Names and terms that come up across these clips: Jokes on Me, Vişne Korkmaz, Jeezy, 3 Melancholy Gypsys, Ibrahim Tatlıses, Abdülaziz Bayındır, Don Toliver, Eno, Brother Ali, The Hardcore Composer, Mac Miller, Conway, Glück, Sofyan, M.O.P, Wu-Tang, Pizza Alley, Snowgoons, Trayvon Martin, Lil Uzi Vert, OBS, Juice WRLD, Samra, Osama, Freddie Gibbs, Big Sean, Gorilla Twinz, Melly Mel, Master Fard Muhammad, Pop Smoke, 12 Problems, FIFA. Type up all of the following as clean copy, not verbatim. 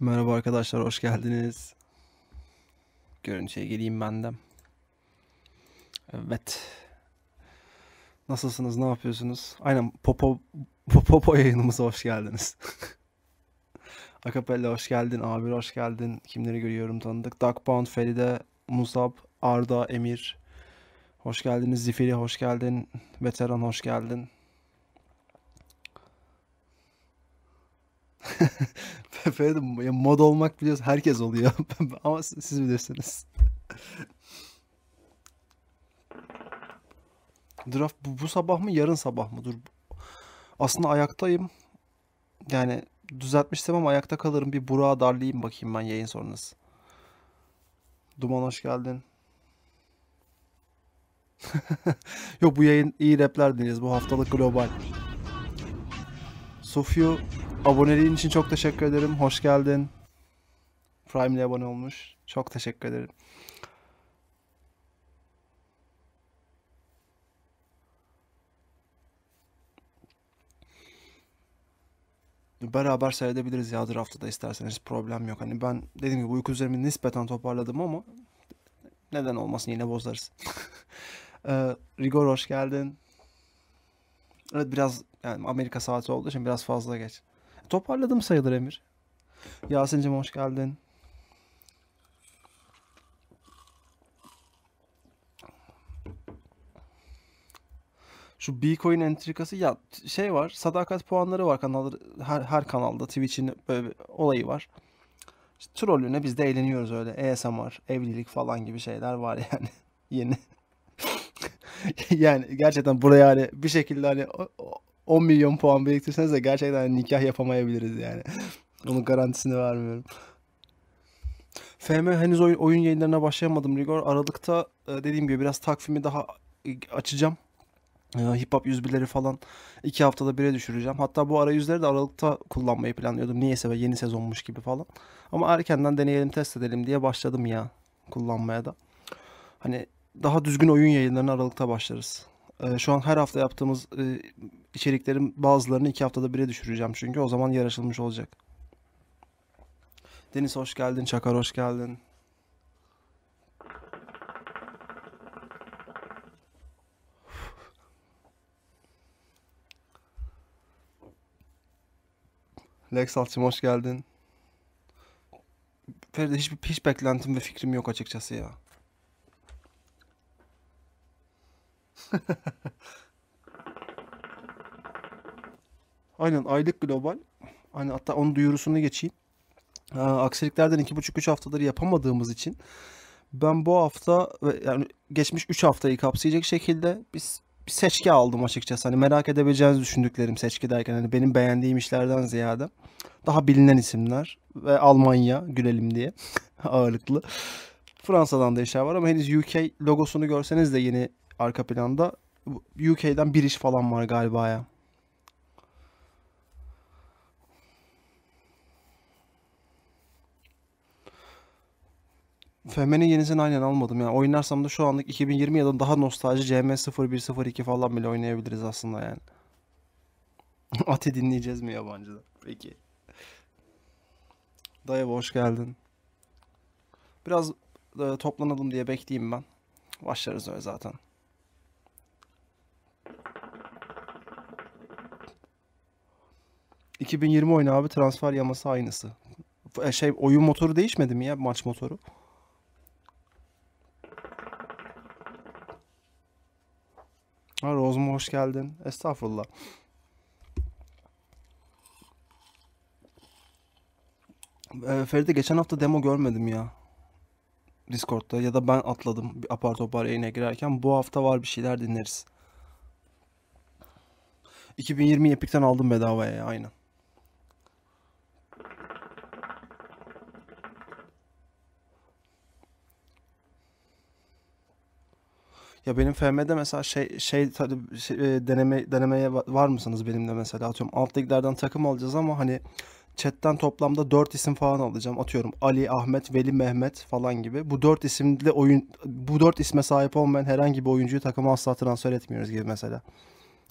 Merhaba arkadaşlar, hoş geldiniz. Görüntüye geleyim ben de. Evet. Nasılsınız, ne yapıyorsunuz? Aynen, Popo yayınımıza hoş geldiniz. Akapella hoş geldin, abi hoş geldin. Kimleri görüyorum tanıdık. Duckbound, Feride, Musab, Arda, Emir. Hoş geldiniz. Zifiri hoş geldin. Veteran hoş geldin. Efendim, mod olmak biliyoruz, herkes oluyor ama siz bilirsiniz. Draft bu sabah mı yarın sabah mı? Dur. Aslında ayaktayım. Yani düzeltmiştim ama ayakta kalırım. Bir Burak'a darlayayım bakayım ben yayın sonrası. Duman hoş geldin. Yok, bu yayın iyi rapler dinleriz. Bu haftalık global. Sofio, aboneliğin için çok teşekkür ederim. Hoş geldin. Prime'le abone olmuş. Çok teşekkür ederim. Beraber seyredebiliriz ya draft'ı da isterseniz. Problem yok. Hani ben dediğim gibi uyku üzerimi nispeten toparladım ama neden olmasın, yine bozarız. Rigor hoş geldin. Evet, biraz yani Amerika saati olduğu için biraz fazla geç. Toparladım sayılır Emir. Yasin'cim hoş geldin. Şu Bitcoin entrikası ya, şey var, sadakat puanları var kanalları, her kanalda Twitch'in böyle bir olayı var. İşte trollüne biz de eğleniyoruz öyle. ASMR, evlilik falan gibi şeyler var yani. Yeni. Yani gerçekten buraya hani bir şekilde hani 10 milyon puan biriktirseniz de gerçekten hani nikah yapamayabiliriz yani. Onun garantisini vermiyorum. FM henüz oyun yayınlarına başlayamadım Rigor. Aralıkta dediğim gibi biraz takvimi daha açacağım. Hip hop 101'leri falan 2 haftada 1'e düşüreceğim. Hatta bu arayüzleri de Aralık'ta kullanmayı planlıyordum. Niyeyse yeni sezonmuş gibi falan. Ama erkenden deneyelim, test edelim diye başladım ya kullanmaya da. Hani daha düzgün oyun yayınlarına Aralık'ta başlarız. Şu an her hafta yaptığımız içeriklerin bazılarını 2 haftada 1'e düşüreceğim. Çünkü o zaman yarışılmış olacak. Deniz hoş geldin, Çakar hoş geldin. Lexalt'cığım hoş geldin. Feride, hiç beklentim ve fikrim yok açıkçası ya. Aynen, aylık global. Hani hatta onun duyurusunu geçeyim. Aksiliklerden 2,5-3 haftadır yapamadığımız için ben bu hafta, yani geçmiş 3 haftayı kapsayacak şekilde biz bir seçki aldım açıkçası. Hani merak edebileceğinizi düşündüklerim, seçki derken hani benim beğendiğim işlerden ziyade daha bilinen isimler ve Almanya gülelim diye ağırlıklı. Fransa'dan da işler var ama henüz UK logosunu görseniz de yeni arka planda UK'den bir iş falan var galiba ya. FM'nin yenisini aynen almadım yani. Oynarsam da şu anlık 2020 ya da daha nostalji CM0102 falan bile oynayabiliriz aslında yani. Ati dinleyeceğiz mi yabancıda? Peki. Dayı hoş geldin. Biraz toplanalım diye bekleyeyim ben. Başlarız öyle zaten. ...2020 oyna abi, transfer yaması aynısı. Şey, oyun motoru değişmedi mi ya, maç motoru? Ha, Rozmo hoş geldin. Estağfurullah. Feride, geçen hafta demo görmedim ya. Discord'da ya da ben atladım apar topar yayına girerken. Bu hafta var, bir şeyler dinleriz. 2020 Epic'ten aldım bedavaya ya, aynen. Ya benim FM'de mesela denemeye var mısınız benimle mesela? Atıyorum alt liglerden takım alacağız ama hani chatten toplamda 4 isim falan alacağım. Atıyorum Ali, Ahmet, Veli, Mehmet falan gibi. Bu 4 isimle bu 4 isme sahip olmayan herhangi bir oyuncuyu takıma asla transfer etmiyoruz gibi mesela.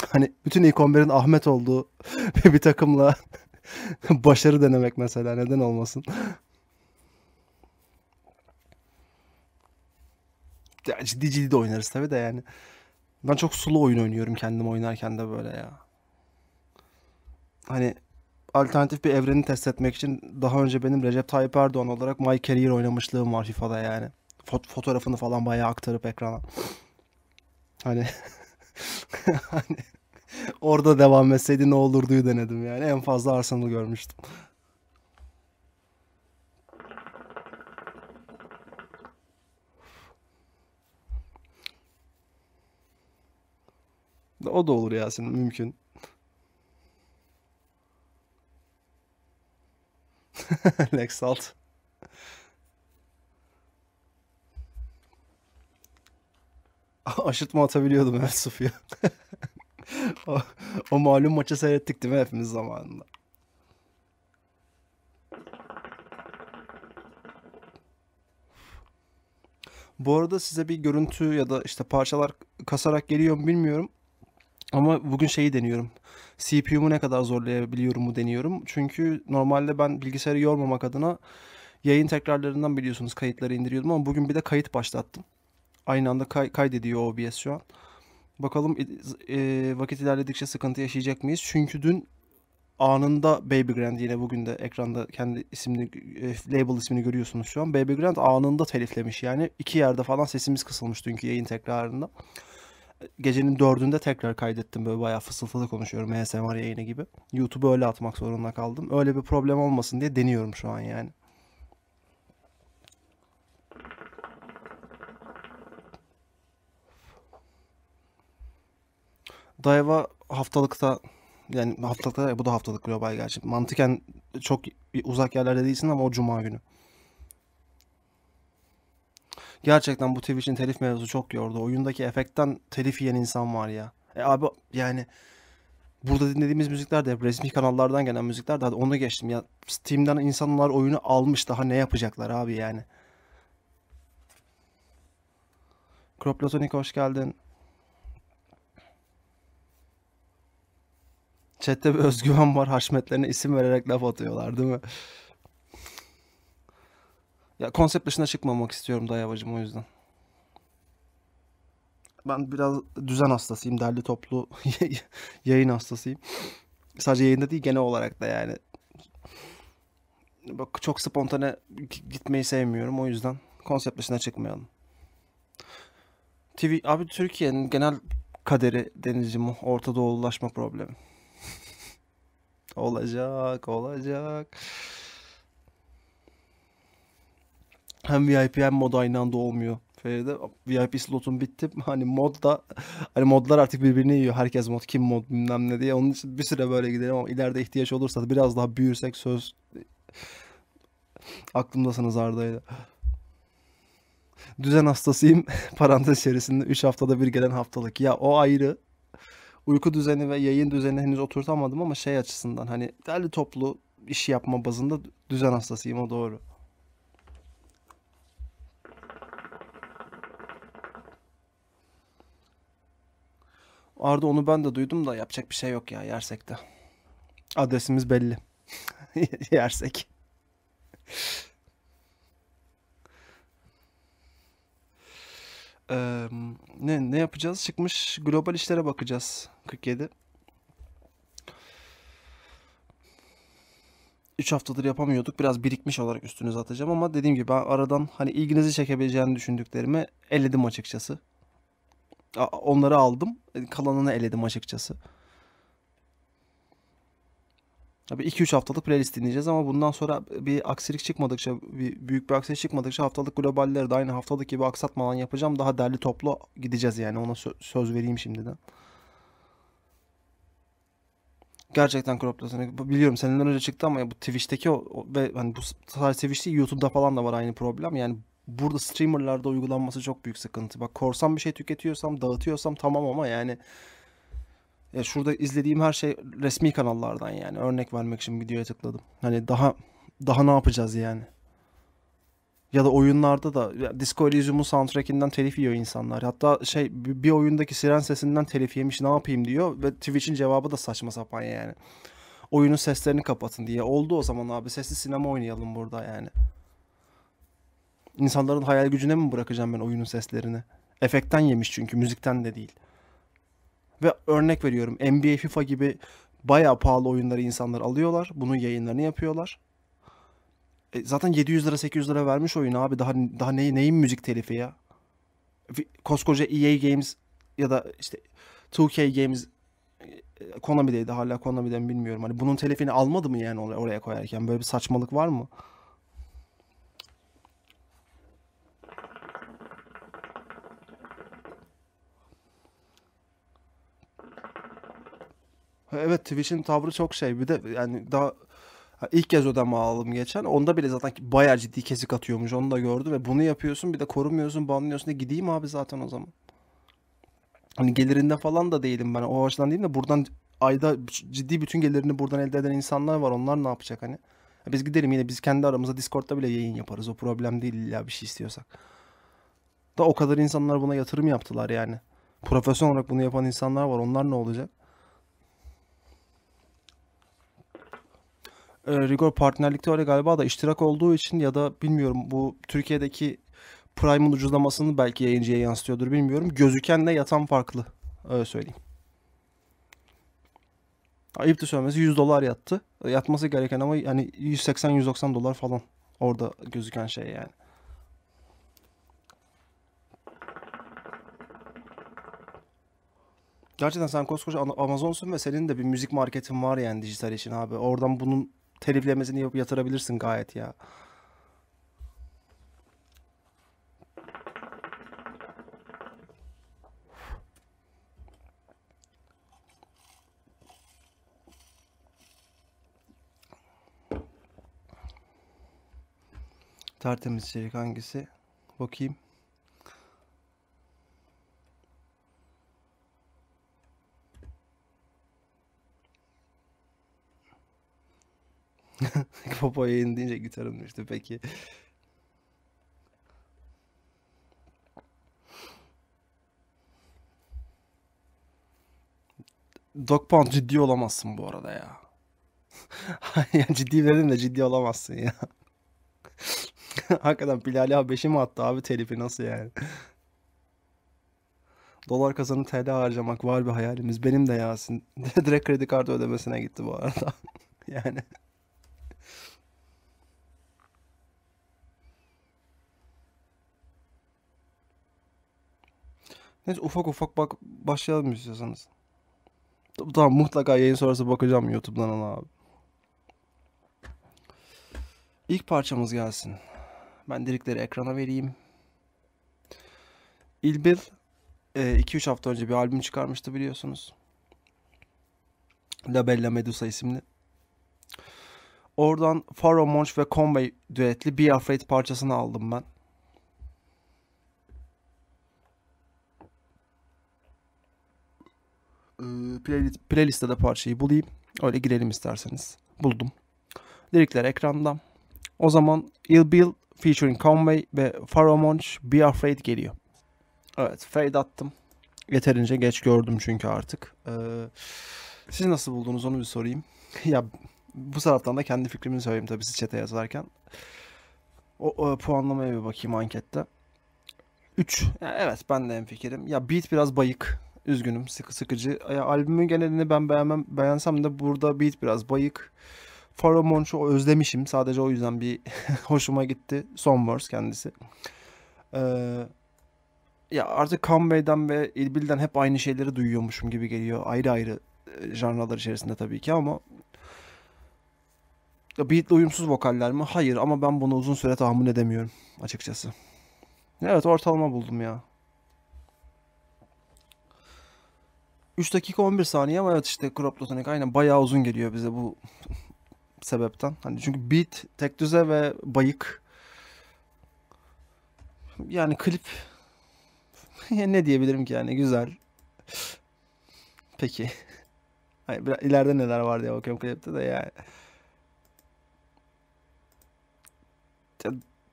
Hani bütün ilk 11'in Ahmet olduğu bir takımla Başarı denemek mesela, neden olmasın? Ciddi ciddi de oynarız tabii de yani. Ben çok sulu oyun oynuyorum kendim oynarken de böyle ya. Hani alternatif bir evreni test etmek için daha önce benim Recep Tayyip Erdoğan olarak My Career oynamışlığım var FIFA'da yani. Fotoğrafını falan bayağı aktarıp ekrana. Hani hani orada devam etseydi ne olurduyu denedim yani. En fazla Arsenal'ı görmüştüm. O da olur Yasin, mümkün. Lex Salt. Aşırtma atabiliyordum evet Sufi'ye. O malum maçı seyrettik değil mi hepimiz zamanında? Bu arada size bir görüntü ya da işte parçalar kasarak geliyor mu bilmiyorum. Ama bugün şeyi deniyorum. CPU'mu ne kadar zorlayabiliyorum mu deniyorum. Çünkü normalde ben bilgisayarı yormamak adına yayın tekrarlarından biliyorsunuz kayıtları indiriyordum ama bugün bir de kayıt başlattım. Aynı anda kaydediyor OBS şu an. Bakalım vakit ilerledikçe sıkıntı yaşayacak mıyız? Çünkü dün anında Baby Grand, yine bugün de ekranda kendi isimli label ismini görüyorsunuz şu an. Baby Grand anında teliflemiş yani. 2 yerde falan sesimiz kısılmış dünkü yayın tekrarında. Gecenin 4'ünde tekrar kaydettim, böyle bayağı fısıltılı konuşuyorum ASMR yayını gibi. YouTube'u öyle atmak zorunda kaldım. Öyle bir problem olmasın diye deniyorum şu an yani. Dayva haftalıkta, yani haftalıkta, bu da haftalık global gerçi. Mantıken çok uzak yerlerde değilsin ama o cuma günü. Gerçekten bu Twitch'in telif mevzusu çok yordu. Oyundaki efektten telif yiyen insan var ya. Abi yani burada dinlediğimiz müzikler de hep resmi kanallardan gelen müzikler de, hadi onu geçtim ya. Steam'den insanlar oyunu almış, daha ne yapacaklar abi yani. Kroplatonic hoş geldin. Chat'te bir özgüven var, haşmetlerine isim vererek laf atıyorlar değil mi? Ya konsept dışına çıkmamak istiyorum dayavacım, o yüzden. Ben biraz düzen hastasıyım, derli toplu yayın hastasıyım. Sadece yayında değil, genel olarak da yani. Bak çok spontane gitmeyi sevmiyorum, o yüzden konsept dışına çıkmayalım. TV, abi Türkiye'nin genel kaderi denizcim, Orta Doğulaşma problemi. Olacak. Hem VIP hem mod aynı anda olmuyor. Feride VIP slotum bitti. Hani mod da, hani modlar artık birbirini yiyor. Herkes mod, kim mod bilmem ne diye. Onun için bir süre böyle gidelim ama ileride ihtiyaç olursa, biraz daha büyürsek söz aklımdasınız Arda'yla. Düzen hastasıyım parantez içerisinde 3 haftada bir gelen haftalık. Ya o ayrı. Uyku düzeni ve yayın düzenini henüz oturtamadım ama şey açısından, hani derli toplu iş yapma bazında düzen hastasıyım, o doğru. Arda onu ben de duydum da yapacak bir şey yok ya, yersek de. Adresimiz belli. Yersek. Ne yapacağız? Çıkmış global işlere bakacağız. 47. 3 haftadır yapamıyorduk. Biraz birikmiş olarak üstünüze atacağım ama dediğim gibi ben aradan hani ilginizi çekebileceğini düşündüklerimi eledim açıkçası. Onları aldım. Kalanını eledim açıkçası. Tabii 2-3 haftalık playlist dinleyeceğiz ama bundan sonra bir aksilik çıkmadıkça, büyük bir aksilik çıkmadıkça haftalık globalleri de aynı haftalık gibi aksatmadan yapacağım. Daha derli toplu gideceğiz yani, ona söz vereyim şimdiden. Gerçekten Kroplatonic. Biliyorum seneden önce çıktı ama bu Twitch'teki ve hani bu sadece Twitch değil, YouTube'da falan da var aynı problem. Yani burada streamerlarda uygulanması çok büyük sıkıntı. Bak korsan bir şey tüketiyorsam, dağıtıyorsam tamam ama yani ya şurada izlediğim her şey resmi kanallardan yani. Örnek vermek için videoya tıkladım. Hani daha ne yapacağız yani? Ya da oyunlarda da Disco Elysium'un soundtrack'inden telif yiyor insanlar. Hatta şey, bir oyundaki siren sesinden telif yemiş, ne yapayım diyor ve Twitch'in cevabı da saçma sapan yani. oyunun seslerini kapatın diye. Oldu o zaman abi, sesli sinema oynayalım burada yani. İnsanların hayal gücüne mi bırakacağım ben oyunun seslerini? Efektten yemiş çünkü, müzikten de değil. Ve örnek veriyorum, NBA, FIFA gibi bayağı pahalı oyunları insanlar alıyorlar. Bunun yayınlarını yapıyorlar. Zaten 700 lira 800 lira vermiş oyun abi. Daha neyin müzik telifi ya? Koskoca EA Games ya da işte 2K Games, Konami'deydi, hala Konami'de mi bilmiyorum. Hani bunun telifini almadı mı yani oraya koyarken? Böyle bir saçmalık var mı? Evet, Twitch'in tavrı çok şey. Bir de yani daha ilk kez ödeme aldım geçen. Onda bile zaten bayağı ciddi kesik atıyormuş. Onu da gördü ve bunu yapıyorsun. Bir de korumuyorsun, banlıyorsun. De gideyim abi zaten o zaman. Hani gelirinde falan da değilim ben. O açıdan değil de buradan ayda ciddi bütün gelirini buradan elde eden insanlar var. Onlar ne yapacak hani? Biz gidelim yine, biz kendi aramızda Discord'da bile yayın yaparız. O problem değil illa bir şey istiyorsak. Da o kadar insanlar buna yatırım yaptılar yani. Profesyonel olarak bunu yapan insanlar var. Onlar ne olacak? Rigor partnerlikte öyle galiba da iştirak olduğu için ya da bilmiyorum, bu Türkiye'deki Prime'ın ucuzlamasını belki yayıncıya yansıtıyordur, bilmiyorum. Gözükenle yatan farklı. Öyle söyleyeyim. Ayıp da söylemesi, 100 dolar yattı. Yatması gereken ama yani 180-190 dolar falan orada gözüken şey yani. Gerçekten sen koskoca Amazon'sun ve senin de bir müzik marketin var yani dijital için abi. Oradan bunun teliflemesini yapıp yatırabilirsin gayet ya. Tertemiz içerik hangisi? Bakayım. Popo yayın deyince gitarım düştü peki. Dog Pound ciddi olamazsın bu arada ya. Yani ciddi dedim de ciddi olamazsın ya. Hakikaten Bilal A5'i mi attı abi telifi, nasıl yani? Dolar kazanıp TL harcamak var bir hayalimiz. Benim de Yasin. Direkt kredi kartı ödemesine gitti bu arada. Yani... Neyse, ufak ufak bak başlayalım istiyorsanız. Tamam, mutlaka yayın sonrası bakacağım YouTube'dan ona abi. İlk parçamız gelsin. Ben direktleri ekrana vereyim. ILL Bill 2-3 hafta önce bir albüm çıkarmıştı biliyorsunuz. La Bella Medusa isimli. Oradan Pharoahe Monch ve Conway düetli Be Afraid parçasını aldım ben. Playlist'te de parçayı bulayım. Öyle girelim isterseniz. Buldum. Lirikler ekranda. O zaman ILL Bill featuring Conway ve Pharoahe Monch, Be Afraid geliyor. Evet, fade attım. Yeterince geç gördüm çünkü artık. Siz nasıl buldunuz onu bir sorayım. Ya bu taraftan da kendi fikrimi söyleyeyim tabii siz chat'e yazarken. O puanlamaya bir bakayım ankette. 3. Yani evet, ben de hemfikirim. Ya beat biraz bayık. Üzgünüm, sıkıcı. Ya, albümün genelini ben beğensem de burada beat biraz bayık. Pharoahe Monch'u özlemişim. Sadece o yüzden bir hoşuma gitti. Son verse kendisi. Ya artık Conway'den ve ILL Bill'den hep aynı şeyleri duyuyormuşum gibi geliyor. Ayrı ayrı janralar içerisinde tabii ki ama... Ya, beat'le uyumsuz vokaller mi? Hayır, ama ben bunu uzun süre tahammül edemiyorum açıkçası. Evet, ortalama buldum ya. 3 dakika 11 saniye ama evet işte crop dot'un aynen bayağı uzun geliyor bize bu sebepten. Hani çünkü beat tek düze ve bayık. Yani klip ne diyebilirim ki yani, güzel. Peki. Hayır, biraz ileride neler var diye bakıyorum klipte de yani. Ya,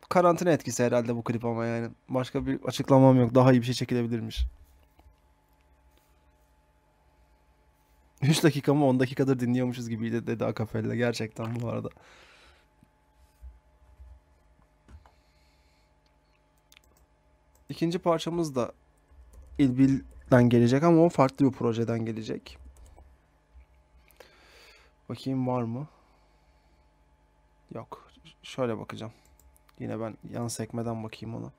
karantina etkisi herhalde bu klip ama yani başka bir açıklamam yok. Daha iyi bir şey çekilebilirmiş. 3 dakikamı 10 dakikadır dinliyormuşuz gibiydi dedi akapella gerçekten bu arada. İkinci parçamız da İll Bill'den gelecek ama o farklı bir projeden gelecek. Bakayım var mı? Yok. Şöyle bakacağım. Yine ben yan sekmeden bakayım ona.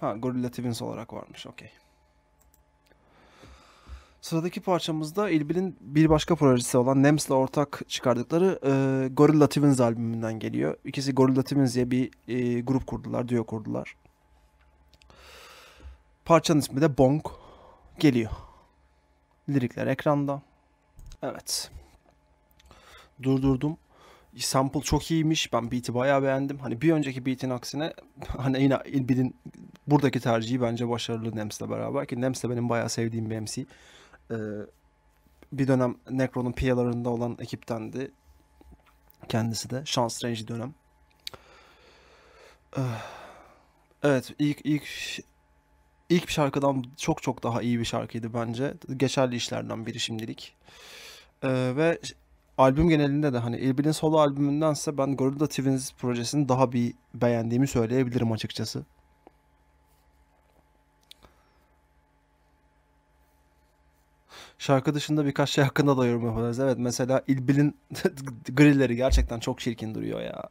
Ha, Gorilla Twinz olarak varmış. Okey. Sıradaki parçamızda İll Bill'in bir başka projesi olan Nems'le ortak çıkardıkları Gorilla Twinz albümünden geliyor. İkisi Gorilla Twinz diye bir grup kurdular, düo kurdular. Parçanın ismi de Bong geliyor. Lirikler ekranda. Evet. Durdurdum. Sample çok iyiymiş. Ben beat'i bayağı beğendim. Hani bir önceki beat'in aksine hani yine İll Bill'in buradaki tercihi bence başarılı Nems'le beraber. Ki Nems de benim bayağı sevdiğim bir MC. Bir dönem Necro'nun PL'larında olan ekiptendi. Kendisi de. Şans Range dönem. Evet. İlk şarkıdan çok daha iyi bir şarkıydı bence. Geçerli işlerden biri şimdilik. Ve albüm genelinde de hani İll Bill'in solo albümündense ben Gorilla Twinz projesini daha bir beğendiğimi söyleyebilirim açıkçası. Şarkı dışında birkaç şey hakkında da yorum yaparız. Evet mesela İll Bill'in grilleri gerçekten çok çirkin duruyor ya.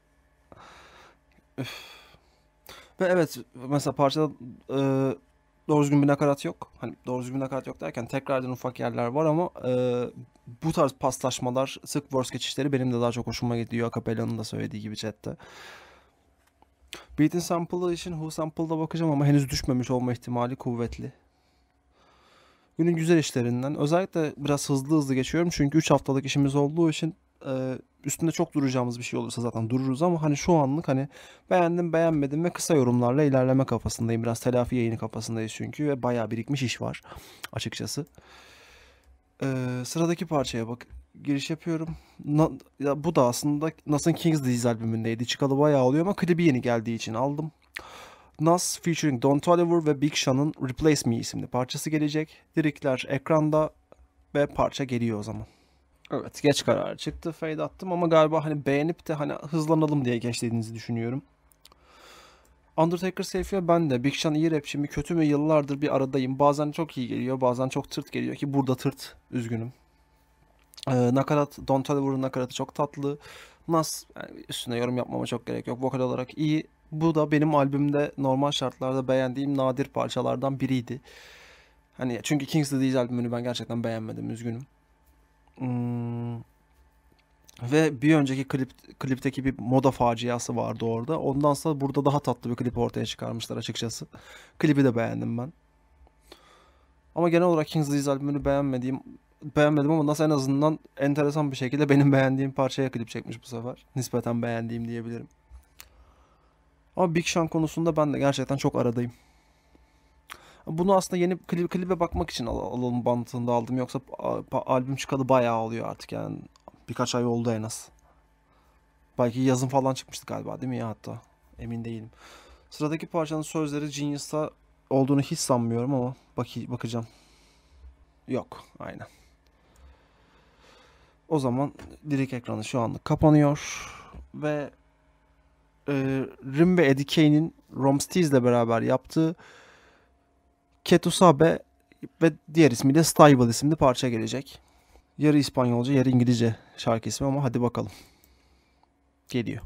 Üff. Ve evet mesela parçada doğru düzgün bir nakarat yok. Hani doğru düzgün bir nakarat yok derken tekrardan ufak yerler var ama bu tarz paslaşmalar, sık verse geçişleri benim de daha çok hoşuma gidiyor. Akapella'nın da söylediği gibi chatte. Beat'in sample'ı için Who Sample'da bakacağım ama henüz düşmemiş olma ihtimali kuvvetli. Günün güzel işlerinden. Özellikle biraz hızlı geçiyorum çünkü 3 haftalık işimiz olduğu için üstünde çok duracağımız bir şey olursa zaten dururuz ama hani şu anlık hani beğendim beğenmedim ve kısa yorumlarla ilerleme kafasındayım. Biraz telafi yayını kafasındayız çünkü ve bayağı birikmiş iş var açıkçası. Sıradaki parçaya bak giriş yapıyorum. Ya bu da aslında Nas'ın King's Disease albümündeydi. Çıkalı bayağı oluyor ama klibi yeni geldiği için aldım. Nas featuring Don Toliver ve Big Sean'ın Replace Me isimli parçası gelecek. Lirikler ekranda ve parça geliyor o zaman. Evet geç kararı çıktı. Fade attım ama galiba hani beğenip de hani hızlanalım diye geçtiğinizi düşünüyorum. Undertaker Seyfi'ye ben de Big Sean iyi rapçi mi kötü mü yıllardır bir aradayım. Bazen çok iyi geliyor bazen çok tırt geliyor ki burada tırt üzgünüm. Nakarat Don Toliver'ın nakaratı çok tatlı. Nas yani üstüne yorum yapmama çok gerek yok. Vokal olarak iyi. Bu da benim albümde normal şartlarda beğendiğim nadir parçalardan biriydi. Hani çünkü King's Disease albümünü ben gerçekten beğenmedim üzgünüm. Ve bir önceki klipteki bir moda faciası vardı orada. Ondansa burada daha tatlı bir klip ortaya çıkarmışlar açıkçası. Klibi de beğendim ben. Ama genel olarak King's Disease albümünü beğenmedim ama nasıl en azından enteresan bir şekilde benim beğendiğim parçaya klip çekmiş bu sefer. Nispeten beğendiğim diyebilirim. Ama Big Sean konusunda ben de gerçekten çok aradayım. Bunu aslında yeni klibe bakmak için alalım mantığında aldım. Yoksa albüm çıkalı bayağı oluyor artık yani. Birkaç ay oldu en az. Belki yazın falan çıkmıştı galiba değil mi ya hatta? Emin değilim. Sıradaki parçanın sözleri Genius'ta olduğunu hiç sanmıyorum ama bakacağım. Yok aynen. O zaman direkt ekranı şu anlık kapanıyor. Ve Rim ve Eddie Kane'in Romsteez'le beraber yaptığı Ketusabe ve diğer ismiyle Stable isimli parça gelecek. Yarı İspanyolca, yarı İngilizce şarkı ismi ama hadi bakalım. Geliyor.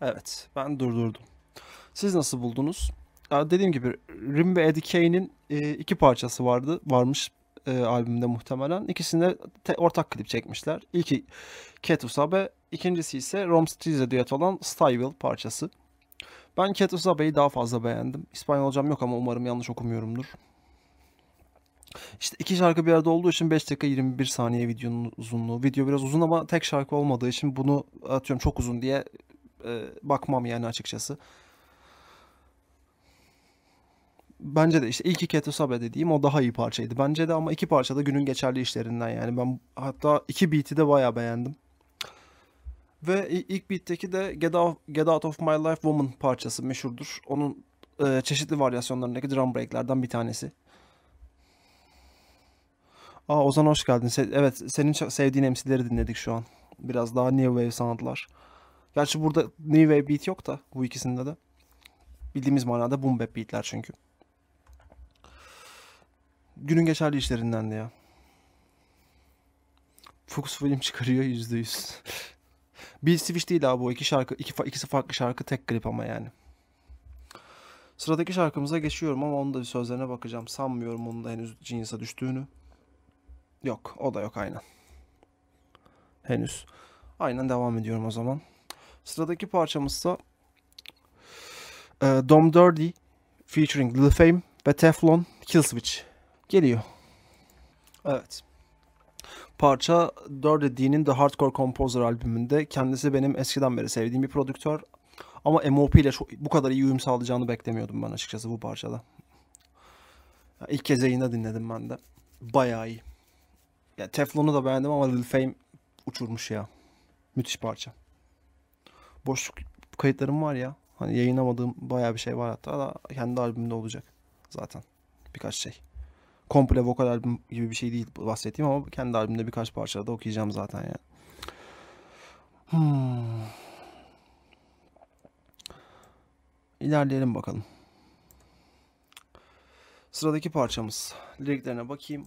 Evet, ben durdurdum. Siz nasıl buldunuz? Dediğim gibi Rim ve Eddie Kane'in iki parçası varmış albümde muhtemelen. İkisinde ortak klip çekmişler. İlki Ketusabe, ikincisi ise Romsteez'le düet olan Stable parçası. Ben Ketusa Bey'i daha fazla beğendim. İspanyolcam yok ama umarım yanlış okumuyorumdur. İşte iki şarkı bir arada olduğu için 5 dakika 21 saniye videonun uzunluğu. Video biraz uzun ama tek şarkı olmadığı için bunu atıyorum çok uzun diye bakmam yani açıkçası. Bence de işte ilk Ketusa Bey dediğim o daha iyi parçaydı. Bence de ama iki parça da günün geçerli işlerinden yani. Ben hatta iki beat'i de bayağı beğendim. Ve ilk beatteki de Get Out of My Life Woman parçası meşhurdur. Onun çeşitli varyasyonlarındaki drum break'lerden bir tanesi. Aa, Ozan hoş geldin. Evet, senin sevdiğin MC'leri dinledik şu an. Biraz daha New Wave sanatlar. Gerçi burada New Wave beat yok da bu ikisinde de. Bildiğimiz manada boom bap beatler çünkü. Günün geçerli işlerinden de ya. Fox film çıkarıyor %100. Bir switch değil abi bu. İki şarkı, ikisi farklı şarkı, tek klip ama yani. Sıradaki şarkımıza geçiyorum ama onun da sözlerine bakacağım. Sanmıyorum onun da henüz cinsa düştüğünü. Yok, o da yok aynen. Henüz. Aynen devam ediyorum o zaman. Sıradaki parçamızsa Dom Dirtee featuring Lil Fame ve Teflon Killswitch geliyor. Evet. Parça Dirty D'nin The Hardcore Composer albümünde. Kendisi benim eskiden beri sevdiğim bir prodüktör. Ama M.O.P ile bu kadar iyi uyum sağlayacağını beklemiyordum ben açıkçası bu parçada. İlk kez yayında dinledim ben de. Bayağı iyi. Ya, Teflon'u da beğendim ama Lil Fame uçurmuş ya. Müthiş parça. Boşluk kayıtlarım var ya. Hani yayınlamadığım bayağı bir şey var, hatta da kendi albümde olacak zaten birkaç şey. Komple vokal albüm gibi bir şey değil bahsettiğim ama kendi albümde birkaç parçada okuyacağım zaten ya. İlerleyelim bakalım. Sıradaki parçamız. Liriklerine bakayım.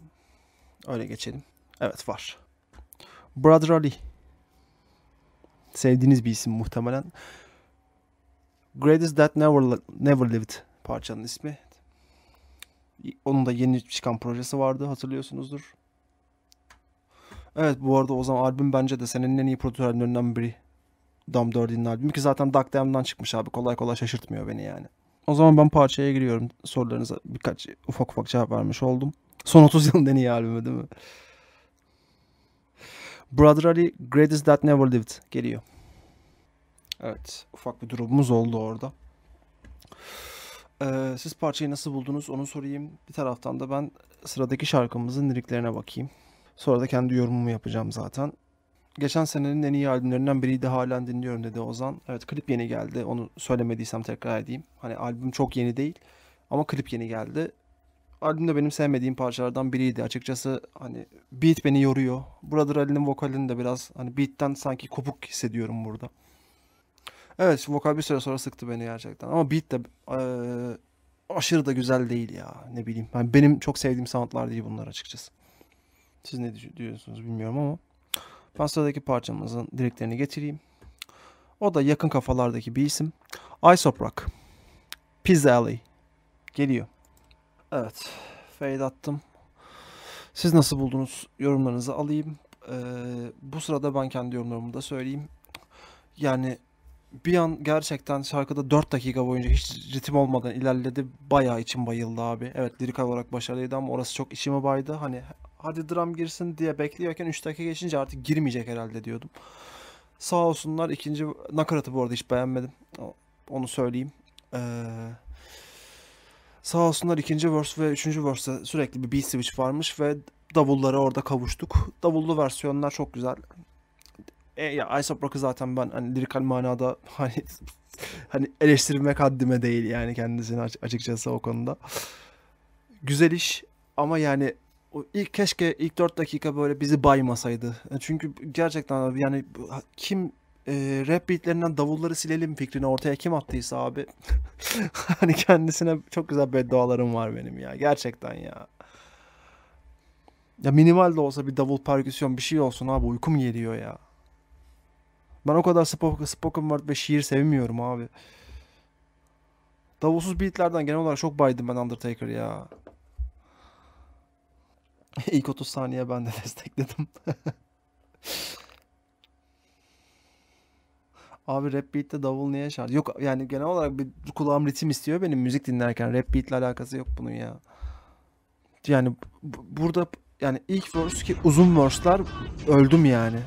Öyle geçelim. Evet, var. Brother Ali. Sevdiğiniz bir isim muhtemelen. Greatest That Never Lived parçanın ismi. Onun da yeni çıkan projesi vardı, hatırlıyorsunuzdur. Evet, bu arada o zaman albüm bence de senin en iyi prodüktörlerinden biri. Dom Dirtee'nin albümü ki zaten Duck Damn'dan çıkmış abi, kolay kolay şaşırtmıyor beni yani. O zaman ben parçaya giriyorum. Sorularınıza birkaç ufak cevap vermiş oldum. Son 30 yılın en iyi albümü değil mi? Brother Ali, Greatest That Never Lived geliyor. Evet, ufak bir durumumuz oldu orada. Siz parçayı nasıl buldunuz onu sorayım. Bir taraftan da ben sıradaki şarkımızın liriklerine bakayım. Sonra da kendi yorumumu yapacağım zaten. Geçen senenin en iyi albümlerinden biriydi, halen dinliyorum dedi Ozan. Evet, klip yeni geldi, onu söylemediysem tekrar edeyim. Hani albüm çok yeni değil ama klip yeni geldi. Albümde benim sevmediğim parçalardan biriydi. Açıkçası hani beat beni yoruyor. Brother Ali'nin vokalini de biraz hani beatten sanki kopuk hissediyorum burada. Evet, vokal bir süre sonra sıktı beni gerçekten. Ama beat de aşırı da güzel değil ya. Ne bileyim. Yani benim çok sevdiğim sanatlar değil bunlar açıkçası. Siz ne diyorsunuz bilmiyorum ama. Ben sıradaki parçamızın direklerini getireyim. O da yakın kafalardaki bir isim. Aesop Rock. Pizza Alley. Geliyor. Evet. Fade attım. Siz nasıl buldunuz? Yorumlarınızı alayım. Bu sırada ben kendi yorumlarımı da söyleyeyim. Yani... Bir an gerçekten şarkıda 4 dakika boyunca hiç ritim olmadan ilerledi. Bayağı içim bayıldı abi. Evet, lirik olarak başarılıydı ama orası çok içimi baydı. Hani hadi drum girsin diye bekliyorken 3 dakika geçince artık girmeyecek herhalde diyordum. Sağ olsunlar. İkinci nakaratı bu arada hiç beğenmedim. Onu söyleyeyim. Sağ olsunlar, ikinci verse ve üçüncü verse'de sürekli bir beat switch varmış ve davullara orada kavuştuk. Davullu versiyonlar çok güzel. Ya Aesop Rock'ı zaten ben hani lirikal manada hani eleştirmek haddime değil yani kendisini açıkçası o konuda. Güzel iş ama yani keşke ilk 4 dakika böyle bizi baymasaydı. Çünkü gerçekten yani kim rap beatlerinden davulları silelim fikrini ortaya kim attıysa abi hani kendisine çok güzel beddualarım var benim ya gerçekten ya. Ya minimal de olsa bir davul, perküsyon bir şey olsun abi, uykum geliyor ya. Ben o kadar spoken word ve şiir sevmiyorum abi. Davulsuz beatlerden genel olarak çok baydım ben Undertaker ya. İlk 30 saniye ben de destekledim. Abi rap beatte davul niye şart? Yok yani genel olarak bir kulağım ritim istiyor benim müzik dinlerken. Rap beatle alakası yok bunun ya. Yani burada yani ilk verse ki uzun verse'lar öldüm yani.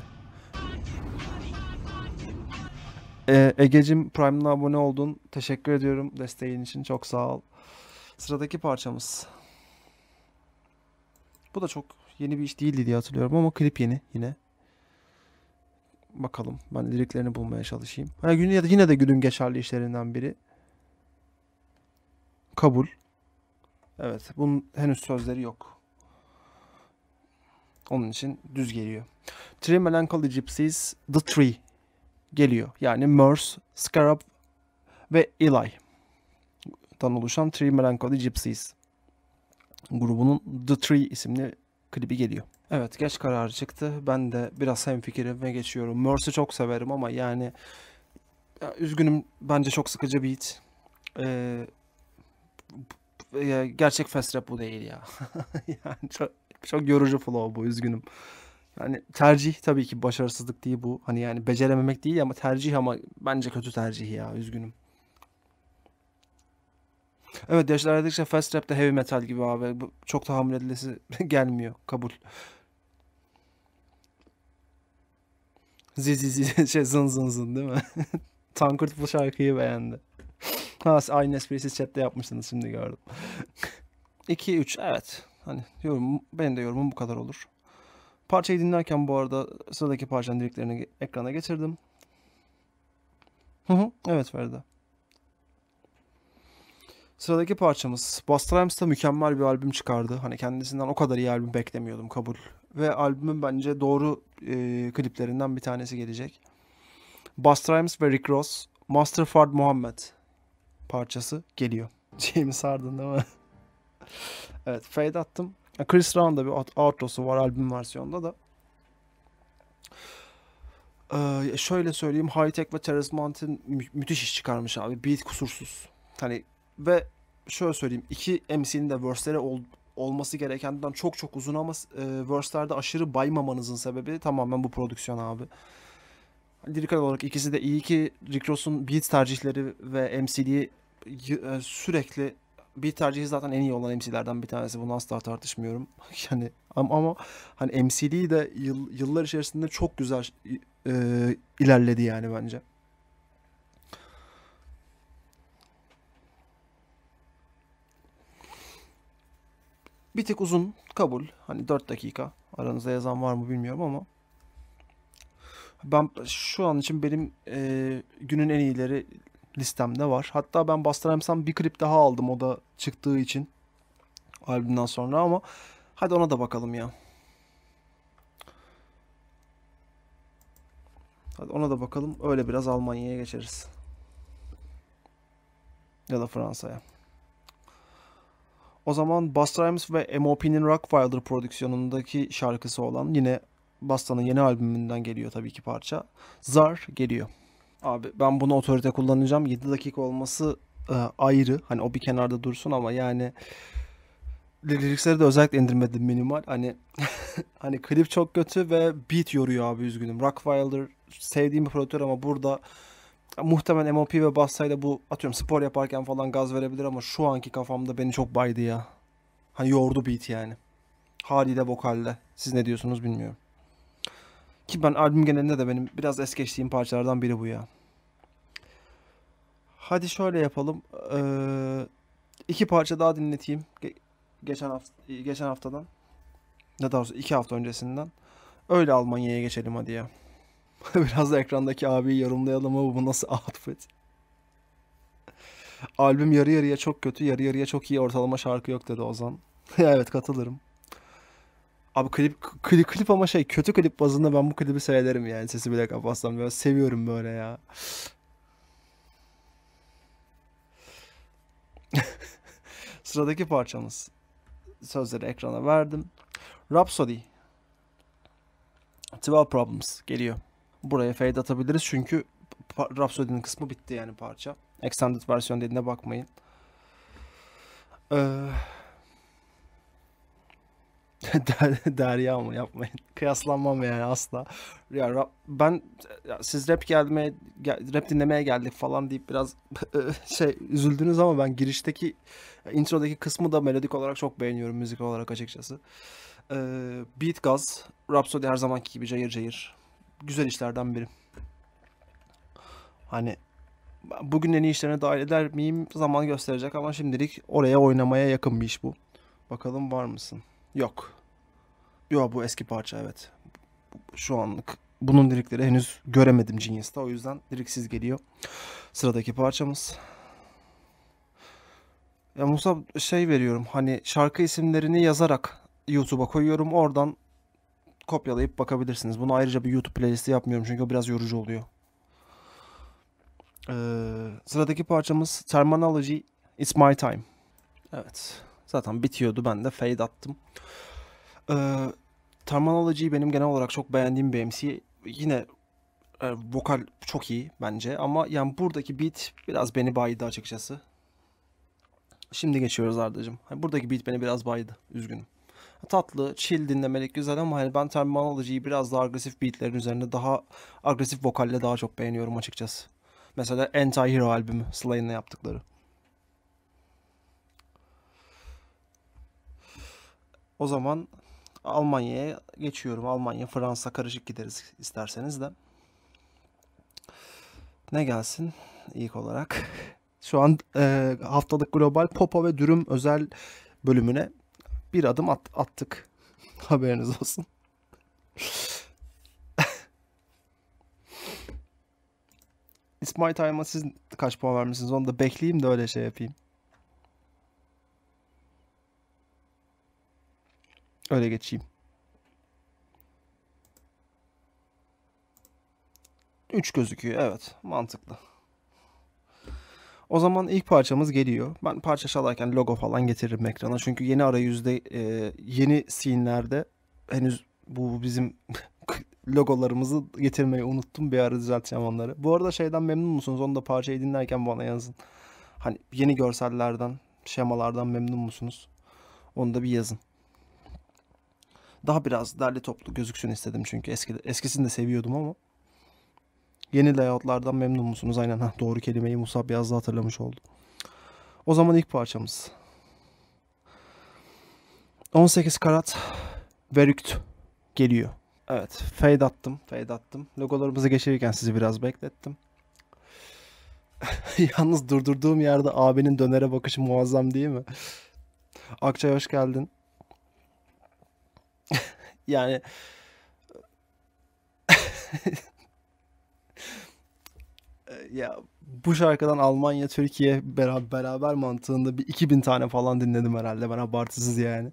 Egecim Prime'ına abone oldun. Teşekkür ediyorum desteğin için. Çok sağ ol. Sıradaki parçamız. Bu da çok yeni bir iş değildi diye hatırlıyorum ama klip yeni yine. Bakalım. Ben liriklerini bulmaya çalışayım. Ha, yine de günün geçerli işlerinden biri. Kabul. Evet. Bunun henüz sözleri yok. Onun için düz geliyor. 3 Melancholy Gypsys, The Tree geliyor. Yani Merce, Scarab ve Eli'dan oluşan 3 Melancholy Gypsys grubunun The Tree isimli klibi geliyor. Evet, geç kararı çıktı. Ben de biraz hemfikirime geçiyorum. Merce'ı çok severim ama yani ya, üzgünüm, bence çok sıkıcı bir hit. Gerçek fast rap bu değil ya. Yani çok yorucu flow bu, üzgünüm. Yani tercih tabii ki başarısızlık değil bu. Hani yani becerememek değil ama tercih, ama bence kötü tercih ya, üzgünüm. Evet, yaşlar ilerledikçe fast rap de heavy metal gibi abi. Çok tahammül edilesi gelmiyor. Kabul. Zın zın zın değil mi? Tankurt bu şarkıyı beğendi. Ha, aynı espriyi siz chatte yapmışsınız, şimdi gördüm. 2-3 evet. Hani yorum, benim de yorumum bu kadar olur. Parçayı dinlerken bu arada sıradaki parçanın liriklerini ekrana getirdim. Evet Ferda. Sıradaki parçamız. Busta Rhymes da mükemmel bir albüm çıkardı. Hani kendisinden o kadar iyi albüm beklemiyordum, kabul. Ve albümün bence doğru kliplerinden bir tanesi gelecek. Busta Rhymes ve Rick Ross, Master Fard Muhammed parçası geliyor. James sardın değil mi? Evet, fade attım. Chris Rown'da bir outrosu var albüm versiyonunda da. Şöyle söyleyeyim, High Tech ve Terrace Mountain müthiş iş çıkarmış abi. Beat kusursuz. Hani ve şöyle söyleyeyim, iki MC'nin de verse'leri olması gerekenden çok uzun ama verse'lerde aşırı baymamanızın sebebi tamamen bu prodüksiyon abi. Lirikal olarak ikisi de iyi ki Rick Ross'un beat tercihleri ve MC'liği sürekli, beat tercihi zaten en iyi olan MC'lerden bir tanesi, bunu asla tartışmıyorum. Yani ama hani MC'liği de yıllar içerisinde çok güzel ilerledi yani bence. Bir tek uzun, kabul. Hani 4 dakika. Aranızda yazan var mı bilmiyorum ama. Ben şu an için benim günün en iyileri listemde var. Hatta ben Busta Rhymes'tan bir klip daha aldım, o da çıktığı için. Albümden sonra ama. Hadi ona da bakalım ya. Hadi ona da bakalım. Öyle biraz Almanya'ya geçeriz. Ya da Fransa'ya. O zaman Busta Rhymes ve M.O.P.'nin Rockfilder prodüksiyonundaki şarkısı olan, yine Busta'nın yeni albümünden geliyor tabii ki parça. Zar geliyor. Abi ben bunu otorite kullanacağım. 7 dakika olması ayrı. Hani o bir kenarda dursun ama yani lirikleri de özellikle indirmedim, minimal. Hani hani klip çok kötü ve beat yoruyor abi, üzgünüm. Rockfilder sevdiğim bir prodüktör ama burada muhtemelen MOP ve Basta'yla bu, atıyorum spor yaparken falan gaz verebilir ama şu anki kafamda beni çok baydı ya. Hani yordu beat yani. Haliyle vokalle. Siz ne diyorsunuz bilmiyorum. Ki ben albüm genelinde de benim biraz es geçtiğim parçalardan biri bu ya. Hadi şöyle yapalım. İki parça daha dinleteyim. Geçen haftadan. Ne daha doğrusu 2 hafta öncesinden. Öyle Almanya'ya geçelim hadi ya. Biraz da ekrandaki abiyi yorumlayalım ama bu nasıl outfit? Albüm yarı yarıya çok kötü, yarı yarıya çok iyi, ortalama şarkı yok dedi Ozan. Evet, katılırım. Abi klip ama şey, kötü klip bazında ben bu klibi seyrederim yani, sesi bile kapatsam. Böyle seviyorum böyle ya. Sıradaki parçamız. Sözleri ekrana verdim. Rapsody. 12 Problems geliyor. Buraya fade atabiliriz çünkü Rapsody'nin kısmı bitti yani parça. Extended versiyon dediğine bakmayın. Derya mı, yapmayın. Kıyaslanmam yani asla. Ya siz rap dinlemeye geldik falan deyip biraz üzüldünüz ama ben girişteki, introdaki kısmı da melodik olarak çok beğeniyorum, müzik olarak açıkçası. Beat gaz, Rapsody her zamanki gibi cayır cayır. Güzel işlerden biri. Hani bugün en iyi işlerine dahil eder miyim, zaman gösterecek ama şimdilik oraya oynamaya yakın bir iş bu. Bakalım var mısın? Yok. Yok, bu eski parça evet. Şu anlık bunun lirikleri henüz göremedim Genius'ta. O yüzden liriksiz geliyor sıradaki parçamız. Ya Musa şey veriyorum, hani şarkı isimlerini yazarak YouTube'a koyuyorum. Oradan kopyalayıp bakabilirsiniz. Bunu ayrıca bir YouTube playlisti yapmıyorum çünkü o biraz yorucu oluyor. Sıradaki parçamız Terminology, It's My Time. Evet. Zaten bitiyordu. Ben de fade attım. Terminology benim genel olarak çok beğendiğim bir MC. Yine vokal çok iyi bence. Ama yani buradaki beat biraz beni baydı açıkçası. Şimdi geçiyoruz Arda'cığım. Buradaki beat beni biraz baydı. Üzgünüm. Tatlı, chill dinlemelik güzel ama hani ben Terminology'yi biraz daha agresif beatlerin üzerine, daha agresif vokalle daha çok beğeniyorum açıkçası. Mesela Anti-Hero albümü, Slay'in'le yaptıkları. O zaman Almanya'ya geçiyorum. Almanya, Fransa karışık gideriz isterseniz de. Ne gelsin ilk olarak? Şu an haftalık global Popo ve Dürüm özel bölümüne bir adım attık. Haberiniz olsun. It's My Time'a siz kaç puan vermişsiniz? Onu da bekleyeyim de öyle şey yapayım. Öyle geçeyim. 3 gözüküyor. Evet. Mantıklı. O zaman ilk parçamız geliyor. Ben parça çalarken logo falan getiririm ekrana. Çünkü yeni arayüzde, yeni scene'lerde henüz bu bizim logolarımızı getirmeyi unuttum. Bir ara düzelteceğim onları. Bu arada şeyden memnun musunuz? Onu da parçayı dinlerken bana yazın. Hani yeni görsellerden, şemalardan memnun musunuz? Onu da bir yazın. Daha biraz derli toplu gözüksün istedim çünkü eskisini de seviyordum ama. Yeni layoutlardan memnun musunuz? Aynen, doğru kelimeyi Musab yazdı, hatırlamış oldum. O zaman ilk parçamız 18 Karat Verükt geliyor. Evet, fade attım. Logolarımızı geçirirken sizi biraz beklettim. Yalnız durdurduğum yerde abinin dönere bakışı muazzam değil mi? Akçay hoş geldin. Yani ya bu şarkıdan Almanya, Türkiye beraber mantığında bir 2000 tane falan dinledim herhalde ben, abartısız yani.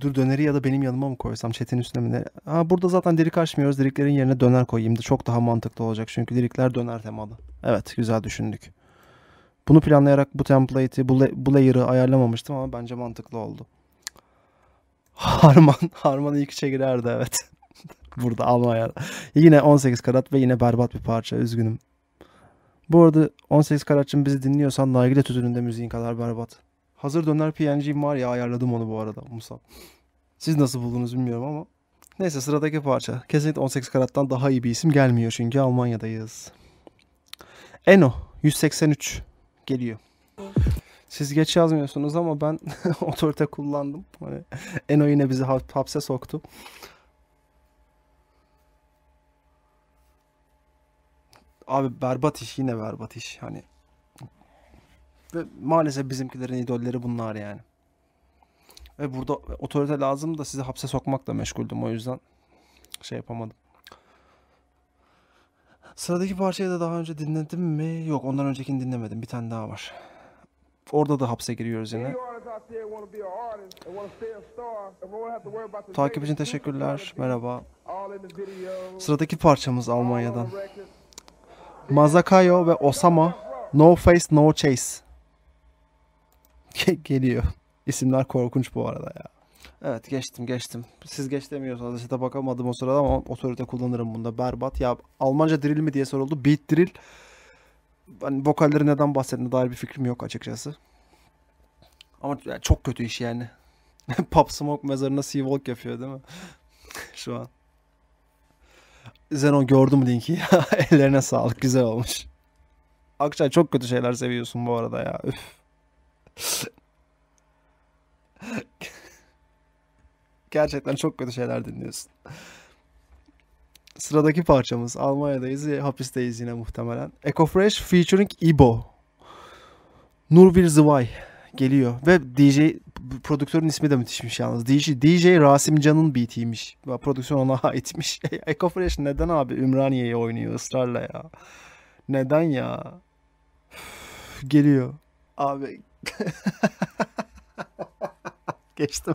Dur, döneri ya da benim yanıma mı koysam, chat'in üstüne mi? Burada zaten dirik açmıyoruz, diriklerin yerine döner koyayım da çok daha mantıklı olacak çünkü dirikler döner temalı. Evet, güzel düşündük. Bunu planlayarak bu template'i, bu layer'ı ayarlamamıştım ama bence mantıklı oldu. Harman ilk içe girerdi, evet. Burada Almanya. Yine 18 Karat ve yine berbat bir parça, üzgünüm. Bu arada 18 Karatçım bizi dinliyorsan nargile tütününde müziğin kadar berbat. Hazır döner PNG'im var ya, ayarladım onu bu arada Musab. Siz nasıl buldunuz bilmiyorum ama. Neyse, sıradaki parça. Kesinlikle 18 Karat'tan daha iyi bir isim gelmiyor çünkü Almanya'dayız. Eno 183 geliyor. Siz geç yazmıyorsunuz ama ben otorite kullandım. Hani Eno yine bizi hapse soktu. Abi berbat iş, yine berbat iş. Hani ve maalesef bizimkilerin idolleri bunlar yani. Ve burada otorite lazım da sizi hapse sokmakla meşguldüm. O yüzden şey yapamadım. Sıradaki parçayı da daha önce dinledim mi? Yok, ondan öncekini dinlemedim. Bir tane daha var. Orada da hapse giriyoruz yine. Takip için teşekkürler. Merhaba. Sıradaki parçamız Almanya'dan. Mazakayo ve Osama, No Face No Chase. Geliyor. İsimler korkunç bu arada ya. Evet, geçtim. Siz geç demiyorsanız işte bakamadım o sırada ama otorite kullanırım bunda. Berbat. Ya Almanca drill mi diye soruldu. Beat drill. Hani vokalleri neden bahsettiğine dair bir fikrim yok açıkçası. Ama yani çok kötü iş yani. Pop Smoke mezarına Sea Walk yapıyor değil mi? Şu an. Zenon, gördüm linki. Ellerine sağlık, güzel olmuş. Akçay çok kötü şeyler seviyorsun bu arada ya. Gerçekten çok kötü şeyler dinliyorsun. Sıradaki parçamız Almanya'dayız, hapisteyiz yine muhtemelen. Eko Fresh featuring Ibo. Nur Will Zvay geliyor ve DJ prodüktörün ismi de müthişmiş yalnız. DJ Rasim Can'ın beatiymiş. Prodüksiyon ona aitmiş. Eko Fresh neden abi Ümraniye'ye oynuyor ısrarla ya? Neden ya? Geliyor. Abi. Geçtim.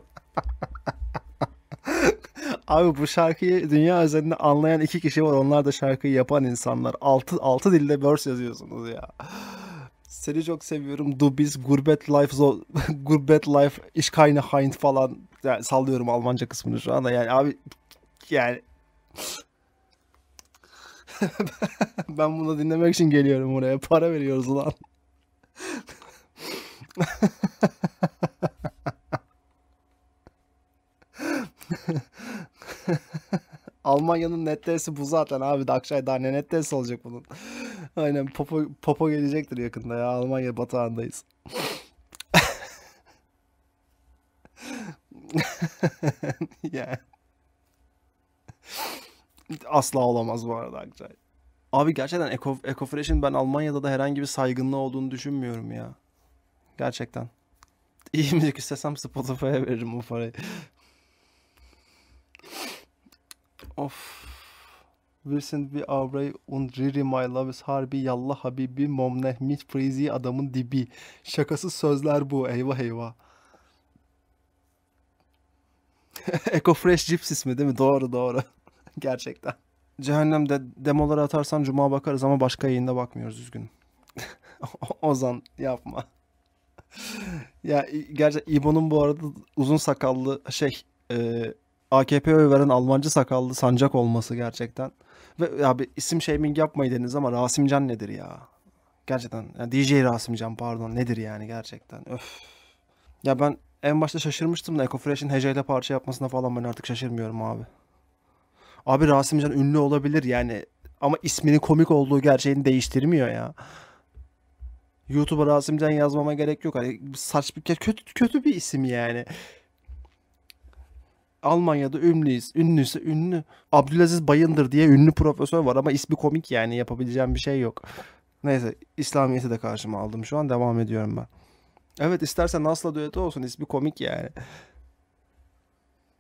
Abi bu şarkıyı dünya üzerinde anlayan iki kişi var. Onlar da şarkıyı yapan insanlar. Altı dilde verse yazıyorsunuz ya. Seni çok seviyorum. Dubiz, Gurbet Life, Gurbet Life, Ich keine Hind falan. Yani sallıyorum Almanca kısmını şu anda. Yani abi yani ben bunu dinlemek için geliyorum buraya. Para veriyoruz lan. Almanya'nın netlesi bu zaten abi. Dakşay daha ne netlesi olacak bunun. Aynen Popo gelecektir yakında ya. Almanya batağındayız. Yani. Asla olamaz bu arada Akçay. Abi gerçekten Eko Fresh'in ben Almanya'da da herhangi bir saygınlığı olduğunu düşünmüyorum ya. Gerçekten. İyi müzik istesem Spotify'a veririm bu parayı. Of. Wir sind wie Aubrey und Riri, my love is harbi, yallah habibi, mom nehmit, frizi adamın dibi. Şakasız sözler bu, eyvah eyvah. Eko Fresh Gypsys mi değil mi? Doğru doğru. Gerçekten. Cehennem'de demoları atarsan cuma bakarız ama başka yayında bakmıyoruz üzgünüm. Ozan yapma. Ya gerçekten İbo'nun bu arada uzun sakallı AKP'ye oy veren Almancı sakallı sancak olması gerçekten. Ve abi isim shaming yapmayı dediniz ama Rasimcan nedir ya? Gerçekten yani DJ Rasimcan pardon nedir yani gerçekten? Öf. Ya ben en başta şaşırmıştım da Eko Fresh'in heceyle parça yapmasına falan ben artık şaşırmıyorum abi. Abi Rasimcan ünlü olabilir yani ama isminin komik olduğu gerçeğini değiştirmiyor ya. YouTube'a Rasimcan yazmama gerek yok. Hani saç bir kötü bir isim yani. Almanya'da ünlüyüz. Ünlüyse ünlü. Abdülaziz Bayındır diye ünlü profesör var ama ismi komik yani. Yapabileceğim bir şey yok. Neyse. İslamiyet'i de karşıma aldım. Şu an devam ediyorum ben. Evet istersen Nas'la düeti olsun. İsmi komik yani.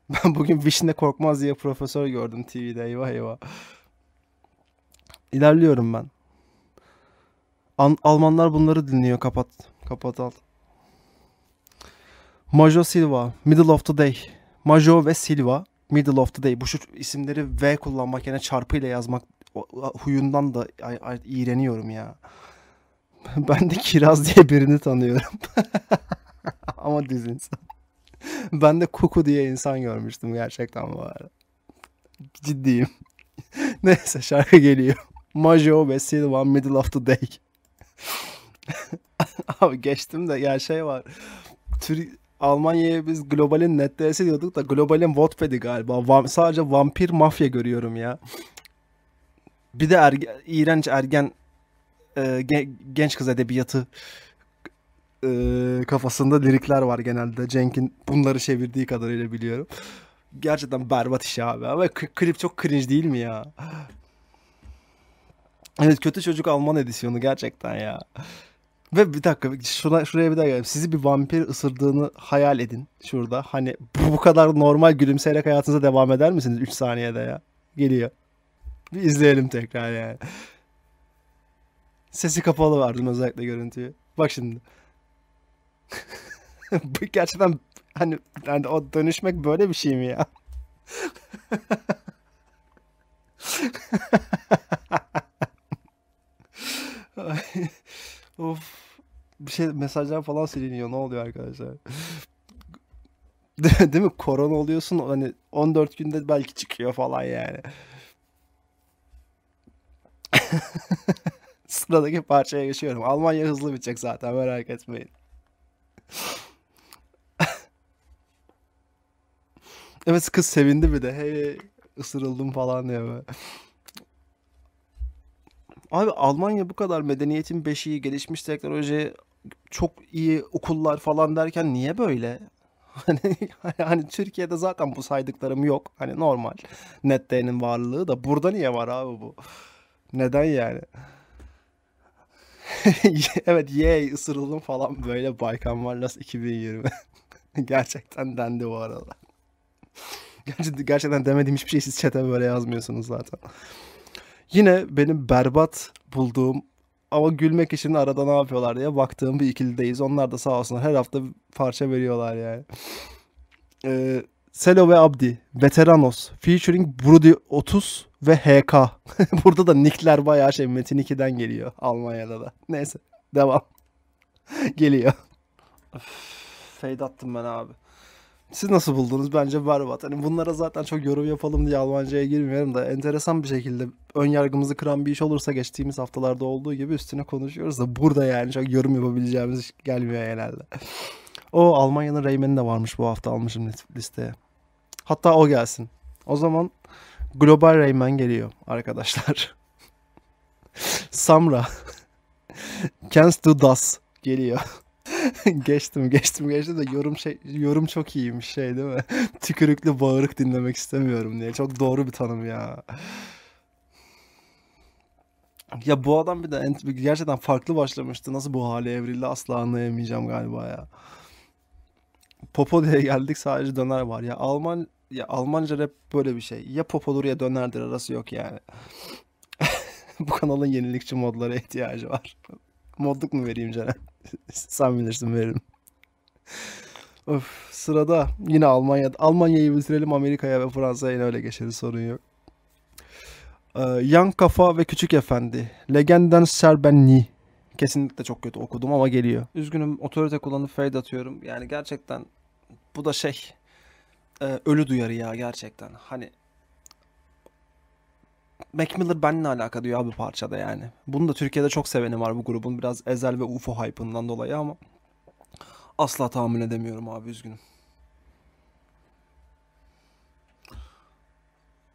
Ben bugün Vişne Korkmaz diye profesör gördüm TV'de. Eyvah eyvah. İlerliyorum ben. Almanlar bunları dinliyor. Kapat. Kapat al. Majoe Silva. Middle of the Day. Majoe ve Silva, Middle of the Day. Bu şu isimleri V kullanmak yani çarpıyla yazmak huyundan da iğreniyorum ya. Ben de Kiraz diye birini tanıyorum. Ama düz insan. Ben de Kuku diye insan görmüştüm gerçekten bu arada. Ciddiyim. Neyse şarkı geliyor. Majoe ve Silva, Middle of the Day. Abi geçtim de ya şey var. Almanya'ya biz globalin netlesi diyorduk da globalin Wattpad'i galiba. Sadece vampir mafya görüyorum ya. Bir de iğrenç ergen genç kız edebiyatı kafasında lirikler var genelde. Cenk'in bunları çevirdiği kadarıyla biliyorum. Gerçekten berbat iş abi. Ama klip çok cringe değil mi ya? Evet kötü çocuk Alman edisyonu gerçekten ya. Ve bir dakika şuraya bir daha gelelim. Sizi bir vampir ısırdığını hayal edin şurada. Hani bu kadar normal gülümseyerek hayatınıza devam eder misiniz 3 saniyede ya? Geliyor. Bir izleyelim tekrar yani. Sesi kapalı verdim özellikle görüntüyü. Bak şimdi. Bu gerçekten hani o dönüşmek böyle bir şey mi ya? Of bir şey mesajlar falan siliniyor. Ne oluyor arkadaşlar? Değil mi? Korona oluyorsun hani 14 günde belki çıkıyor falan yani. Sıradaki parçaya geçiyorum. Almanya hızlı bitecek zaten merak etmeyin. Evet kız sevindi bir de. Hey ısırıldım falan diye böyle. Abi Almanya bu kadar medeniyetin beşiği, gelişmiş teknoloji, çok iyi okullar falan derken niye böyle? Hani Türkiye'de zaten bu saydıklarım yok. Hani normal. NetDay'nin varlığı da burada niye var abi bu? Neden yani? Evet yey ısırıldım falan böyle Baykan Varlas 2020. Gerçekten dendi bu arada. Gerçekten demedim hiçbir şey, siz chat'e böyle yazmıyorsunuz zaten. Yine benim berbat bulduğum ama gülmek için arada ne yapıyorlar diye baktığım bir ikilideyiz. Onlar da sağ olsunlar her hafta parça veriyorlar yani. Selo ve Abdi, Veteranos, featuring Brudi 30 ve HK. Burada da nickler bayağı şey, Metin 2'den geliyor Almanya'da da. Neyse devam. Geliyor. Fade attım ben abi. Siz nasıl buldunuz? Bence berbat. Hani bunlara zaten çok yorum yapalım diye Almanca'ya girmiyorum da enteresan bir şekilde ön yargımızı kıran bir iş olursa geçtiğimiz haftalarda olduğu gibi üstüne konuşuyoruz da burada yani çok yorum yapabileceğimiz iş gelmiyor herhalde. O Almanya'nın Reymen'i de varmış bu hafta, almışım listeye. Hatta o gelsin. O zaman Global Reymen geliyor arkadaşlar. Samra. Can't do das geliyor. geçtim de yorum çok iyiymiş şey değil mi? Tükürüklü bağırık dinlemek istemiyorum diye. Çok doğru bir tanım ya. Ya bu adam bir de gerçekten farklı başlamıştı. Nasıl bu hale evrildi asla anlayamayacağım galiba ya. Popo diye geldik, sadece döner var. Ya Almanca rap böyle bir şey. Ya popodur ya dönerdir, arası yok yani. Bu kanalın yenilikçi modlara ihtiyacı var. Modluk mu vereyim Ceren? Sen bilirsin, veririm. Öf, sırada yine Almanya'yı bitirelim, Amerika'ya ve Fransa'ya yine öyle geçeriz, sorun yok. Yan Kafa ve Küçük Efendi, Legenden Serbenli. Kesinlikle çok kötü okudum ama geliyor. Üzgünüm, otorite kullanıp fade atıyorum. Yani gerçekten bu da şey, ölü duyarı ya gerçekten. Hani Mac Miller benimle alaka diyor abi parçada yani. Bunu da Türkiye'de çok seveni var bu grubun. Biraz Ezel ve UFO hype'ından dolayı ama asla tahmin edemiyorum abi, üzgünüm.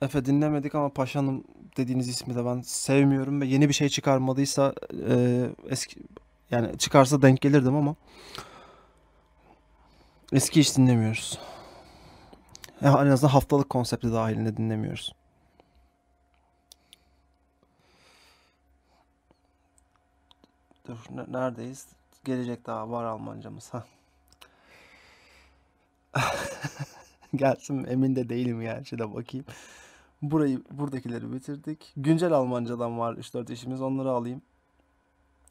Efe dinlemedik ama Paşa'nın dediğiniz ismi de ben sevmiyorum ve yeni bir şey çıkarmadıysa eski, yani çıkarsa denk gelirdim ama eski hiç dinlemiyoruz. En azından haftalık konsepti dahilinde dinlemiyoruz. Dur, neredeyiz? Gelecek daha var Almancamız. Ha. Gelsin, emin de değilim yani. Şöyle bakayım. Buradakileri bitirdik. Güncel Almancadan var 3-4 işimiz. Onları alayım.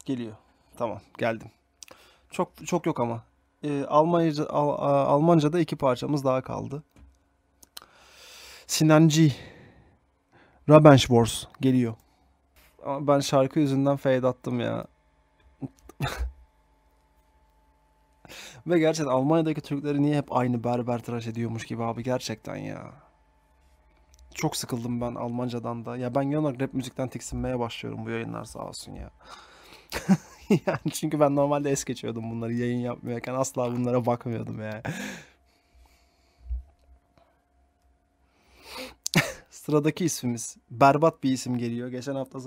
Geliyor. Tamam, geldim. Çok çok yok ama. Almanca'da iki parçamız daha kaldı. Sinanci, Rabenschwors geliyor. Ama ben şarkı yüzünden fade attım ya. Ve gerçekten Almanya'daki Türkleri niye hep aynı berber tıraş ediyormuş gibi abi, gerçekten ya. Çok sıkıldım ben Almancadan da. Ya ben genel olarak rap müzikten tiksinmeye başlıyorum bu yayınlar sağ olsun ya. Yani çünkü ben normalde es geçiyordum bunları yayın yapmıyorken, asla bunlara bakmıyordum ya. Sıradaki ismimiz berbat bir isim geliyor. Geçen hafta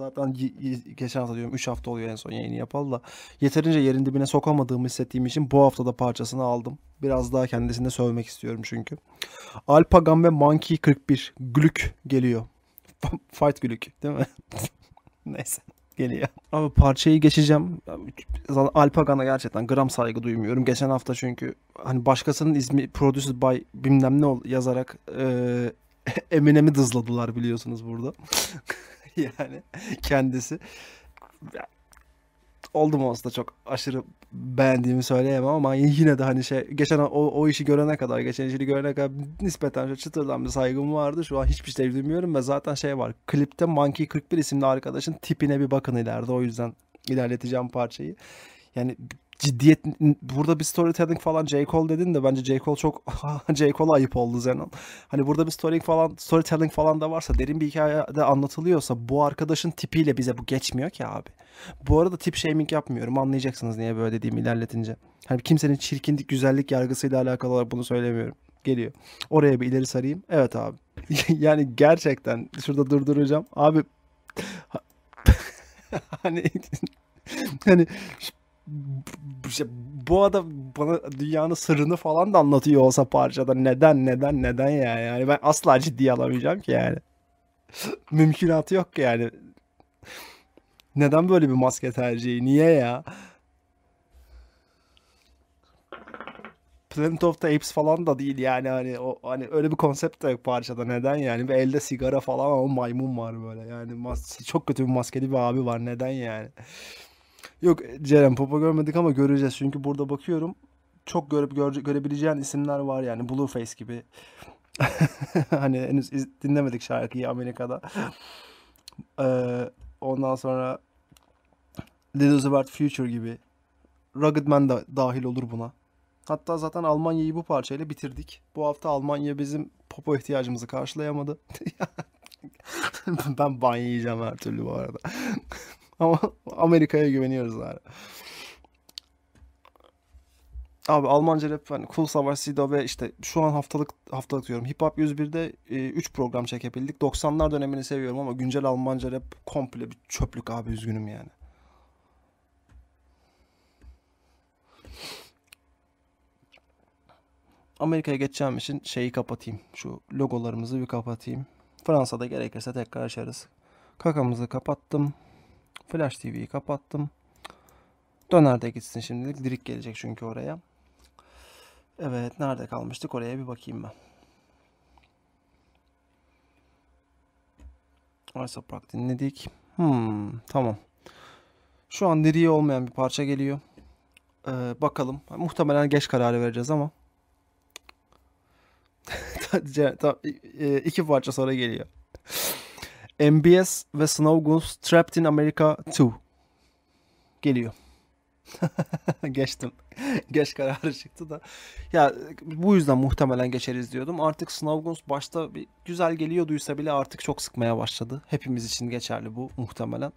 diyorum, 3 hafta oluyor en son yayını yapalı da. Yeterince yerin dibine sokamadığımı hissettiğim için bu hafta da parçasını aldım. Biraz daha kendisini sövmek istiyorum çünkü. Alpagan ve Monkey 41 Glück geliyor. Fight Glück değil mi? Neyse geliyor. Abi parçayı geçeceğim. Alpagan'a gerçekten gram saygı duymuyorum. Geçen hafta çünkü hani başkasının ismi Produced by bilmem ne yazarak Eminem'i dızladılar biliyorsunuz burada. Yani kendisi. Oldum olsa da çok aşırı beğendiğimi söyleyemem ama yine de hani şey, geçen o işi görene kadar, geçen işi görene kadar nispeten çıtırdan bir saygım vardı. Şu an hiçbir şey bilmiyorum ve zaten şey var. Klipte Monkey 41 isimli arkadaşın tipine bir bakın ileride. O yüzden ilerleteceğim parçayı. Yani ciddiyet, burada bir storytelling falan J. Cole dedin de bence J. Cole çok J. Cole'a ayıp oldu Zenon. Hani burada bir storytelling falan da varsa, derin bir hikayede anlatılıyorsa bu arkadaşın tipiyle bize bu geçmiyor ki abi. Bu arada tip shaming yapmıyorum, anlayacaksınız niye böyle dediğimi ilerletince. Hani kimsenin çirkinlik, güzellik yargısıyla alakalı olarak bunu söylemiyorum. Geliyor. Oraya bir ileri sarayım. Evet abi. Yani gerçekten şurada durduracağım. Abi hani bu adam bana dünyanın sırrını falan da anlatıyor olsa parçada neden ya yani ben asla ciddiye alamayacağım ki yani. Mümkünatı yok ki yani. Neden böyle bir maske tercihi, niye ya? Planet of the Apes falan da değil yani, hani o, hani öyle bir konsept de yok parçada, neden yani? Bir elde sigara falan, o maymun var böyle yani, çok kötü bir maskeli bir abi var, neden yani? Yok Ceren, Popo görmedik ama göreceğiz çünkü burada bakıyorum çok görebileceğin isimler var yani, Blueface gibi. Hani henüz dinlemedik şarkıyı Amerika'da. Ondan sonra Little Zubert Future gibi. Rugged Man da dahil olur buna. Hatta zaten Almanya'yı bu parçayla bitirdik. Bu hafta Almanya bizim Popo ihtiyacımızı karşılayamadı. Ben banyo yiyeceğim her türlü bu arada. Ama Amerika'ya güveniyoruz abi. Abi Almanca rap, hani Cool Savaş, Sido ve işte şu an haftalık diyorum. Hip Hop 101'de 3 program çekebildik. 90'lar dönemini seviyorum ama güncel Almanca rap komple bir çöplük abi, üzgünüm yani. Amerika'ya geçeceğim için şeyi kapatayım. Şu logolarımızı bir kapatayım. Fransa'da gerekirse tekrar açarız. Kakamızı kapattım. Flash TV'yi kapattım. Döner de gitsin şimdilik. Direkt gelecek çünkü oraya. Evet, nerede kalmıştık? Oraya bir bakayım ben. Aesop Rock dinledik. Tamam. Şu an diri olmayan bir parça geliyor. Bakalım. Muhtemelen geç kararı vereceğiz ama. Tamam, 2 parça sonra geliyor. NBS ve Snowgoons Trapped in America 2 geliyor. Geçtim. Geç kararı çıktı da. Ya bu yüzden muhtemelen geçeriz diyordum. Artık Snowgoons başta bir güzel geliyorduysa bile artık çok sıkmaya başladı. Hepimiz için geçerli bu muhtemelen.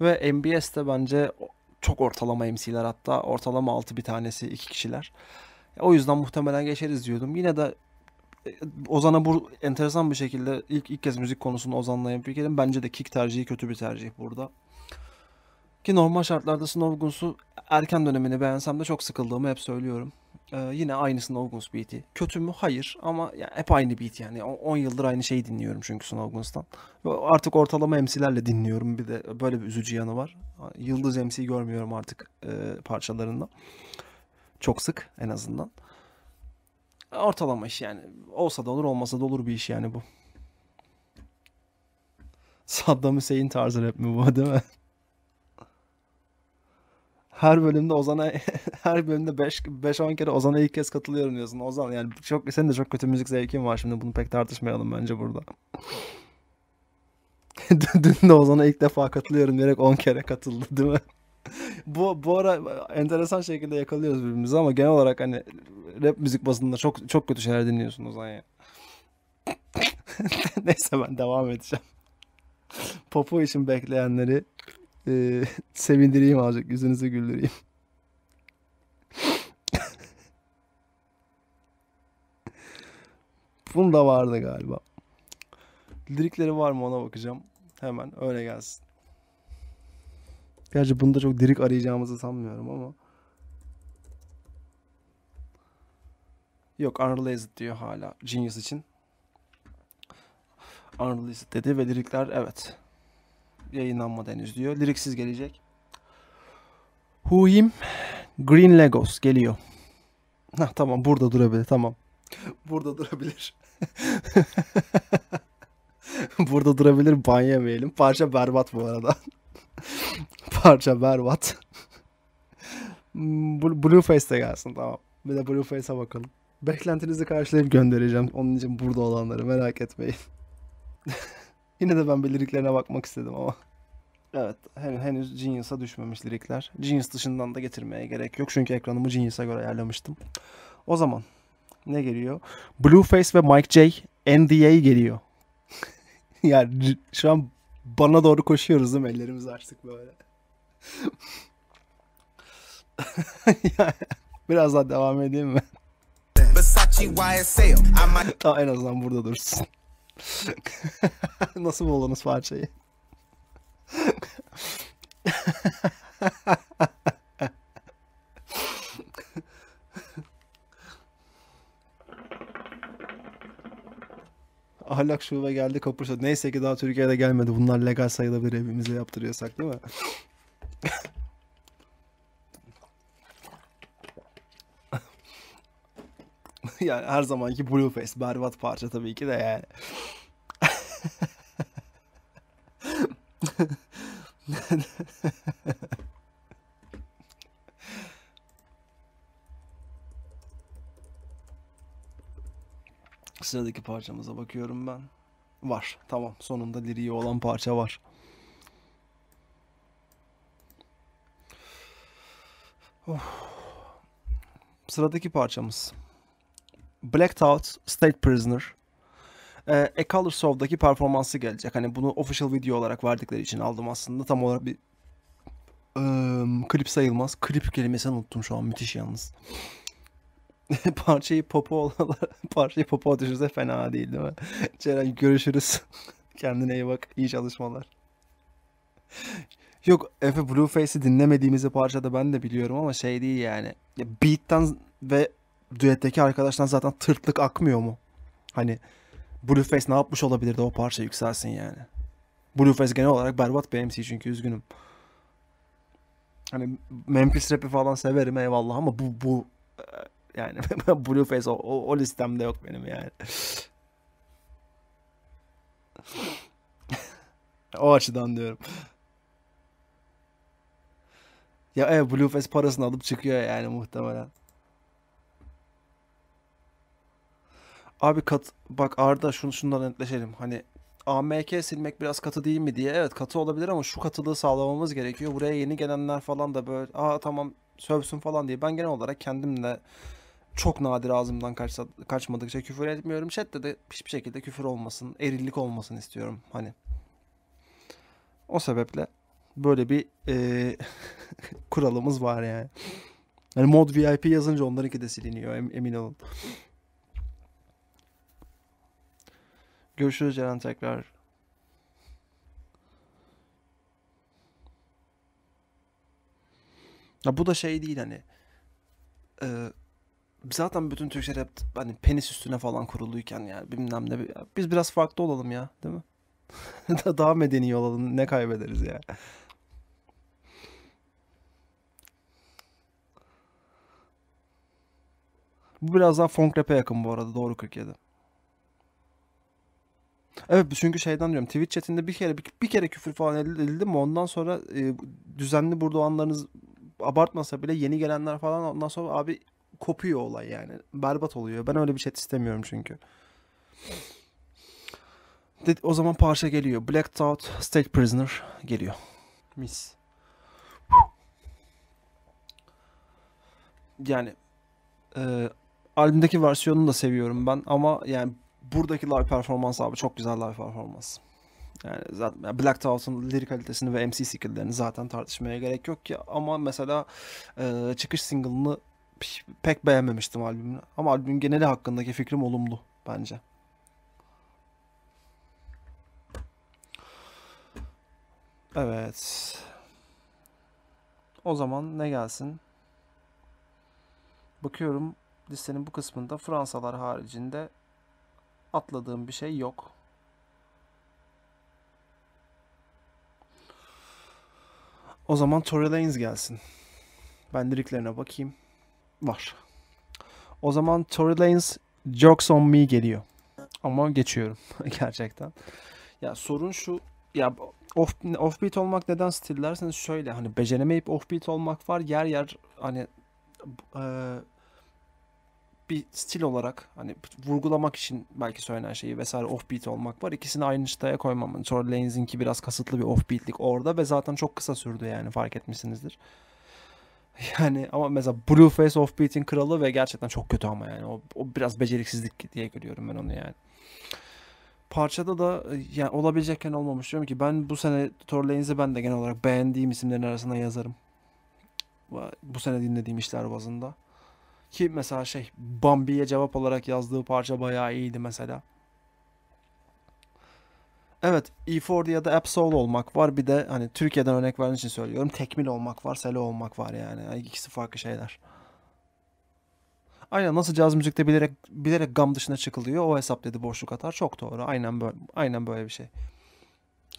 Ve NBS de bence çok ortalama MC'ler, hatta ortalama 6 bir tanesi 2 kişiler. O yüzden muhtemelen geçeriz diyordum. Yine de Ozan'a bu enteresan bir şekilde ilk kez müzik konusunda Ozan'la yapıyorum. Bence de kick tercihi kötü bir tercih burada. Ki normal şartlarda Snowgoons'u erken dönemini beğensem de çok sıkıldığımı hep söylüyorum. Yine aynı Snowgoons beat'i. Kötü mü? Hayır. Ama yani hep aynı beat yani. 10 yıldır aynı şeyi dinliyorum çünkü Snowgoons'tan. Artık ortalama MC'lerle dinliyorum. Bir de böyle bir üzücü yanı var. Yıldız MC'yi görmüyorum artık parçalarında. Çok sık en azından. Ortalama iş yani. Olsa da olur, olmasa da olur bir iş yani bu. Saddam Hüseyin tarzı rap mi bu, değil mi? Her bölümde Ozan'a, her bölümde 5-10 kere Ozan'a ilk kez katılıyorum diyorsun. Ozan yani çok, senin de çok kötü müzik zevkin var, şimdi bunu pek tartışmayalım bence burada. Dün de Ozan'a ilk defa katılıyorum diyerek 10 kere katıldı, değil mi? Bu ara enteresan şekilde yakalıyoruz birbirimizi ama genel olarak hani rap müzik basında çok kötü şeyler dinliyorsun Ozan ya. Neyse, ben devam edeceğim. Popo için bekleyenleri sevindireyim azıcık, yüzünüzü güldüreyim. Bunun da vardı galiba. Lirikleri var mı ona bakacağım. Hemen öyle gelsin. Gerçi bunda çok dirik arayacağımızı sanmıyorum ama. Yok, Unreleased diyor hala Genius için. Unreleased dedi ve lirikler evet. Yayınlanmadı henüz diyor. Liriksiz gelecek. Who Him? Green Legos geliyor. Hah, tamam, burada durabilir, tamam. Burada durabilir. Burada durabilir, ban yemeyelim. Parça berbat bu arada. Parça berbat. Blueface de gelsin, tamam. Bir de Blueface'e bakalım. Beklentinizi karşılayıp göndereceğim. Onun için burada olanları merak etmeyin. Yine de ben bir liriklerine bakmak istedim ama. Evet, henüz Genius'a düşmemiş lirikler. Genius dışından da getirmeye gerek yok. Çünkü ekranımı Genius'a göre ayarlamıştım. O zaman ne geliyor? Blueface ve Mike J NDA geliyor. Yani şu an bana doğru koşuyoruz değil mi? Ellerimizi açtık böyle. Biraz daha devam edeyim mi? Tamam, en azından burada dursun. Nasıl buldunuz parçayı? Ahlak şube geldi, kapırsa. Neyse ki daha Türkiye'de gelmedi. Bunlar legal sayılabilir, evimize yaptırıyorsak, değil mi? Yani her zamanki Blueface, berbat parça tabii ki de yani. Sıradaki parçamıza bakıyorum ben. Var. Tamam. Sonunda liriği olan parça var. Of. Sıradaki parçamız Black Thought, State Prisoner. A Color Soul'daki performansı gelecek. Hani bunu official video olarak verdikleri için aldım aslında. Tam olarak bir klip sayılmaz. Klip kelimesini unuttum şu an. Müthiş yalnız. Parçayı Popo düşürse fena değil, değil mi? Ceren, görüşürüz. Kendine iyi bak. İyi çalışmalar. Yok, Efe, Blueface'i dinlemediğimizi parçada ben de biliyorum ama şey değil yani. Ya beat'ten ve düetteki arkadaştan zaten tırtlık akmıyor mu? Hani Blueface ne yapmış olabilir de o parça yükselsin yani. Blueface genel olarak berbat bir MC çünkü, üzgünüm. Hani Memphis rap'i falan severim, eyvallah, ama bu yani Blueface o listemde yok benim yani. O açıdan diyorum. Ya Blueface parasını alıp çıkıyor yani muhtemelen. Abi bak Arda, şundan netleşelim. Hani AMK silmek biraz katı değil mi diye. Evet, katı olabilir ama şu katılığı sağlamamız gerekiyor. Buraya yeni gelenler falan da böyle tamam sövsün falan diye. Ben genel olarak kendimle çok nadir ağzımdan kaçmadıkça küfür etmiyorum. Chat'te de hiçbir şekilde küfür olmasın, erillik olmasın istiyorum. Hani o sebeple böyle bir kuralımız var yani. Yani mod VIP yazınca onlarınki de siliniyor, emin olun. Görüşürüz Ceren tekrar. Ya bu da şey değil hani. Zaten bütün Türkçe rap hani penis üstüne falan kuruluyken yani bilmem ne. Biz biraz farklı olalım ya, değil mi? Daha medeni olalım, ne kaybederiz ya. Bu biraz daha funk rap'e yakın bu arada, doğru 47. Evet, çünkü şeyden diyorum, Twitch chatinde bir kere küfür falan edildi mi ondan sonra düzenli burada olanlarınız abartmasa bile yeni gelenler falan ondan sonra abi kopuyor olay yani, berbat oluyor. Ben öyle bir chat istemiyorum çünkü. O zaman parça geliyor. Black Thought, State Prisoner geliyor. Mis. Yani albümdeki versiyonunu da seviyorum ben ama yani buradaki live performans abi çok güzel live performans. Yani zaten Black Thought'un lirik kalitesini ve MC skill'lerini zaten tartışmaya gerek yok ki, ama mesela çıkış single'ını pek beğenmemiştim albümünü. Ama albümün geneli hakkındaki fikrim olumlu bence. Evet. O zaman ne gelsin? Bakıyorum listenin bu kısmında Fransalar haricinde atladığım bir şey yok. O zaman Tory Lanez gelsin. Ben liriklerine bakayım. Var. O zaman Tory Lanez, Jokes on Me geliyor. Ama geçiyorum gerçekten. Ya sorun şu. Ya offbeat olmak neden stil derseniz şöyle, hani beceremeyip offbeat olmak var. Yer yer hani bir stil olarak hani vurgulamak için belki söylenen şeyi vesaire offbeat olmak var. İkisini aynı çıtaya koymam. Tory Lanez'inki biraz kasıtlı bir offbeatlik orada ve zaten çok kısa sürdü yani, fark etmişsinizdir. Yani ama mesela Blueface offbeat'in kralı ve gerçekten çok kötü ama yani o biraz beceriksizlik diye görüyorum ben onu yani. Parçada da yani olabilecekken olmamış diyorum ki ben bu sene Tory Lanez'i ben de genel olarak beğendiğim isimlerin arasına yazarım. Bu sene dinlediğim işler bazında. Ki mesela şey, Bambi'ye cevap olarak yazdığı parça bayağı iyiydi mesela. Evet, E4 ya da Absol olmak var. Bir de hani Türkiye'den örnek verdiğim için söylüyorum. Tekmil olmak var, Selo olmak var yani. Yani ikisi farklı şeyler. Aynen nasıl caz müzikte bilerek gam dışına çıkılıyor. O hesap dedi boşluk atar. Çok doğru. Aynen böyle bir şey.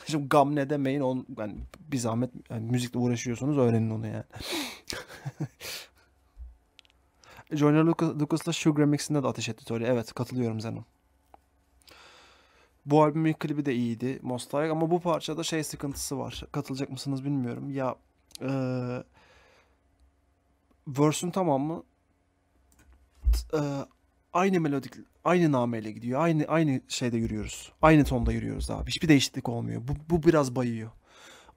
Şimdi gam ne demeyin. Yani bir zahmet yani müzikle uğraşıyorsunuz. Öğrenin onu yani. Joyner Lucas'la Sugar Mix'inde de ateş etti Tory. Evet, katılıyorum Zenon. Bu albümün ilk klibi de iyiydi. Most Like, ama bu parçada şey sıkıntısı var. Katılacak mısınız bilmiyorum. Ya verse'ün tamamı aynı melodik, aynı nameyle gidiyor. Aynı şeyde yürüyoruz. Aynı tonda yürüyoruz abi. Hiçbir değişiklik olmuyor. Bu biraz bayıyor.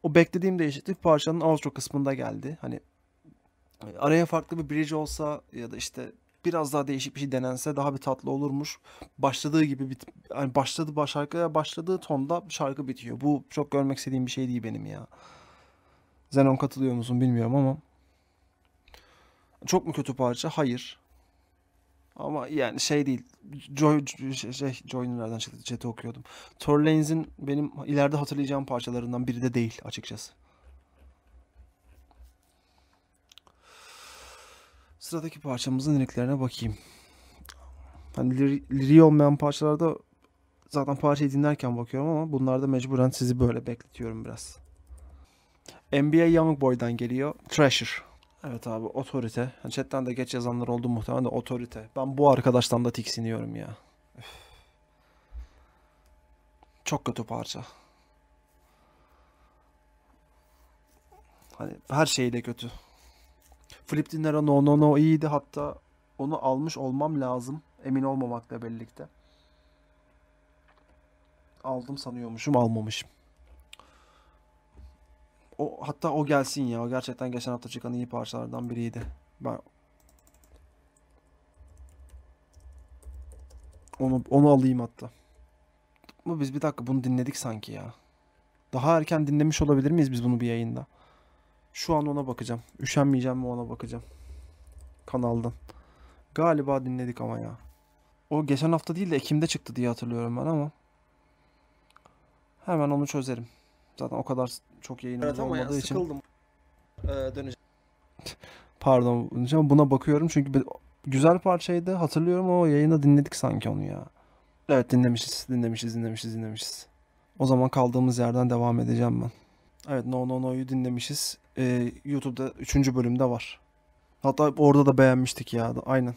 O beklediğim değişiklik parçanın outro kısmında geldi. Hani araya farklı bir bridge olsa ya da işte biraz daha değişik bir şey denense daha bir tatlı olurmuş. Başladığı gibi yani şarkıya başladığı tonda şarkı bitiyor. Bu çok görmek istediğim bir şey değil benim ya. Zenon katılıyor musun bilmiyorum ama çok mu kötü parça? Hayır. Ama yani şey değil. Joy'un nereden çıktı? Chat'i okuyordum. Tory Lanez'in benim ileride hatırlayacağım parçalarından biri de değil açıkçası. Sıradaki parçamızın liriklerine bakayım. Hani liriği olmayan parçalarda zaten parçayı dinlerken bakıyorum ama bunlarda mecburen sizi böyle bekletiyorum biraz. NBA Young Boy'dan geliyor. Treasure. Evet abi, otorite. Yani chatten de geç yazanlar oldu muhtemelen de otorite. Ben bu arkadaştan da tiksiniyorum ya. Üf. Çok kötü parça. Hani her şeyi de kötü. Flip Dinero No No No iyiydi, hatta onu almış olmam lazım. Emin olmamakla birlikte. Aldım sanıyormuşum, almamışım. Hatta o gelsin ya. O gerçekten geçen hafta çıkan iyi parçalardan biriydi. Ben onu alayım hatta. Ama biz bir dakika bunu dinledik sanki ya. Daha erken dinlemiş olabilir miyiz biz bunu bir yayında? Şu an ona bakacağım. Üşenmeyeceğim mi ona bakacağım. Kanaldan. Galiba dinledik ama ya. O geçen hafta değil de Ekim'de çıktı diye hatırlıyorum ben ama. Hemen onu çözerim. Zaten o kadar çok yayınımız evet, olmadığı ya, için. Sıkıldım. Döneceğim. Pardon. Buna bakıyorum çünkü güzel parçaydı. Hatırlıyorum ama yayında dinledik sanki onu ya. Evet, dinlemişiz. O zaman kaldığımız yerden devam edeceğim ben. Evet, No No No'yu dinlemişiz. YouTube'da 3. bölümde var. Hatta orada da beğenmiştik ya. Aynen.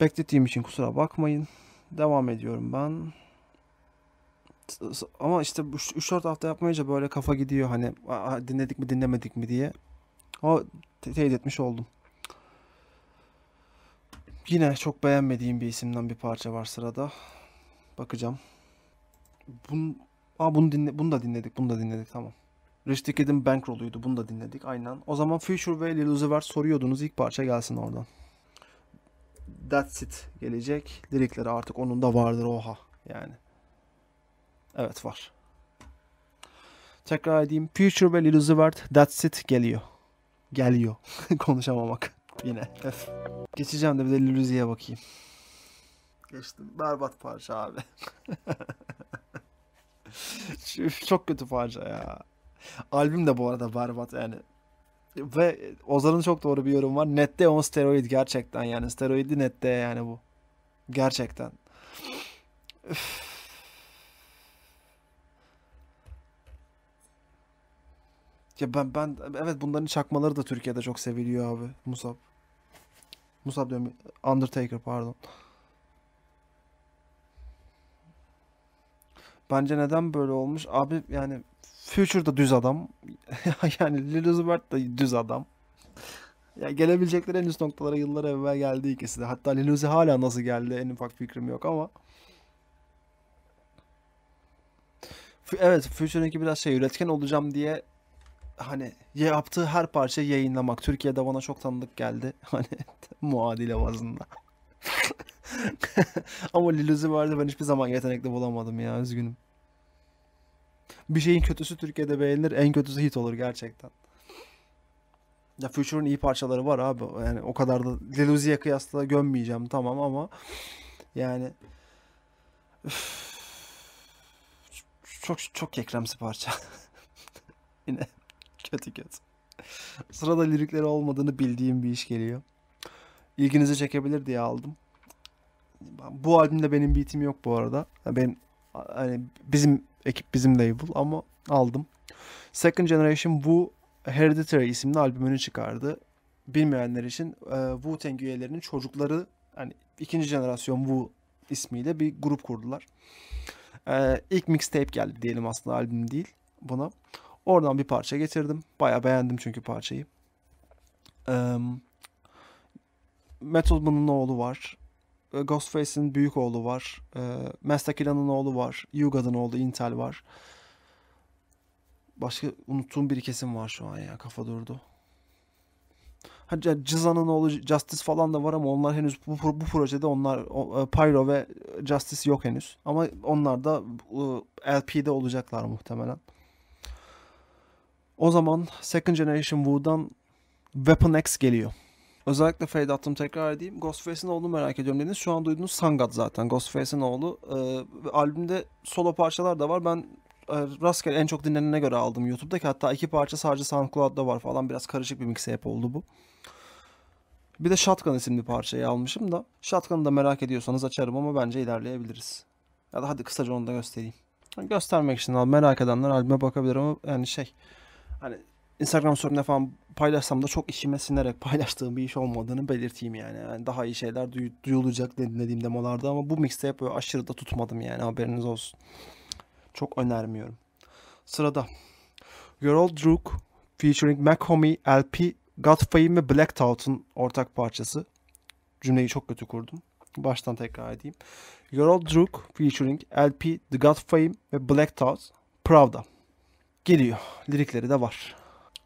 Beklettiğim için kusura bakmayın. Devam ediyorum ben. Ama işte 3-4 hafta yapmayınca böyle kafa gidiyor hani dinledik mi dinlemedik mi diye. Ama teyit etmiş oldum. Yine çok beğenmediğim bir isimden bir parça var sırada. Bakacağım. Bunu da dinledik tamam. Rich the Kid'in Bankroll'uydu, bunu da dinledik aynen. O zaman Future ve Lil Uzi Vert soruyordunuz, ilk parça gelsin oradan. That's It gelecek. Lirikleri artık onun da vardır oha yani. Evet var. Tekrar edeyim. Future ve Lil Uzi Vert, That's It geliyor. Geliyor. Konuşamamak. Yine. Geçeceğim de bir de Lil Uzi'ye bakayım. Geçtim. Berbat parça abi. Çok kötü parça ya. Albüm de bu arada berbat yani. Ve Ozan'ın çok doğru bir yorum var. Nette on steroid gerçekten yani. Steroidli nette yani bu. Gerçekten. Üff. Ya ben evet, bunların çakmaları da Türkiye'de çok seviliyor abi. Musab diyorum. Undertaker pardon. Bence neden böyle olmuş? Abi yani Future'da düz adam. Yani Lil Uzi Vert da düz adam. Ya gelebilecekleri en üst noktalara yıllar evvel geldi ikisi de. Hatta Lil Uzi hala nasıl geldi en ufak fikrim yok ama. Evet, Future'ınki biraz şey, üretken olacağım diye hani yaptığı her parça yayınlamak. Türkiye'de bana çok tanıdık geldi. Hani muadile bazında. Ama Lil Uzi vardı, ben hiçbir zaman yetenekli bulamadım ya, üzgünüm. Bir şeyin kötüsü Türkiye'de beğenilir, en kötüsü hit olur gerçekten. Ya Future'ın iyi parçaları var abi. Yani o kadar da Lil Uzi'ye kıyasla gömmeyeceğim tamam ama yani üf, çok ekremsi parça. Yine kötü. Sırada lirikleri olmadığını bildiğim bir iş geliyor. İlginizi çekebilir diye aldım. Bu albümde benim beatim yok bu arada. Ben hani bizim ekip, bizim label ama aldım. Second Generation Wu Hereditary isimli albümünü çıkardı. bilmeyenler için Wu-Tang üyelerinin çocukları, hani ikinci jenerasyon Wu ismiyle bir grup kurdular. İlk mixtape geldi diyelim, aslında albüm değil buna. Oradan bir parça getirdim. Bayağı beğendim çünkü parçayı. Metalman'ın oğlu var. Ghostface'in büyük oğlu var. Mastakila'nın oğlu var. Yuga'nın oğlu Intel var. Başka unuttuğum bir kesim var şu an ya. Kafa durdu. Ciza'nın oğlu Justice falan da var ama onlar henüz bu projede Pyro ve Justice yok henüz. Ama onlar da El-P'de olacaklar muhtemelen. O zaman Second Generation Wu'dan Weapon X geliyor. Özellikle fade attım, tekrar edeyim. Ghostface'in oğlunu merak ediyorum dediniz. Şu an duyduğunuz Sangat zaten. Ghostface'in oğlu. Albümde solo parçalar da var. Ben rastgele en çok dinlenene göre aldım YouTube'daki. Hatta iki parça sadece SoundCloud'da var falan. Biraz karışık bir mixtape oldu bu. Bir de Shotgun isimli parçayı almışım da. Shotgun'ı da merak ediyorsanız açarım ama bence ilerleyebiliriz. Ya da hadi kısaca onu da göstereyim. Göstermek için merak edenler albüme bakabilir ama yani şey... Hani Instagram story'inde falan paylaşsam da çok işime sinerek paylaştığım bir iş olmadığını belirteyim yani. Yani daha iyi şeyler duyulacak dediğim demolarda ama bu mixtape böyle aşırı da tutmadım yani, haberiniz olsun. Çok önermiyorum. Sırada Your Old Droog featuring Macomy, El-P, God Fahim ve Black Thought'un ortak parçası. Cümleyi çok kötü kurdum. Baştan tekrar edeyim. Your Old Droog featuring El-P, Tha God Fahim ve Black Thought, Pravda geliyor. Lirikleri de var.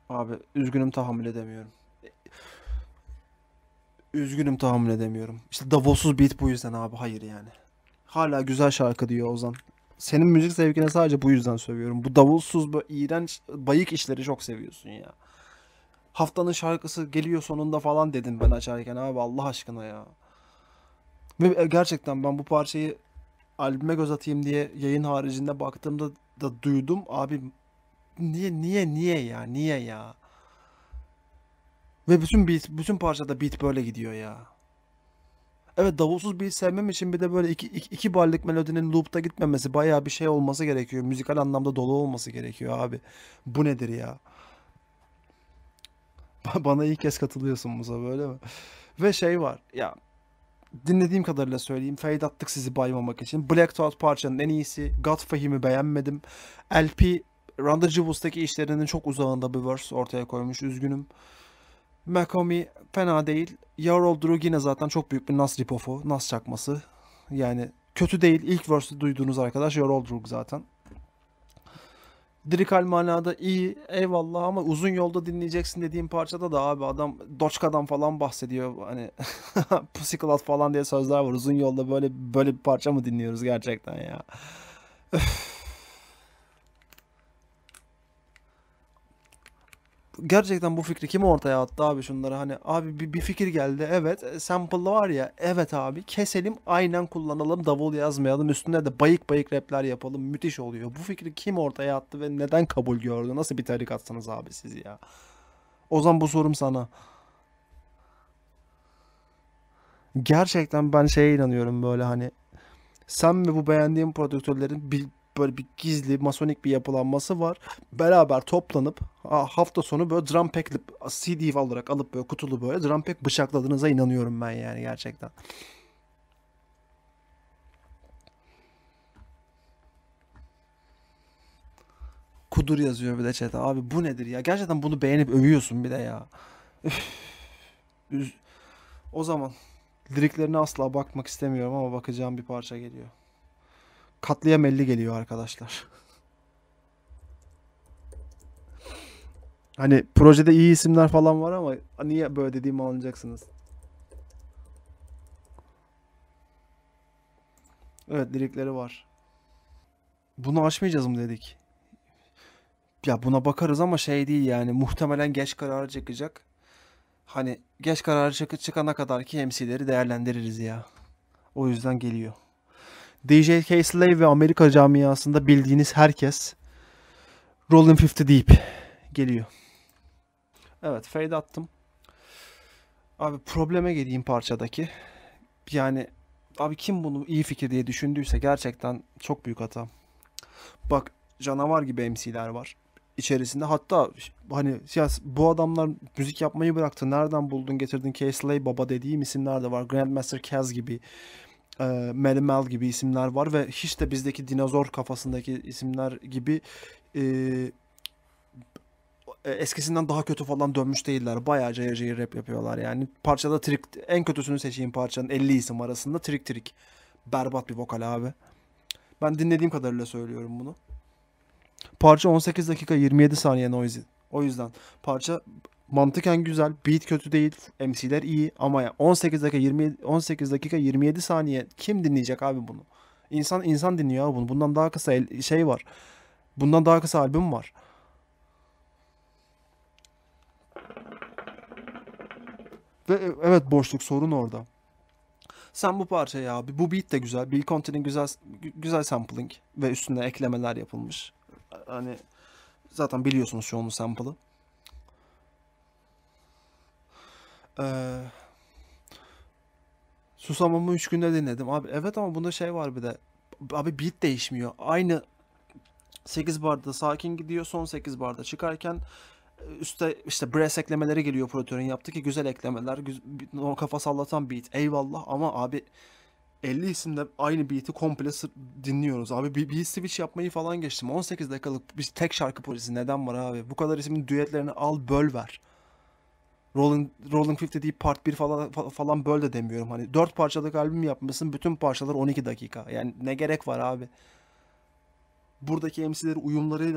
Abi üzgünüm, tahammül edemiyorum. Üzgünüm, tahammül edemiyorum. İşte Davos'uz beat bu yüzden abi, hayır yani. Hala güzel şarkı diyor Ozan. Senin müzik zevkine sadece bu yüzden sövüyorum. Bu davulsuz, bu iğrenç, bayık işleri çok seviyorsun ya. Haftanın şarkısı geliyor sonunda falan dedim ben açarken abi, Allah aşkına ya. Ve gerçekten ben bu parçayı albüme göz atayım diye yayın haricinde baktığımda da duydum. Abi niye ya? Ve bütün parçada beat böyle gidiyor ya. Evet, davulsuz beat sevmem için bir de böyle iki barlık melodinin loop'ta gitmemesi, bayağı bir şey olması gerekiyor. Müzikal anlamda dolu olması gerekiyor abi. Bu nedir ya? Bana ilk kez katılıyorsun Musa, böyle mi? Ve şey var ya, dinlediğim kadarıyla söyleyeyim. Fade attık sizi baymamak için. Black Thought parçanın en iyisi. God Fahim'i beğenmedim. El-P, Rendezvous'taki işlerinin çok uzağında bir verse ortaya koymuş. Üzgünüm. Macomy fena değil. Your Old Droog yine zaten çok büyük bir Nas ripofu, Nas çakması. Yani kötü değil. İlk verse'ü duyduğunuz arkadaş Your Old Droog zaten. Dirikal manada iyi, eyvallah, ama uzun yolda dinleyeceksin dediğim parçada da abi adam Doçka'dan falan bahsediyor. Hani Pussycat falan diye sözler var. Uzun yolda böyle bir parça mı dinliyoruz gerçekten ya? Gerçekten bu fikri kim ortaya attı abi şunları? Hani abi bir fikir geldi, evet sample var ya, evet abi keselim, aynen kullanalım, davul yazmayalım, üstüne de bayık rapler yapalım, müthiş oluyor. Bu fikri kim ortaya attı ve neden kabul gördü? Nasıl bir tarikatsınız abi siz ya? Ozan, bu sorum sana. Gerçekten ben şeye inanıyorum, böyle hani sen ve bu beğendiğim prodüktörlerin böyle bir gizli masonik bir yapılanması var. Beraber toplanıp hafta sonu böyle drum pack CD olarak alıp böyle kutulu böyle drum pack bıçakladığınıza inanıyorum ben yani gerçekten. Kudur yazıyor bir de chat'e. Abi bu nedir ya? Gerçekten bunu beğenip övüyorsun bir de ya. O zaman liriklerine asla bakmak istemiyorum ama bakacağım bir parça geliyor. Katliamelli geliyor arkadaşlar. Hani projede iyi isimler falan var ama niye böyle dediğimi anlayacaksınız. Evet, lirikleri var. Bunu açmayacağız mı dedik? Ya buna bakarız ama şey değil yani, muhtemelen geç kararı çıkacak. Hani geç kararı çıkana kadar ki MC'leri değerlendiririz ya. O yüzden geliyor. DJ K-Slave ve Amerika camiasında bildiğiniz herkes, Rollin' 50 Deep geliyor. Evet, fade attım. Abi probleme geleyim parçadaki. Yani abi kim bunu iyi fikir diye düşündüyse gerçekten çok büyük hata. Bak, canavar gibi MC'ler var. içerisinde. Hatta hani ya bu adamlar müzik yapmayı bıraktı. Nereden buldun getirdin K-Slay Baba dediğim isimler de var. Grandmaster Caz gibi, Melly Mel gibi isimler var ve hiç de bizdeki dinozor kafasındaki isimler gibi eskisinden daha kötü falan dönmüş değiller. Bayağı cayır cayır rap yapıyorlar yani. Parçada trik, en kötüsünü seçeyim parçanın 50 isim arasında trik. Berbat bir vokal abi. Ben dinlediğim kadarıyla söylüyorum bunu. Parça 18 dakika 27 saniye noisy. O yüzden parça mantıken güzel, beat kötü değil, MC'ler iyi ama ya 18 dakika 27 saniye kim dinleyecek abi bunu? İnsan dinliyor abi bunu. Bundan daha kısa şey var. Bundan daha kısa albüm var. Ve evet, boşluk sorun orada. Sen bu parçayı abi, bu beat de güzel. Bill Conti'nin güzel sampling ve üstüne eklemeler yapılmış. Hani zaten biliyorsunuz şu onun sample'ı. Susamamı 3 günde dinledim. Abi evet ama bunda şey var bir de. Abi beat değişmiyor. Aynı 8 barda sakin gidiyor. Son 8 barda çıkarken üstte işte brass eklemeleri geliyor, prodütörün yaptığı ki güzel eklemeler. Kafa sallatan beat. Eyvallah ama abi 50 isimle aynı beat'i komple dinliyoruz. Abi bir switch yapmayı falan geçtim. 18 dakikalık bir tek şarkı projesi neden var abi? Bu kadar ismin düetlerini al böl ver. Rolling 50 deyip part 1 falan böl de demiyorum. Hani 4 parçalık albüm yapmışsın. Bütün parçalar 12 dakika. Yani ne gerek var abi? Buradaki MC'leri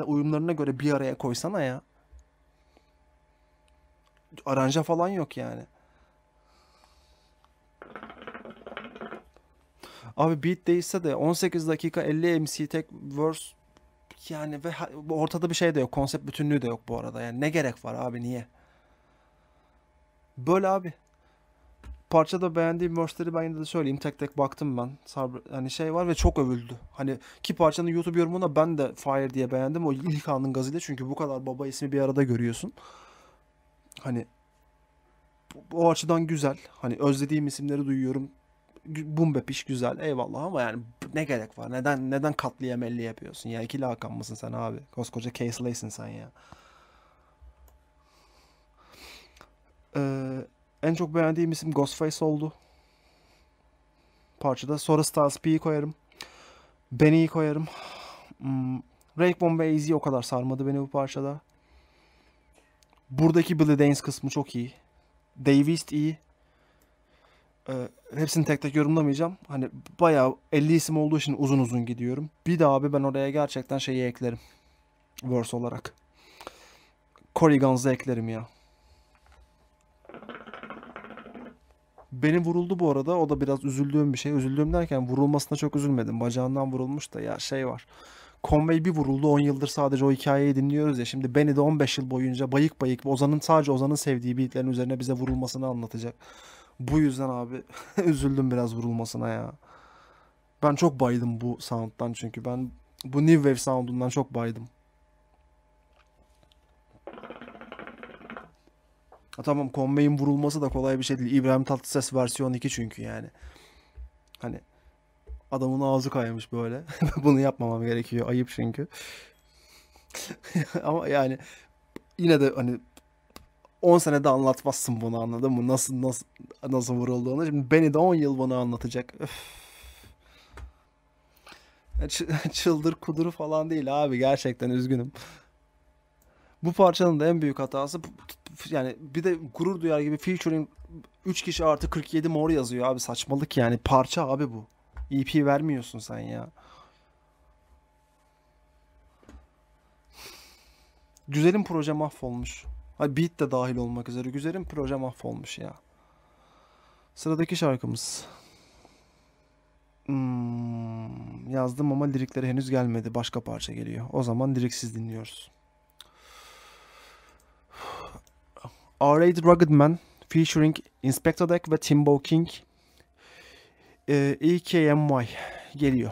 uyumlarına göre bir araya koysana ya. Aranja falan yok yani. Abi beat değişse de 18 dakika 50 MC tek verse yani ve ortada bir şey de yok. Konsept bütünlüğü de yok bu arada. Yani ne gerek var abi, niye? Böyle abi. Parçada beğendiğim verse'leri ben yine de söyleyeyim. Tek tek baktım ben. Hani şey var ve çok övüldü. Hani ki parçanın YouTube yorumuna ben de Fire diye beğendim. O ilk anın gazıyla, çünkü bu kadar baba ismi bir arada görüyorsun. Hani o açıdan güzel. Hani özlediğim isimleri duyuyorum. Bumbepiş güzel. Eyvallah ama yani ne gerek var? Neden katliamelli yapıyorsun? Ya ikili Hakan mısın sen abi? Koskoca K-Slay'sin sen ya. En çok beğendiğim isim Ghostface oldu. Parçada. Sonra Styles P'yi koyarım. Benny'i koyarım. Raekwon ve AZ o kadar sarmadı beni bu parçada. Buradaki Billy Danes kısmı çok iyi. Davis iyi. Hepsini tek tek yorumlamayacağım. Hani bayağı 50 isim olduğu için uzun uzun gidiyorum. Bir de abi ben oraya gerçekten şeyi eklerim. Verse olarak. Corey Guns'ı eklerim ya. Beni vuruldu bu arada. O da biraz üzüldüğüm bir şey. Üzüldüğüm derken vurulmasına çok üzülmedim. Bacağından vurulmuş da ya şey var. Conway bir vuruldu. 10 yıldır sadece o hikayeyi dinliyoruz ya. Şimdi beni de 15 yıl boyunca bayık sadece Ozan'ın sevdiği beatlerin üzerine bize vurulmasını anlatacak. Bu yüzden abi üzüldüm biraz vurulmasına ya. Ben çok baydım bu sound'dan çünkü. Ben bu New Wave sound'undan çok baydım. Ha, tamam, Conway'in vurulması da kolay bir şey değil. İbrahim Tatlıses versiyon 2 çünkü yani. Hani adamın ağzı kaymış böyle. Bunu yapmamam gerekiyor. Ayıp çünkü. Ama yani yine de hani 10 senede anlatmazsın bunu, anladın mı? Nasıl vurulduğunu. Şimdi beni de 10 yıl bana anlatacak. Çıldır kuduru falan değil abi. Gerçekten üzgünüm. Bu parçanın da en büyük hatası yani, bir de gurur duyar gibi featuring 3 kişi artı 47 mor yazıyor abi. Saçmalık yani. Parça abi bu. EP vermiyorsun sen ya. Güzelim proje mahvolmuş. Hayır, beat de dahil olmak üzere. Güzelim proje mahvolmuş ya. Sıradaki şarkımız. Yazdım ama lirikleri henüz gelmedi. Başka parça geliyor. O zaman liriksiz dinliyoruz. R.A.'d Rugged Man featuring Inspector Deck ve Timbo King. EKMY geliyor.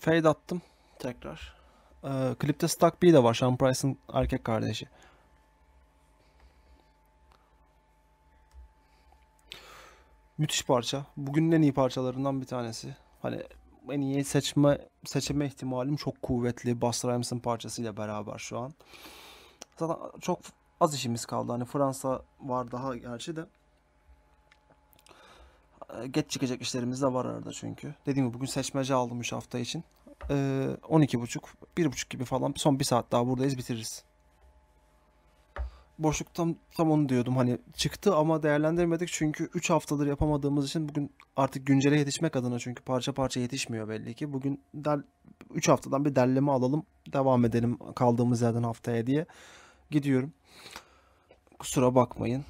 Fade attım tekrar. Klipte Stuck B de var. Sean Price'ın erkek kardeşi. Müthiş parça. Bugünün en iyi parçalarından bir tanesi. Hani en iyi seçme ihtimalim çok kuvvetli. Busta Rhymes'ın parçasıyla beraber şu an. Zaten çok az işimiz kaldı. Hani Fransa var daha gerçi de. Geç çıkacak işlerimiz de var arada çünkü. Dediğim gibi bugün seçmece aldım 3 hafta için. 12.30, 1.30 gibi falan son bir saat daha buradayız, bitiririz. Boşluktan tam onu diyordum, hani çıktı ama değerlendirmedik çünkü 3 haftadır yapamadığımız için bugün artık güncele yetişmek adına, çünkü parça parça yetişmiyor belli ki. Bugün 3 haftadan bir derleme alalım, devam edelim kaldığımız yerden haftaya diye gidiyorum. Kusura bakmayın.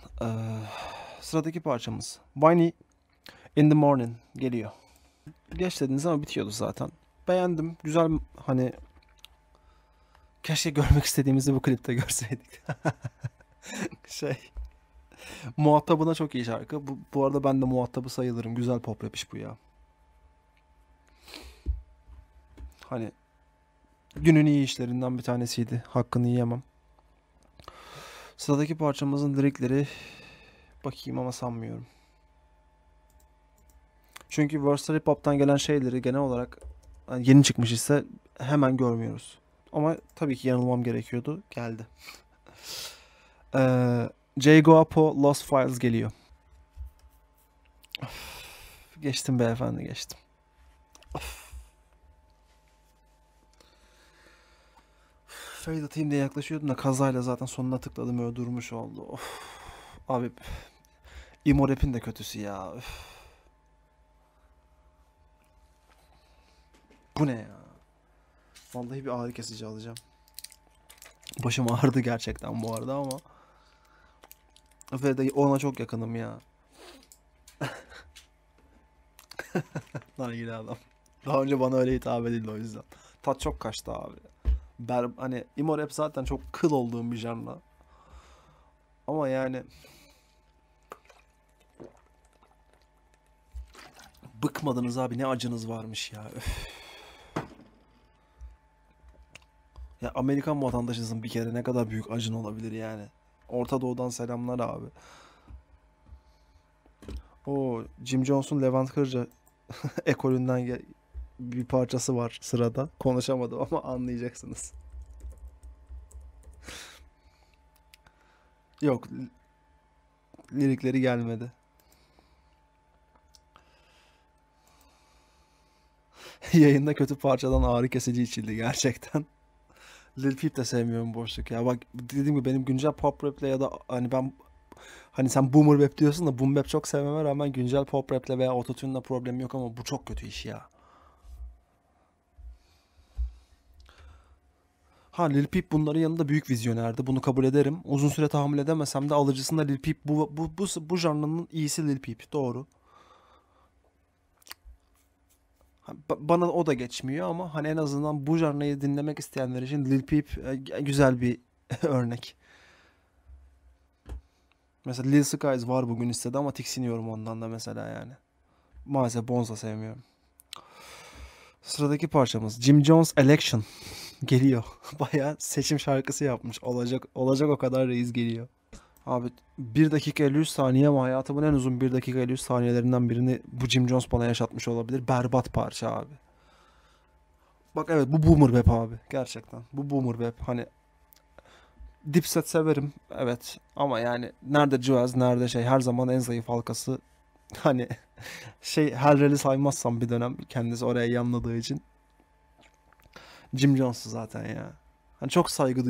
Sıradaki parçamız Whiny In The Morning geliyor. Geç dediniz ama bitiyordu zaten. Beğendim. Güzel, hani keşke görmek istediğimizi bu klipte görseydik. Muhatabına çok iyi şarkı. Bu arada ben de muhatabı sayılırım. Güzel pop rap iş bu ya. Hani günün iyi işlerinden bir tanesiydi. Hakkını yiyemem. Sıradaki parçamızın lirikleri bakayım ama sanmıyorum. Çünkü Versal Hip Hop'tan gelen şeyleri genel olarak yeni çıkmış ise hemen görmüyoruz. Ama tabii ki yanılmam gerekiyordu. Geldi. Jago Apo Lost Files geliyor. Of, geçtim beyefendi, geçtim. Of. Fade atayım diye yaklaşıyordum da kazayla zaten sonuna tıkladım, öyle durmuş oldu. Of. Abi emo rap'in de kötüsü ya. Of. Bu ne ya? Vallahi bir ağrı kesici alacağım. Başım ağrıdı gerçekten bu arada ama. Ve ona çok yakınım ya. Nargile adam. Daha önce bana öyle hitap edildi o yüzden. Tat çok kaçtı abi. Hani emo rap zaten çok kıl olduğum bir janra. Ama yani. Bıkmadınız abi, ne acınız varmış ya. Öf. Ya Amerikan vatandaşısın bir kere, ne kadar büyük acın olabilir yani. Orta Doğu'dan selamlar abi. O Jim Jones'un Levent Kırca ekolünden bir parçası var sırada. Konuşamadım ama anlayacaksınız. Yok. Lirikleri gelmedi. Yayında kötü parçadan ağrı kesici içildi gerçekten. Lil Peep de sevmiyorum boşluk ya. Bak dediğim gibi benim güncel pop rap'le ya da hani ben, hani sen boomer rap diyorsun da boom rap çok sevmeme rağmen güncel pop rap'le veya autotune'la problem yok ama bu çok kötü iş ya. Ha Lil Peep bunların yanında büyük vizyonerdi. Bunu kabul ederim. Uzun süre tahammül edemesem de alıcısında Lil Peep, bu janrının iyisi Lil Peep. Doğru. Bana o da geçmiyor ama hani en azından bu janrayı dinlemek isteyenler için Lil Peep güzel bir örnek. Mesela Lil Skies var bugün istedi ama tiksiniyorum ondan da mesela yani. Maalesef Bonza sevmiyorum. Sıradaki parçamız Jim Jones Election geliyor. Bayağı seçim şarkısı yapmış. Olacak o kadar reis geliyor. Abi 1 dakika 53 saniye ama hayatımın en uzun 1 dakika 53 saniyelerinden birini bu Jim Jones bana yaşatmış olabilir. Berbat parça abi. Bak evet, bu boomer rap abi. Gerçekten bu boomer rap. Hani Dipset severim evet ama yani nerede cıvaz, nerede şey, her zaman en zayıf halkası. Hani şey, Hellrell'i saymazsam bir dönem kendisi oraya yanladığı için. Jim Jones'u zaten ya. Hani çok saygı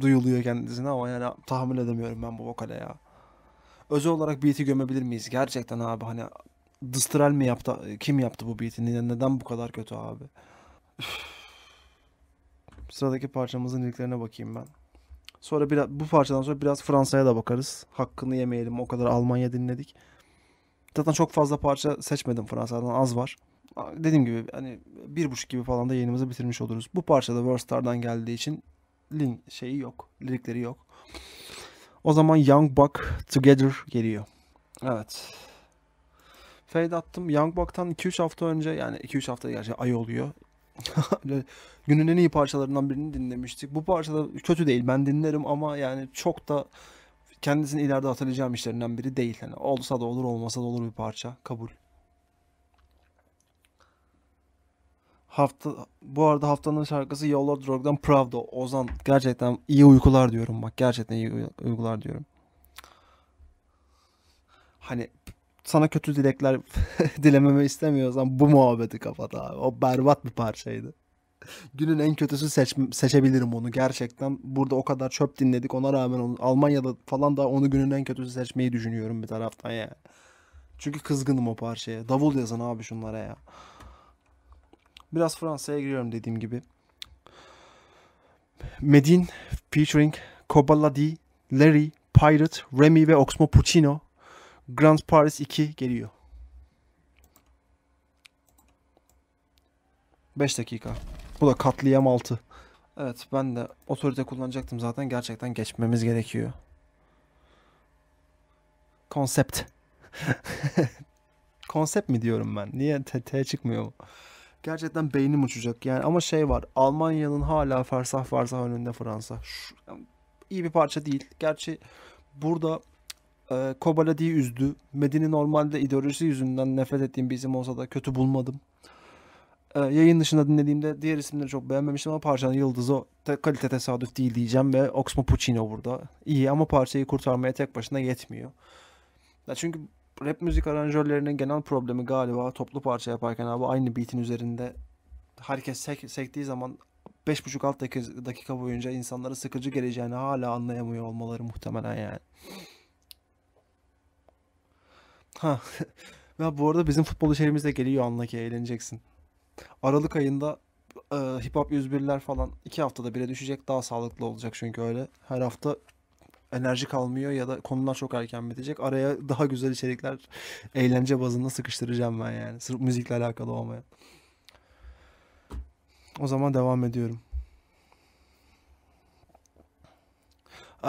duyuluyor kendisine ama yani tahammül edemiyorum ben bu vokale ya. Özel olarak beat'i gömebilir miyiz? Gerçekten abi hani Distral mi yaptı? Kim yaptı bu beat'ini? Neden bu kadar kötü abi? Sıradaki parçamızın linklerine bakayım ben. Sonra biraz, bu parçadan sonra biraz Fransa'ya da bakarız. Hakkını yemeyelim, o kadar Almanya dinledik. Zaten çok fazla parça seçmedim Fransa'dan, az var. Dediğim gibi hani 1.30 gibi falan da yayınımızı bitirmiş oluruz. Bu parçada Worldstar'dan geldiği için link şeyi yok, lirikleri yok. O zaman Young Buck Together geliyor. Evet. Fade attım. Young Buck'tan 2-3 hafta önce, yani 2-3 hafta gerçi ay oluyor. Günün en iyi parçalarından birini dinlemiştik. Bu parçada kötü değil. Ben dinlerim ama yani çok da kendisini ileride hatırlayacağım işlerinden biri değil. Yani olsa da olur, olmasa da olur bir parça. Kabul. Bu arada haftanın şarkısı Your Old Droog'dan Pravda. Ozan, gerçekten iyi uykular diyorum bak. Gerçekten iyi uykular diyorum. Hani sana kötü dilekler dilememi istemiyorsan bu muhabbeti kapat abi. O berbat bir parçaydı. Günün en kötüsü seçebilirim onu gerçekten. Burada o kadar çöp dinledik, ona rağmen onu, Almanya'da falan da onu günün en kötüsü seçmeyi düşünüyorum bir taraftan ya. Çünkü kızgınım o parçaya. Davul yazın abi şunlara ya. Biraz Fransa'ya giriyorum dediğim gibi. Medine featuring Kobaladi, Larry, Pirate, Remy ve Oxmo Puccino. Grand Paris 2 geliyor. 5 dakika. Bu da katliam 6. Evet, ben de otorite kullanacaktım zaten. Gerçekten geçmemiz gerekiyor. Konsept. Konsept mi diyorum ben? Niye T çıkmıyor mu? Gerçekten beynim uçacak yani, ama şey var. Almanya'nın hala fersah fersah önünde Fransa. İyi bir parça değil. Gerçi burada Kobaladi'yi üzdü. Medin'i normalde ideolojisi yüzünden nefret ettiğim bir isim olsa da kötü bulmadım. Yayın dışında dinlediğimde diğer isimleri çok beğenmemiştim ama parçanın yıldızı o. Kalite tesadüf değil diyeceğim ve Oxmo Puccino burada. İyi ama parçayı kurtarmaya tek başına yetmiyor. Ya çünkü rap müzik aranjörlerinin genel problemi galiba toplu parça yaparken abi aynı beatin üzerinde herkes sektiği zaman 5,5 alt dakika boyunca insanlara sıkıcı geleceğini hala anlayamıyor olmaları muhtemelen yani. Ha. Ya bu arada bizim futbol içerimiz de geliyor, anla ki eğleneceksin. Aralık ayında hip hop 101'ler falan 2 haftada bire düşecek, daha sağlıklı olacak çünkü öyle. Her hafta enerji kalmıyor ya da konular çok erken bitecek. Araya daha güzel içerikler eğlence bazında sıkıştıracağım ben yani. Sırf müzikle alakalı olmayan. O zaman devam ediyorum.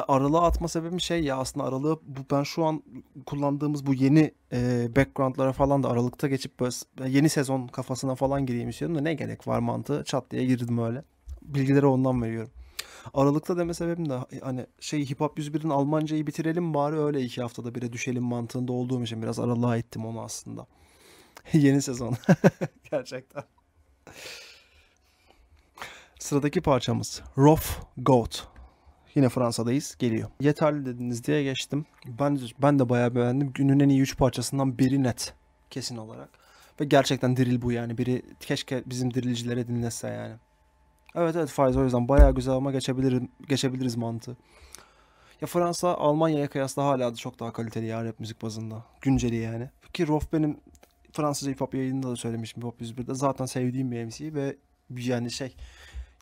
Aralığa atma sebebi şey ya, aslında aralığı ben şu an kullandığımız bu yeni backgroundlara falan da aralıkta geçip böyle yeni sezon kafasına falan gireyim istiyordum da ne gerek var mantığı, çat diye girdim öyle. Bilgileri ondan veriyorum. Aralıkta deme sebebim de hani şey, Hip Hop 101'in Almancayı bitirelim bari öyle 2 haftada bire düşelim mantığında olduğum için biraz aralığa ettim onu aslında. Yeni sezon. Gerçekten. Sıradaki parçamız Rough Goat. Yine Fransa'dayız. Geliyor. Yeterli dediniz diye geçtim. Ben de bayağı beğendim. Günün en iyi 3 parçasından biri net. Kesin olarak. Ve gerçekten diril bu yani. Biri keşke bizim dirilcilere dinlese yani. Evet evet Faiz, o yüzden bayağı güzel ama geçebiliriz mantığı. Ya Fransa Almanya'ya kıyasla hala da çok daha kaliteli ya rap müzik bazında. Günceli yani. Ki Rof benim Fransızca hip hop yayınında da söylemiştim, Hip Hop 101'de. Zaten sevdiğim bir MC ve yani şey,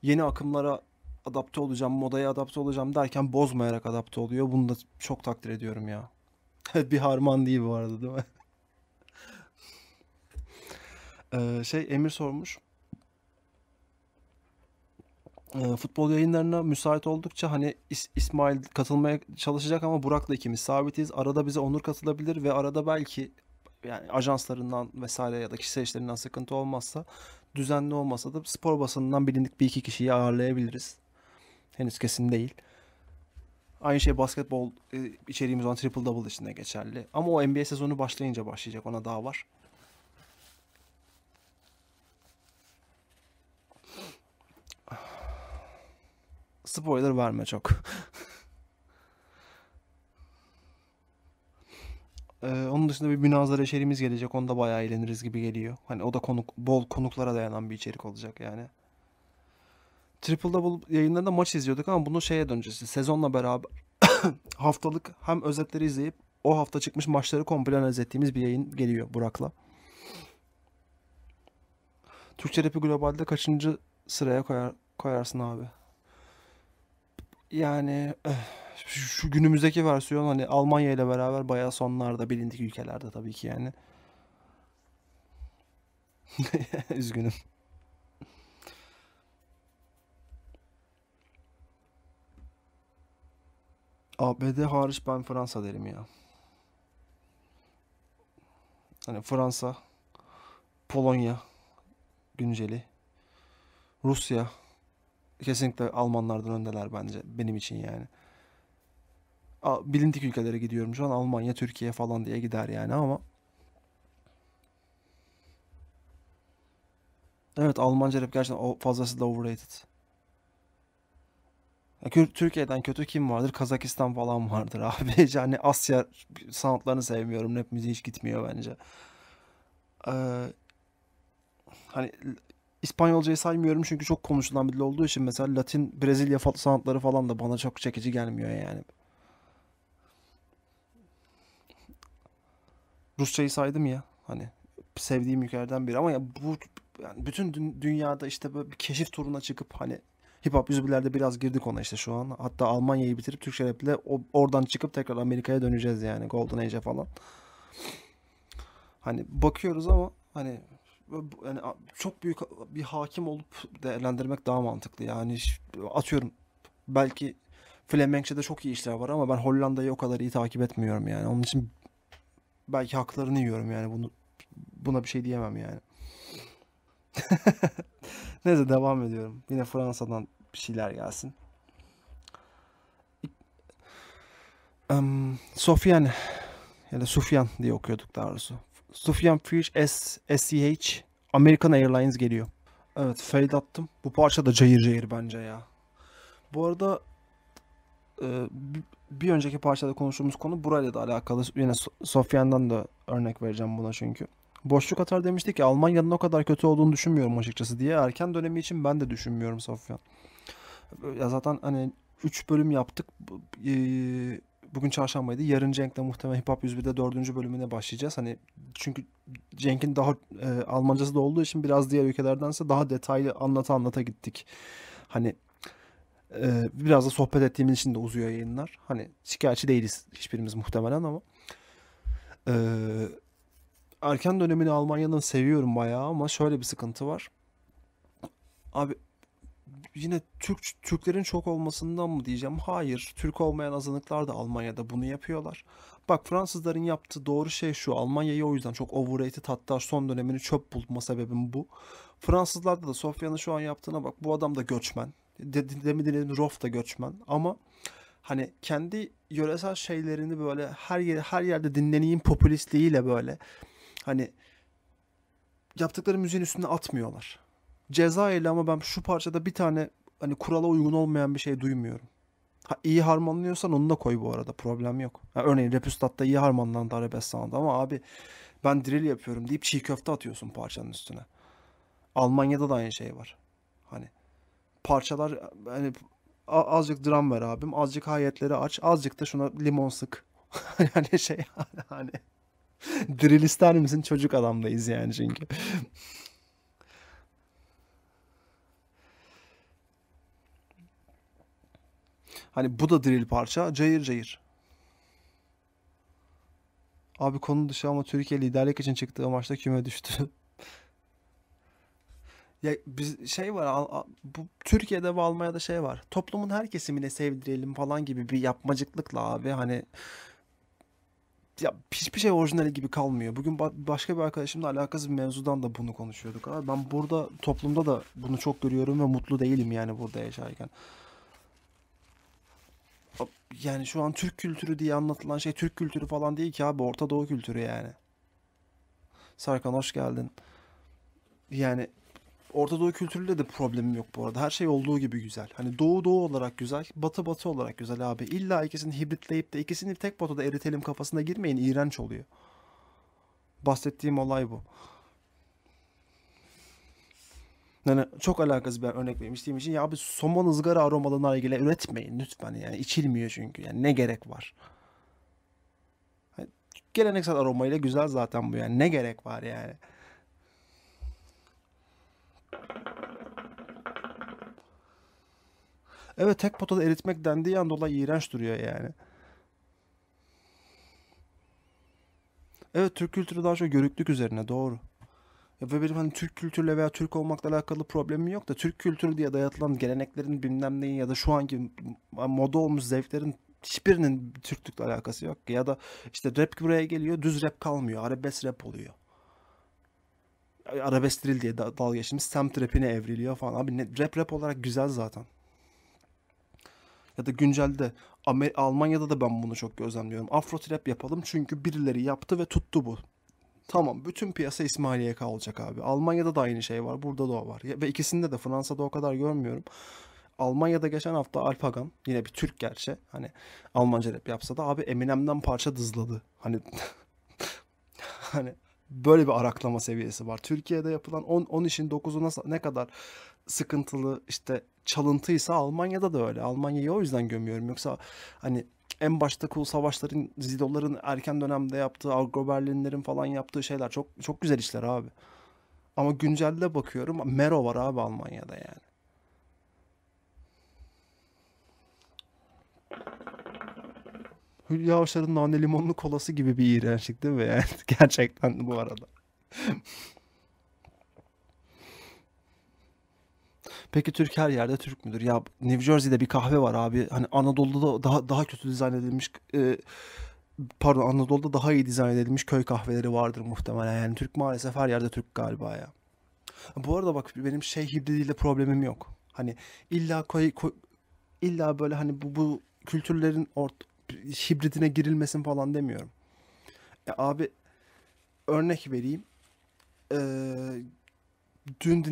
yeni akımlara adapte olacağım, modaya adapte olacağım derken bozmayarak adapte oluyor. Bunu da çok takdir ediyorum ya. Evet, bir harman değil bu arada, değil mi? Emir sormuş. Futbol yayınlarına müsait oldukça hani İsmail katılmaya çalışacak ama Burak'la ikimiz sabitiz. Arada bize Onur katılabilir ve arada belki yani ajanslarından vesaire ya da kişisel işlerinden sıkıntı olmazsa, düzenli olmasa da spor basınından bilindik 1-2 kişiyi ağırlayabiliriz. Henüz kesin değil. Aynı şey basketbol içeriğimiz olan Triple Double için de geçerli. Ama o NBA sezonu başlayınca başlayacak, ona daha var. Spoiler verme çok. Onun dışında bir münazara içeriğimiz gelecek. Onda bayağı eğleniriz gibi geliyor. Hani o da bol konuklara dayanan bir içerik olacak yani. Triple Double yayınlarında maç izliyorduk ama bunu şeye döneceğiz. Sezonla beraber haftalık hem özetleri izleyip o hafta çıkmış maçları komple analiz ettiğimiz bir yayın geliyor Burak'la. Türkçe Rap'i globalde kaçıncı sıraya koyarsın abi? Yani şu günümüzdeki versiyon hani Almanya ile beraber bayağı sonlarda, bilindik ülkelerde tabii ki yani. Üzgünüm. ABD hariç ben Fransa derim ya. Hani Fransa, Polonya günceli, Rusya. Kesinlikle Almanlardan öndeler bence. Benim için yani. Bilindik ülkelere gidiyorum şu an. Almanya, Türkiye falan diye gider yani ama. Evet, Almanca rap gerçekten fazlasıyla overrated. Ya, Türkiye'den kötü kim vardır? Kazakistan falan vardır abi. Yani Asya soundlarını sevmiyorum. Rap müziği hiç gitmiyor bence. Hani İspanyolcayı saymıyorum çünkü çok konuşulan bir dil olduğu için, mesela Latin, Brezilya soundları falan da bana çok çekici gelmiyor yani. Rusçayı saydım ya, hani sevdiğim ülkelerden biri ama ya bu yani bütün dünyada işte böyle bir keşif turuna çıkıp hani hip hop yüzbilerde biraz girdik ona işte şu an. Hatta Almanya'yı bitirip Türkçe rap'le oradan çıkıp tekrar Amerika'ya döneceğiz yani, Golden Age'e falan. Hani bakıyoruz ama hani yani çok büyük bir hakim olup değerlendirmek daha mantıklı. Yani atıyorum belki Flemenkçe'de çok iyi işler var ama ben Hollanda'yı o kadar iyi takip etmiyorum yani. Onun için belki haklarını yiyorum yani, buna bir şey diyemem yani. Neyse, devam ediyorum. Yine Fransa'dan bir şeyler gelsin. Sofyan ya da Sufyan diye okuyorduk daha doğrusu. Sufyan Fish SCH American Airlines geliyor. Evet, fade attım. Bu parça da cayır cayır bence ya. Bu arada bir önceki parçada konuştuğumuz konu burayla da alakalı. Yine Sofyan'dan da örnek vereceğim buna çünkü. Boşluk atar demiştik ki Almanya'nın o kadar kötü olduğunu düşünmüyorum açıkçası diye. Erken dönemi için ben de düşünmüyorum Sofyan. Ya zaten hani 3 bölüm yaptık. Bugün çarşambaydı. Yarın Cenk'le muhtemelen Hip Hop 101'de 4. bölümüne başlayacağız. Hani çünkü Cenk'in daha Almancası da olduğu için biraz diğer ülkelerdense daha detaylı anlata gittik. Hani biraz da sohbet ettiğimiz için de uzuyor yayınlar. Hani şikayetçi değiliz hiçbirimiz muhtemelen ama erken dönemini Almanya'dan seviyorum bayağı ama şöyle bir sıkıntı var. Abi yine Türklerin çok olmasından mı diyeceğim? Hayır. Türk olmayan azınlıklar da Almanya'da bunu yapıyorlar. Bak, Fransızların yaptığı doğru şey şu. Almanya'yı o yüzden çok overrated, hatta son dönemini çöp bulma sebebim bu. Fransızlarda da Sofyan'ın şu an yaptığına bak. Bu adam da göçmen. Demin Rof da göçmen ama hani kendi yöresel şeylerini böyle her yerde dinleneyim popülistliğiyle böyle hani yaptıkları müziğin üstüne atmıyorlar. Cezayirli ama ben şu parçada bir tane hani kurala uygun olmayan bir şey duymuyorum. Ha, iyi harmanlıyorsan onu da koy bu arada, problem yok. Ha, örneğin Rapüstat'ta iyi harmanlandı arabesk sound ama abi ben drill yapıyorum deyip çiğ köfte atıyorsun parçanın üstüne. Almanya'da da aynı şey var. Hani parçalar hani azıcık drum ver abim, azıcık hayetleri aç, azıcık da şuna limon sık. Yani şey hani drill ister misin? Çocuk adamdayız yani çünkü. Hani bu da drill parça. Cayır cayır. Abi konu dışı ama Türkiye liderlik için çıktığı maçta küme düştü. Ya biz şey var bu Türkiye'de ve Almanya'da şey var. Toplumun her kesimine sevdirelim falan gibi bir yapmacıklıkla abi hani ya hiçbir şey orijinali gibi kalmıyor. Bugün başka bir arkadaşımla alakasız bir mevzudan da bunu konuşuyorduk. Abi ben burada toplumda da bunu çok görüyorum ve mutlu değilim yani burada yaşarken. Yani şu an Türk kültürü diye anlatılan şey Türk kültürü falan değil ki abi, Orta Doğu kültürü yani. Sarkan hoş geldin. Yani Orta Doğu kültürüyle de problemim yok bu arada. Her şey olduğu gibi güzel. Hani Doğu Doğu olarak güzel, Batı Batı olarak güzel abi. İlla ikisini hibritleyip de ikisini tek potada eritelim kafasına girmeyin. İğrenç oluyor. Bahsettiğim olay bu. Yani çok alakasız bir örnek vermiştiğim için ya abi somon ızgara aromalı nargile üretmeyin lütfen yani, içilmiyor çünkü yani ne gerek var. Yani geleneksel aromayla güzel zaten bu yani, ne gerek var yani. Evet, tek potada eritmek dendiği an dolayı iğrenç duruyor yani. Evet, Türk kültürü daha çok görüklük üzerine, doğru. Ve benim hani Türk kültürüyle veya Türk olmakla alakalı problemim yok da Türk kültürü diye dayatılan geleneklerin bilmem neyin ya da şu anki moda olmuş zevklerin hiçbirinin Türklükle alakası yok. Ya da işte rap buraya geliyor, düz rap kalmıyor, arabesk rap oluyor. Arabesk drill diye dalga geçtiğimiz semt rapine evriliyor falan. Abi rap olarak güzel zaten. Ya da güncelde Almanya'da da ben bunu çok gözlemliyorum. Afro trap yapalım çünkü birileri yaptı ve tuttu bu. Tamam, bütün piyasa İsmailiye kalacak abi. Almanya'da da aynı şey var. Burada da o var. Ve ikisinde de, Fransa'da o kadar görmüyorum. Almanya'da geçen hafta Alpagan, yine bir Türk gerçi, hani Almanca rap yapsa da abi Eminem'den parça dızladı. Hani hani böyle bir araklama seviyesi var. Türkiye'de yapılan 10 işin 9'u nasıl, ne kadar sıkıntılı işte çalıntıysa Almanya'da da öyle. Almanya'yı o yüzden gömüyorum. Yoksa hani en başta Kul Savaşların, Zidoların erken dönemde yaptığı, Agro Berlinlerin falan yaptığı şeyler çok çok güzel işler abi. Ama güncelde bakıyorum, Mero var abi Almanya'da yani. Hülya Avşar'ın nane limonlu kolası gibi bir iğrençlik değil mi? Yani gerçekten bu arada. Peki Türk her yerde Türk müdür? Ya New Jersey'de bir kahve var abi. Hani Anadolu'da daha kötü dizayn edilmiş, pardon, Anadolu'da daha iyi dizayn edilmiş köy kahveleri vardır muhtemelen. Yani Türk maalesef her yerde Türk galiba ya. Bu arada bak, benim şey hibridiyle problemim yok. Hani illa illa böyle hani bu kültürlerin hibridine girilmesin falan demiyorum. Abi örnek vereyim. Dün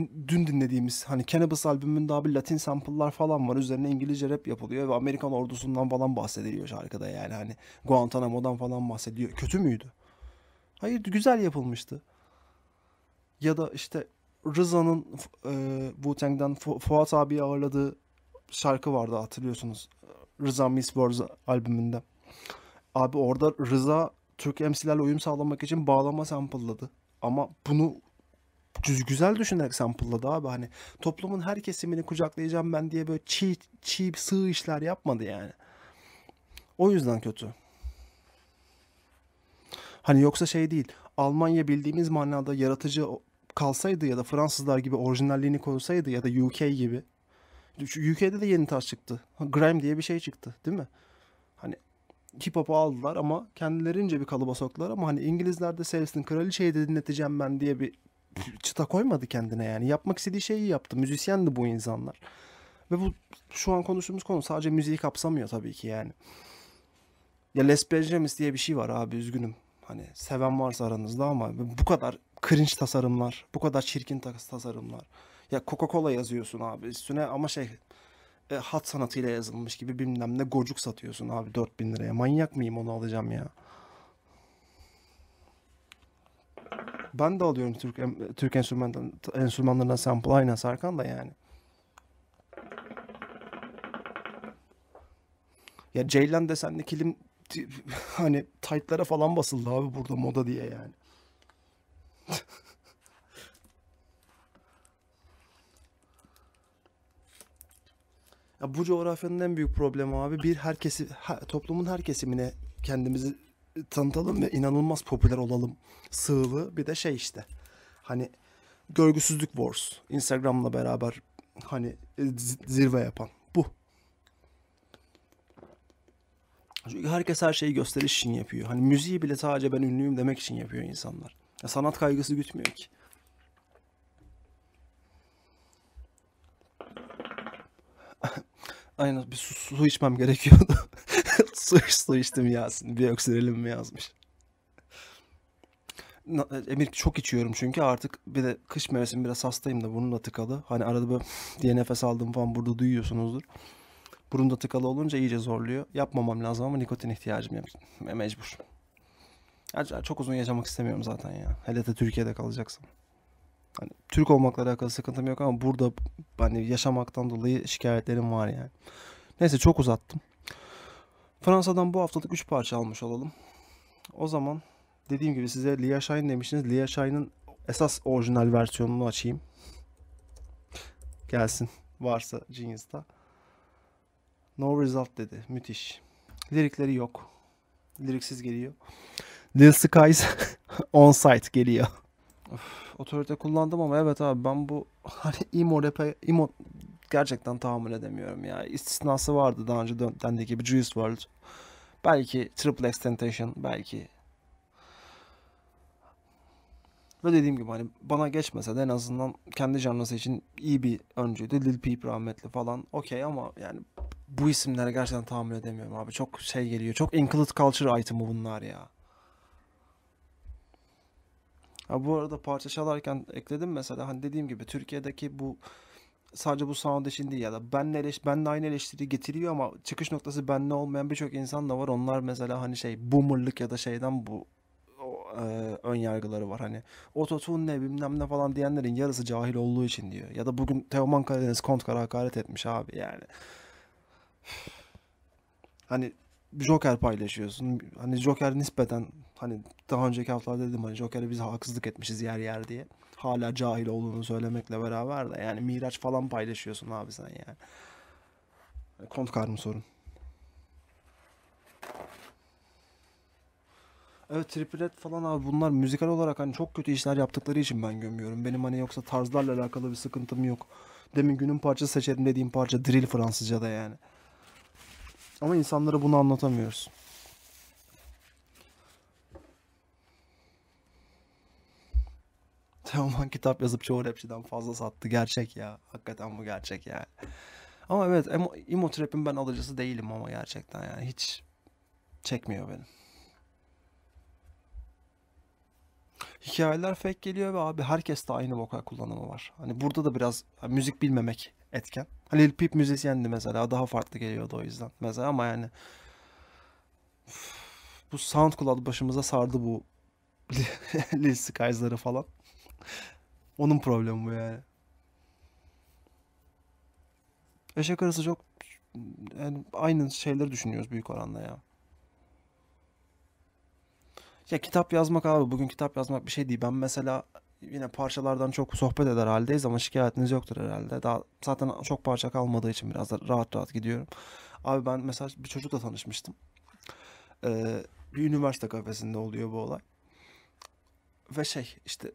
dinlediğimiz hani Cannabis albümünde abi Latin sample'lar falan var. Üzerine İngilizce rap yapılıyor ve Amerikan ordusundan falan bahsediliyor şarkıda yani. Hani Guantanamo'dan falan bahsediyor. Kötü müydü? Hayır, güzel yapılmıştı. Ya da işte Rıza'nın Wu-Tang'den Fuat abiyi ağırladığı şarkı vardı, hatırlıyorsunuz. Rıza Miss Words albümünde. Abi orada Rıza Türk MC'lerle uyum sağlamak için bağlama sample'ladı. Ama bunu güzel düşünerek sample'ladı abi. Hani toplumun her kesimini kucaklayacağım ben diye böyle çiğ sığ işler yapmadı yani. O yüzden kötü. Hani yoksa şey değil. Almanya bildiğimiz manada yaratıcı kalsaydı ya da Fransızlar gibi orijinalliğini korusaydı ya da UK gibi. UK'de de yeni tarz çıktı. Grime diye bir şey çıktı değil mi? Hani hip hop'u aldılar ama kendilerince bir kalıba soktular, ama hani İngilizler de Selsin'in kraliçeyi de dinleteceğim ben diye bir çıta koymadı kendine yani. Yapmak istediği şeyi yaptı. Müzisyendi bu insanlar. Ve bu şu an konuştuğumuz konu sadece müziği kapsamıyor tabii ki yani. Ya Les Benjamis diye bir şey var abi, üzgünüm. Hani seven varsa aranızda, ama bu kadar cringe tasarımlar, bu kadar çirkin tasarımlar. Ya Coca-Cola yazıyorsun abi üstüne ama şey hat sanatıyla yazılmış gibi bilmem ne gocuk satıyorsun abi 4000 liraya. Manyak mıyım, onu alacağım ya. Ben de alıyorum Türk enstrümanlarından sample, aynen Sarkan da yani. Ya Ceylan desenli kilim hani taytlara falan basıldı abi burada moda diye yani. Ya bu coğrafyanın en büyük problemi abi, bir herkesi, toplumun her kesimine kendimizi tanıtalım ve inanılmaz popüler olalım sığlığı. Bir de şey işte hani görgüsüzlük wars, Instagram'la beraber hani zirve yapan bu. Çünkü herkes her şeyi gösteriş için yapıyor. Hani müziği bile sadece ben ünlüyüm demek için yapıyor insanlar. Ya sanat kaygısı gütmüyor ki. Aynen, bir su içmem gerekiyordu. Su içtim Yasin. Bir öksürelim mi yazmış. Emir, çok içiyorum çünkü artık, bir de kış mevsimi, biraz hastayım da burnumda tıkalı. Hani arada böyle diye nefes aldım falan, burada duyuyorsunuzdur. Burnumda tıkalı olunca iyice zorluyor. Yapmamam lazım ama nikotin ihtiyacım mecbur. Çok uzun yaşamak istemiyorum zaten ya. Hele de Türkiye'de kalacaksın. Hani Türk olmakla alakalı sıkıntım yok ama burada hani yaşamaktan dolayı şikayetlerim var yani. Neyse, çok uzattım. Fransa'dan bu haftalık 3 parça almış olalım. O zaman dediğim gibi size Lia Shine demiştiniz. Lia Shine'ın esas orijinal versiyonunu açayım. Gelsin varsa Genius'ta. No Result dedi. Müthiş. Lirikleri yok. Liriksiz geliyor. Lil Skies On Site geliyor. Of, otorite kullandım ama evet abi, ben bu hani emo gerçekten tahammül edemiyorum ya. İstisnası vardı daha önce dendiği gibi, Juice WRLD. Belki Triple X Tentation, belki. Ve dediğim gibi hani bana geçmese de en azından kendi canlısı için iyi bir öncüydü. Lil Peep rahmetli falan okey, ama yani bu isimlere gerçekten tahammül edemiyorum abi. Çok şey geliyor, çok include culture item'ı bunlar ya. Ha, bu arada parça çalarken ekledim mesela, hani dediğim gibi Türkiye'deki bu sadece bu sound için değil ya da benle aynı eleştiri getiriyor ama çıkış noktası benle olmayan birçok insan da var. Onlar mesela hani şey boomerlık ya da şeyden bu ön yargıları var. Hani ototune ne bilmem ne falan diyenlerin yarısı cahil olduğu için diyor. Ya da bugün Teoman Karadeniz Kontkar'a hakaret etmiş abi yani. Hani Joker paylaşıyorsun. Hani Joker nispeten, hani daha önceki haftalarda dedim hani Joker'e biz haksızlık etmişiz yer yer diye. Hala cahil olduğunu söylemekle beraber de yani Miraç falan paylaşıyorsun abi sen yani. Kontkar mı sorun? Evet, Triplet falan abi bunlar müzikal olarak hani çok kötü işler yaptıkları için ben gömüyorum. Benim hani yoksa tarzlarla alakalı bir sıkıntım yok. Demin günün parçası seçerim dediğim parça drill Fransızca'da yani. Ama insanlara bunu anlatamıyoruz. Teoman kitap yazıp çoğu rapçiden fazla sattı. Gerçek ya. Hakikaten bu gerçek yani. Ama evet, emo trap'in ben alıcısı değilim ama gerçekten yani. Hiç çekmiyor benim. Hikayeler fake geliyor ve abi herkes de aynı vokal kullanımı var. Hani burada da biraz hani müzik bilmemek etken. Hani El-P müzisyendi mesela, daha farklı geliyordu o yüzden. Mesela ama yani bu SoundCloud başımıza sardı bu Lil Skies'ları falan. Onun problemi bu yani. Eşek arası çok yani aynı şeyleri düşünüyoruz büyük oranda ya. Ya kitap yazmak abi, bugün kitap yazmak bir şey değil. Ben mesela yine parçalardan çok sohbet eder haldeyiz ama şikayetiniz yoktur herhalde. Daha zaten çok parça kalmadığı için biraz da rahat rahat gidiyorum. Abi ben mesela bir çocukla tanışmıştım. Bir üniversite kafesinde oluyor bu olay. Ve şey işte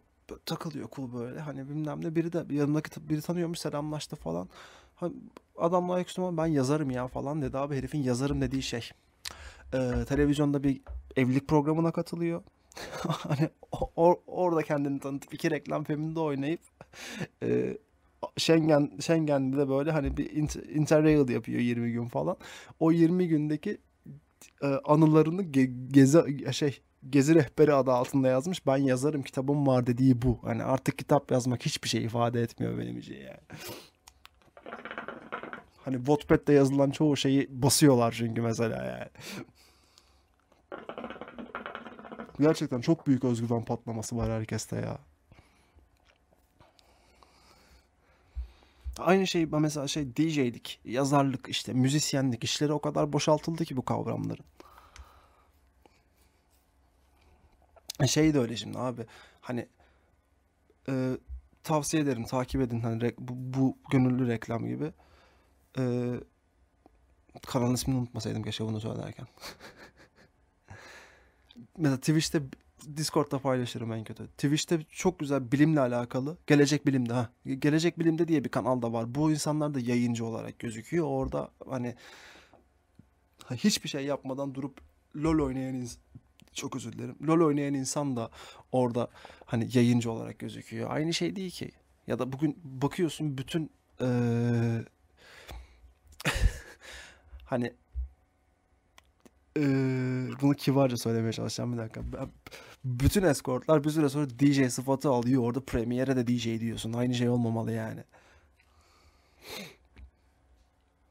takılıyor cool böyle hani bilmem ne, biri de yanımdaki biri tanıyormuş, selamlaştı falan. Hani adamla ayaküstüme ben yazarım ya falan dedi abi, herifin yazarım dediği şey. Televizyonda bir evlilik programına katılıyor. Hani orada kendini tanıtıp iki reklam filminde oynayıp Schengen'de de böyle hani bir interrail yapıyor 20 gün falan. O 20 gündeki anılarını gezi rehberi adı altında yazmış. Ben yazarım kitabım var dediği bu. Hani artık kitap yazmak hiçbir şey ifade etmiyor benim için yani. Hani Wattpad'de yazılan çoğu şeyi basıyorlar çünkü mesela yani. Gerçekten çok büyük özgüven patlaması var herkeste ya. Aynı şey mesela şey DJ'lik, yazarlık, işte müzisyenlik işleri o kadar boşaltıldı ki bu kavramların. Şey de öyle şimdi abi hani tavsiye ederim, takip edin hani bu gönüllü reklam gibi. Kanalın ismini unutmasaydım keşke bunu söylerken. Mesela Twitch'te, Discord'da paylaşırım en kötü. Twitch'te çok güzel bilimle alakalı, Gelecek Bilim'de Gelecek Bilim'de diye bir kanal da var. Bu insanlar da yayıncı olarak gözüküyor. Orada hani hiçbir şey yapmadan durup LOL oynayan çok özür dilerim. LOL oynayan insan da orada hani yayıncı olarak gözüküyor. Aynı şey değil ki. Ya da bugün bakıyorsun bütün hani bunu kibarca söylemeye çalışacağım bir dakika. Bütün eskortlar bir süre sonra DJ sıfatı alıyor. Orada premiere de DJ diyorsun. Aynı şey olmamalı yani.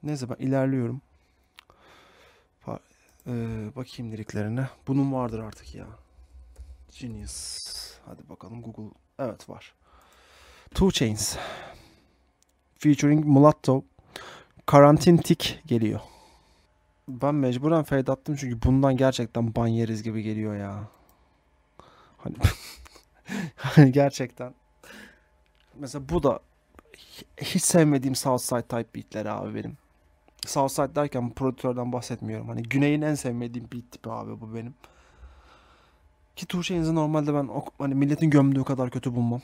Neyse ben ilerliyorum. Bakayım liriklerine. Bunun vardır artık ya. Genius. Hadi bakalım Google. Evet var. 2 Chainz. Featuring Mulatto. Karantintik geliyor. Ben mecburen fade attım çünkü bundan gerçekten ban yeriz gibi geliyor ya. Hani, hani gerçekten. Mesela bu da hiç sevmediğim Southside type beatleri abi benim. Southside derken prodüktörden bahsetmiyorum. Hani güneyin en sevmediğim beat tipi abi bu benim. Ki Tuğçe'nizi normalde ben hani milletin gömdüğü kadar kötü bulmam.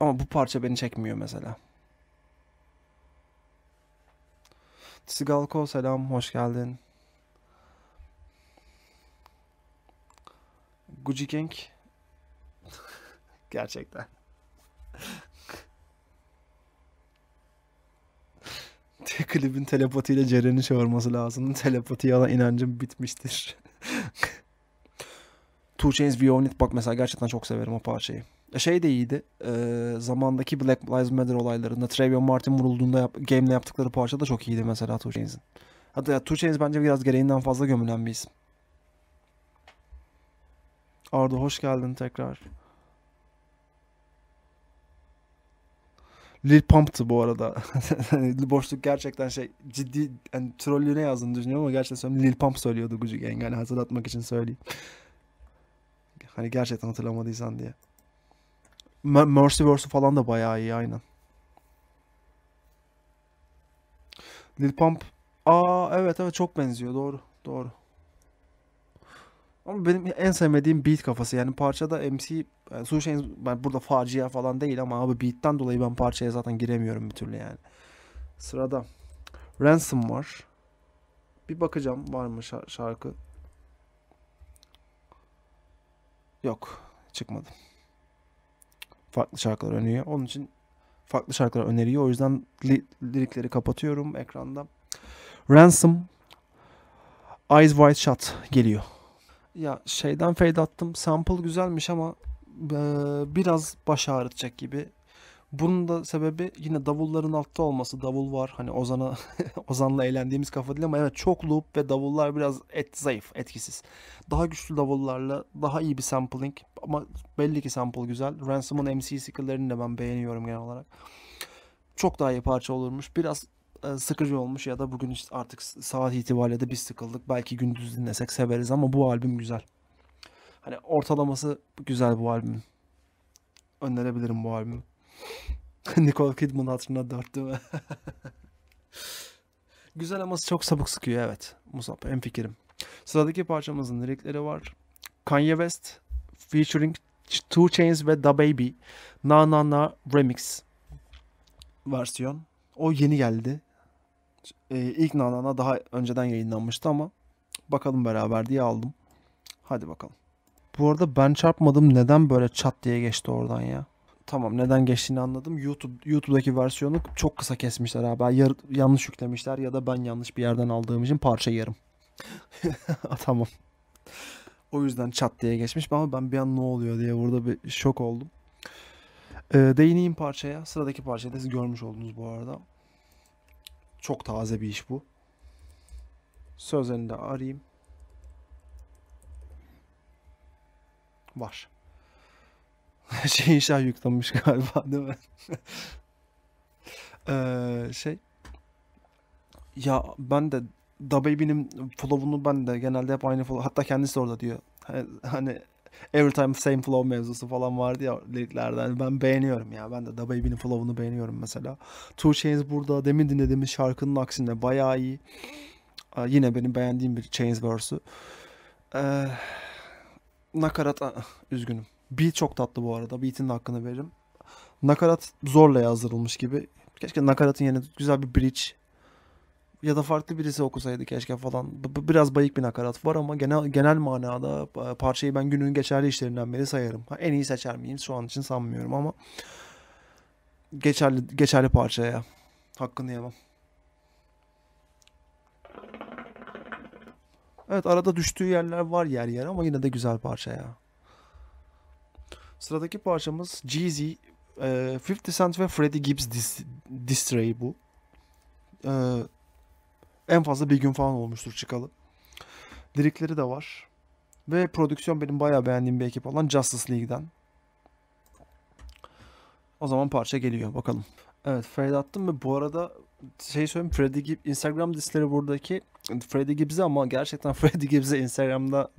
Ama bu parça beni çekmiyor mesela. Sigalko selam, hoş geldin. Gucci Gang. Gerçekten. Klibin telepatiyle Ceren'i çağırması lazım. Telepatiye olan inancım bitmiştir. 2 Chainz We Own It, bak mesela gerçekten çok severim o parçayı. Şey de iyiydi. Zamandaki Black Lives Matter olaylarında Trayvon Martin vurulduğunda Game'le yaptıkları parça da çok iyiydi mesela 2 Chainz'in. Hatta 2 Chainz bence biraz gereğinden fazla gömülen bir isim. Arda hoş geldin tekrar. Lil Pump'tı bu arada. Boşluk gerçekten şey ciddi, yani trollüne yazdığını düşünüyorum ama gerçekten söyleyeyim. Lil Pump söylüyordu Gucci Gang. Yani hatırlatmak için söyleyeyim. Hani gerçekten hatırlamadıysan diye. Mercyverse'u falan da bayağı iyi aynen. Lil Pump. Aa evet evet çok benziyor doğru doğru. Ama benim en sevmediğim beat kafası, yani parçada MC, yani Suşen, ben burada facia falan değil ama abi beat'ten dolayı ben parçaya zaten giremiyorum bir türlü yani. Sırada Ransom var. Bir bakacağım var mı şarkı. Yok çıkmadı. Farklı şarkılar öneriyor. Onun için farklı şarkılar öneriyor. O yüzden lirikleri kapatıyorum ekranda. Ransom, Eyes Wide Shut geliyor. Ya şeyden fade attım. Sample güzelmiş ama biraz baş ağrıtacak gibi. Bunun da sebebi yine davulların altta olması. Davul var. Hani Ozan'la eğlendiğimiz kafa değil ama evet çok loop ve davullar biraz zayıf, etkisiz. Daha güçlü davullarla daha iyi bir sampling ama belli ki sample güzel. Ransom'un MC skill'lerini de ben beğeniyorum genel olarak. Çok daha iyi parça olurmuş. Biraz sıkıcı olmuş ya da bugün işte artık saat itibariyle de biz sıkıldık. Belki gündüz dinlesek severiz ama bu albüm güzel. Hani ortalaması güzel bu albümün. Önerebilirim bu albümü. Nicole Kidman hatırına 4 değil mi? Güzel ama çok sabık sıkıyor evet. Musab en fikrim. Sıradaki parçamızın lirikleri var. Kanye West featuring 2 Chainz ve Da Baby Na Na Na Remix versiyon. O yeni geldi. İlk Na Na Na daha önceden yayınlanmıştı ama bakalım beraber diye aldım. Hadi bakalım. Bu arada ben çarpmadım. Neden böyle çat diye geçti oradan ya? Tamam, neden geçtiğini anladım. YouTube'daki versiyonu çok kısa kesmişler abi. Yanlış yüklemişler ya da ben yanlış bir yerden aldığım için parça yarım. Tamam. O yüzden çat diye geçmiş ama ben bir an ne oluyor diye burada bir şok oldum. Değineyim parçaya. Sıradaki parçayı da siz görmüş oldunuz bu arada. Çok taze bir iş bu. Sözlerini de arayayım. Var. Şey inşa yüklenmiş galiba değil mi? Ya ben de Da Baby'nin flow'unu ben de genelde hep aynı flow. Hatta kendisi orada diyor. Hani every time same flow mevzusu falan vardı ya liriklerden. Ben beğeniyorum ya. Ben de Da Baby'nin flow'unu beğeniyorum mesela. 2 Chainz burada demin dinlediğimiz şarkının aksine bayağı iyi. Yine benim beğendiğim bir Chainz verse'ü. Nakarat üzgünüm. Beat çok tatlı bu arada. Beat'in de hakkını veririm. Nakarat zorla yazdırılmış gibi. Keşke nakaratın yerine güzel bir bridge ya da farklı birisi okusaydı keşke falan. Biraz bayık bir nakarat var ama genel manada parçayı ben günün geçerli işlerinden beri sayarım. En iyi seçer miyim? Şu an için sanmıyorum ama geçerli parçaya hakkını yemem. Evet, arada düştüğü yerler var yer yer ama yine de güzel parçaya. Sıradaki parçamız Jeezy, 50 Cent ve Freddie Gibbs diss-tray bu. En fazla bir gün falan olmuştur çıkalı. Lirikleri de var. Ve prodüksiyon benim bayağı beğendiğim bir ekip olan Justice League'den. O zaman parça geliyor bakalım. Evet, fade attım ve bu arada şey söyleyeyim, Freddie Gibbs Instagram dissleri buradaki Freddie Gibbs'e ama gerçekten Freddie Gibbs'e Instagram'da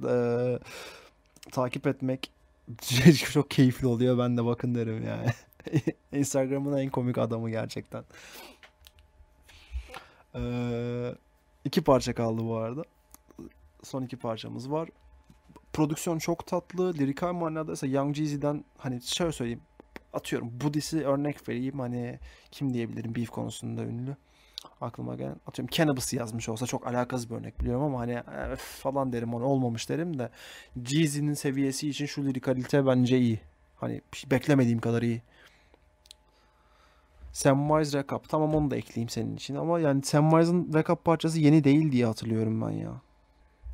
takip etmek çok keyifli oluyor. Ben de bakın derim yani. Instagram'ın en komik adamı gerçekten. 2 parça kaldı bu arada. Son 2 parçamız var. Prodüksiyon çok tatlı. Lirikal manada ise Young Jeezy'den hani şöyle söyleyeyim. Atıyorum Budist'i örnek vereyim. Hani kim diyebilirim beef konusunda ünlü. Aklıma gelen. Atıyorum Cannabis'i yazmış olsa çok alakasız bir örnek biliyorum ama hani falan derim, ona olmamış derim de. Jeezy'nin seviyesi için şu lirikalite bence iyi. Hani beklemediğim kadar iyi. Samwise Recap. Tamam, onu da ekleyeyim senin için ama yani Samwise'ın Recap parçası yeni değil diye hatırlıyorum ben ya.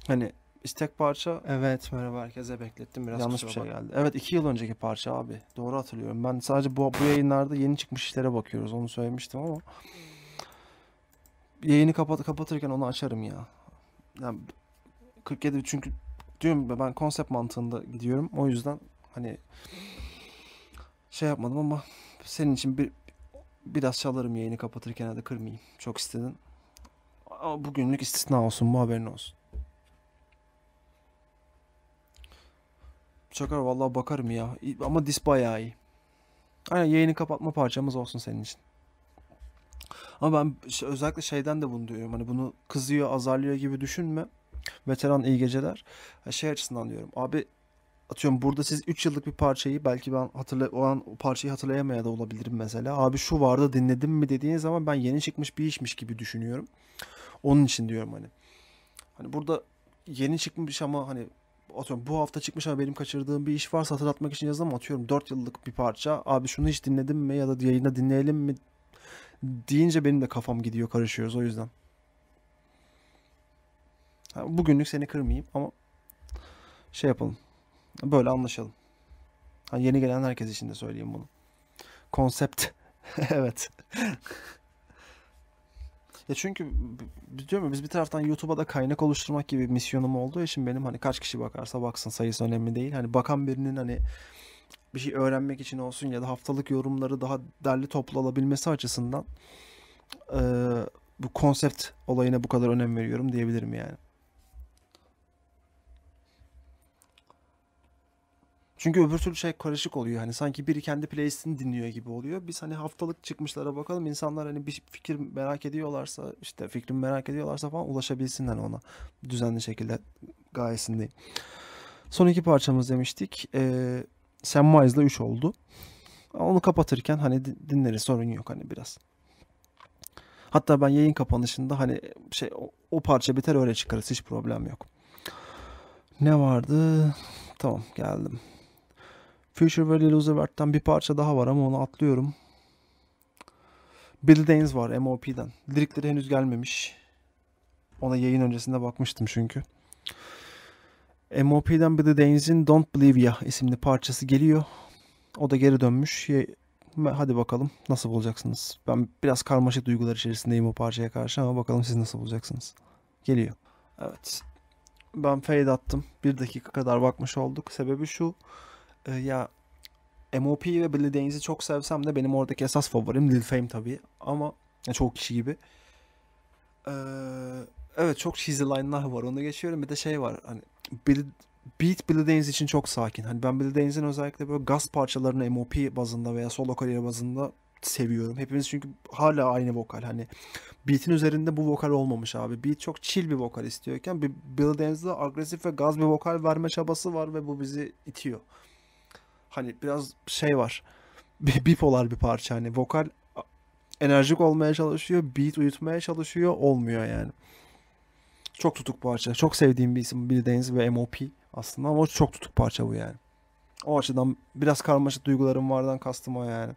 Hani istek parça. Evet, merhaba herkese, beklettim biraz. Yanlış bir şey geldi. Evet, 2 yıl önceki parça abi. Doğru hatırlıyorum. Ben sadece bu yayınlarda yeni çıkmış işlere bakıyoruz. Onu söylemiştim ama yayını kapatırken onu açarım ya. Yani 47 çünkü diyorum ben konsept mantığında gidiyorum. O yüzden hani şey yapmadım ama senin için biraz çalarım yayını kapatırken, hadi kırmayayım. Çok istedin. Ama bugünlük istisna olsun, bu haberin olsun. Çakar vallahi bakarım ya. Ama dis bayağı iyi. Aynen, yayını kapatma parçamız olsun senin için. Ama ben özellikle şeyden de bunu diyorum. Hani bunu kızıyor, azarlıyor gibi düşünme. Veteran iyi geceler. Şey açısından diyorum. Abi atıyorum burada siz 3 yıllık bir parçayı, belki ben o an o parçayı hatırlayamaya da olabilirim mesela. Abi şu vardı, dinledim mi dediğiniz zaman ben yeni çıkmış bir işmiş gibi düşünüyorum. Onun için diyorum hani. Hani burada yeni çıkmış ama hani atıyorum bu hafta çıkmış ama benim kaçırdığım bir iş varsa hatırlatmak için yazdım, atıyorum 4 yıllık bir parça. Abi şunu hiç dinledim mi ya da yayında dinleyelim mi deyince benim de kafam gidiyor, karışıyoruz o yüzden. Yani bugünlük seni kırmayayım ama şey yapalım. Böyle anlaşalım. Yani yeni gelen herkes için de söyleyeyim bunu. Konsept. Evet. Ya çünkü biliyor musun, biz bir taraftan YouTube'a da kaynak oluşturmak gibi misyonum olduğu için benim hani kaç kişi bakarsa baksın sayısı önemli değil. Hani bakan birinin hani bir şey öğrenmek için olsun ya da haftalık yorumları daha derli toplu alabilmesi açısından bu konsept olayına bu kadar önem veriyorum diyebilirim yani. Çünkü öbür türlü şey karışık oluyor. Hani sanki biri kendi playlistini dinliyor gibi oluyor. Biz hani haftalık çıkmışlara bakalım. İnsanlar hani bir fikir merak ediyorlarsa, işte fikrimi merak ediyorlarsa falan ulaşabilsinler ona. Düzenli şekilde gayesindeyim. Son 2 parçamız demiştik. Sam Miles'la 3 oldu. Onu kapatırken hani dinleriz, sorun yok hani biraz. Hatta ben yayın kapanışında hani şey o parça biter, öyle çıkarız, hiç problem yok. Ne vardı? Tamam, geldim. Future ve Lil Uzivert'ten bir parça daha var ama onu atlıyorum. Bill Danes var M.O.P'den. Lirikleri henüz gelmemiş. Ona yayın öncesinde bakmıştım çünkü. M.O.P'den Bill Danes'in Don't Believe Ya isimli parçası geliyor. O da geri dönmüş. Hadi bakalım nasıl bulacaksınız. Ben biraz karmaşık duygular içerisindeyim o parçaya karşı ama bakalım siz nasıl bulacaksınız. Geliyor. Evet. Ben fade attım. 1 dakika kadar bakmış olduk. Sebebi şu. Ya M.O.P ve Billy Danes'i çok sevsem de benim oradaki esas favorim Lil Fame tabii. Ama çoğu kişi gibi. Evet, çok cheesy line'lar var. Onu geçiyorum. Bir de şey var. Hani beat Billy Danes için çok sakin. Hani ben Billy Danes'in özellikle böyle gaz parçalarını M.O.P bazında veya solo kariyer bazında seviyorum. Hepimiz çünkü hala aynı vokal. Hani beat'in üzerinde bu vokal olmamış abi. Beat çok chill bir vokal istiyorken Bill Dance'de agresif ve gaz bir vokal verme çabası var ve bu bizi itiyor. Hani biraz şey var. Bipolar bir parça. Hani vokal enerjik olmaya çalışıyor. Beat uyutmaya çalışıyor. Olmuyor yani. Çok tutuk parça. Çok sevdiğim bir isim Bill Dance ve M.O.P aslında ama çok tutuk parça bu yani. O açıdan biraz karmaşık duygularım vardan kastım o yani.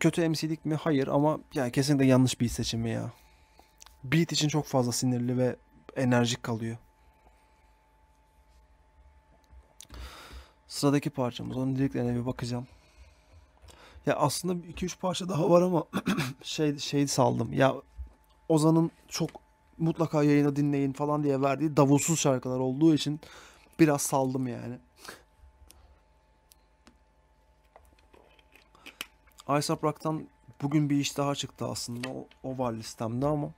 Kötü MC'lik mi? Hayır ama yani kesinlikle yanlış bir seçimi ya. Beat için çok fazla sinirli ve enerjik kalıyor. Sıradaki parçamız. Onun liriklerine bir bakacağım. Ya aslında 2-3 parça daha var ama şey saldım. Ya Ozan'ın çok mutlaka yayına dinleyin falan diye verdiği davulsuz şarkılar olduğu için biraz saldım yani. Aesop Rock'tan bugün bir iş daha çıktı aslında. O var listemde ama.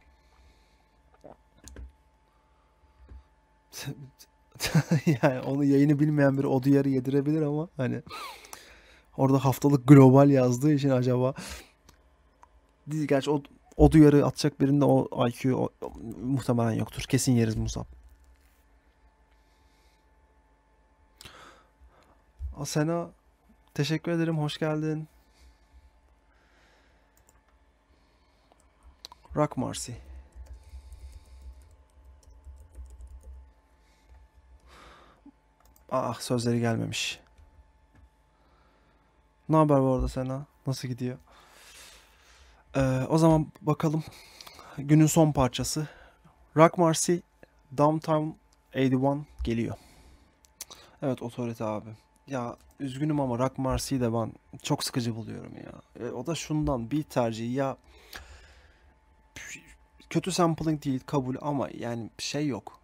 Yani onu yayını bilmeyen biri o duyarı yedirebilir ama hani orada haftalık global yazdığı için acaba değil, gerçi o duyarı atacak birinde o IQ muhtemelen yoktur. Kesin yeriz Musab. Asena teşekkür ederim. Hoş geldin. Rock Marcy. Ah, sözleri gelmemiş. Ne haber bu arada Sena? Nasıl gidiyor? O zaman bakalım. Günün son parçası. Rock Marcy Downtown 81 geliyor. Evet, otorite abi. Ya üzgünüm ama Rock Marcy'yi de ben çok sıkıcı buluyorum ya. O da şundan, bir tercihi ya, kötü sampling değil kabul ama yani şey yok.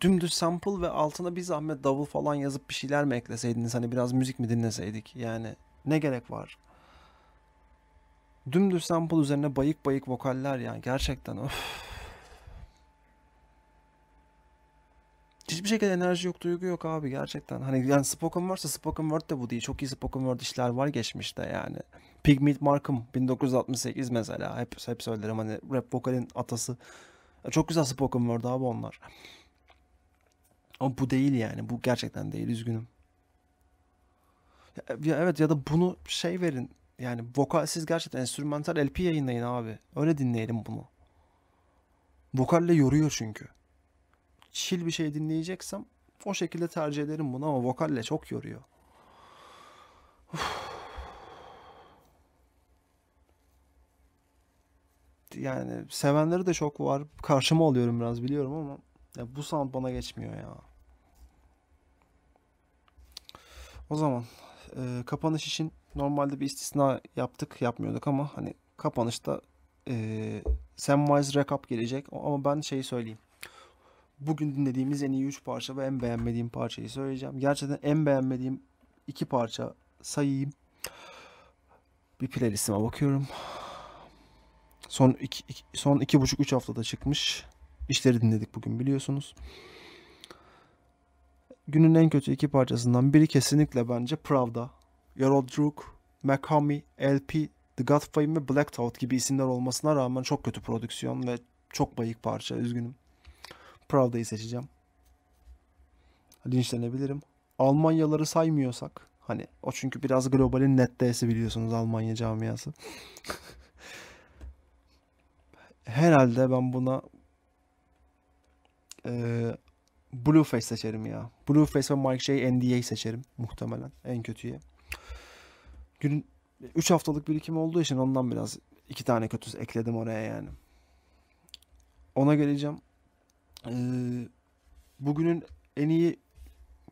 Dümdüz sample ve altına bir zahmet davul falan yazıp bir şeyler mi ekleseydiniz, hani biraz müzik mi dinleseydik yani, ne gerek var? Dümdüz sample üzerine bayık bayık vokaller yani, gerçekten of. Hiçbir şekilde enerji yok, duygu yok abi gerçekten. Hani yani spoken word'sa spoken word de bu değil. Çok iyi spoken word işler var geçmişte yani. Pigmeat Markham 1968 mesela. Hep söylerim hani, rap vokalin atası. Çok güzel spoken word abi onlar. Ama bu değil yani. Bu gerçekten değil, üzgünüm. Ya evet, ya da bunu şey verin. Yani vokalsiz gerçekten enstrümantal LP yayınlayın abi. Öyle dinleyelim bunu. Vokalle yoruyor çünkü. Chill bir şey dinleyeceksem o şekilde tercih ederim bunu ama vokalle çok yoruyor. Uf. Yani sevenleri de çok var. Karşıma alıyorum biraz, biliyorum ama ya bu sound bana geçmiyor ya. O zaman kapanış için normalde bir istisna yapmıyorduk ama hani kapanışta Samwise Recap gelecek ama ben şeyi söyleyeyim. Bugün dinlediğimiz en iyi 3 parça ve en beğenmediğim parçayı söyleyeceğim. Gerçekten en beğenmediğim 2 parça sayayım. Bir playlistime bakıyorum. Son 2,5-3 haftada çıkmış işleri dinledik bugün, biliyorsunuz. Günün en kötü 2 parçasından biri kesinlikle bence Pravda, Your Old Droog, Makami, El-P, Tha God Fahim ve Black Thought gibi isimler olmasına rağmen çok kötü prodüksiyon ve çok bayık parça, üzgünüm. Pravda'yı seçeceğim. Linçlenebilirim. Almanyaları saymıyorsak hani, o çünkü biraz globalin nettesi, biliyorsunuz Almanya camiası. Herhalde ben buna Blueface seçerim ya. Blueface ve Mike Shea NDA'yı seçerim muhtemelen en kötüye. Günün 3 haftalık birikim olduğu için ondan biraz 2 tane kötüsü ekledim oraya yani. Ona geleceğim. Bugünün en iyi,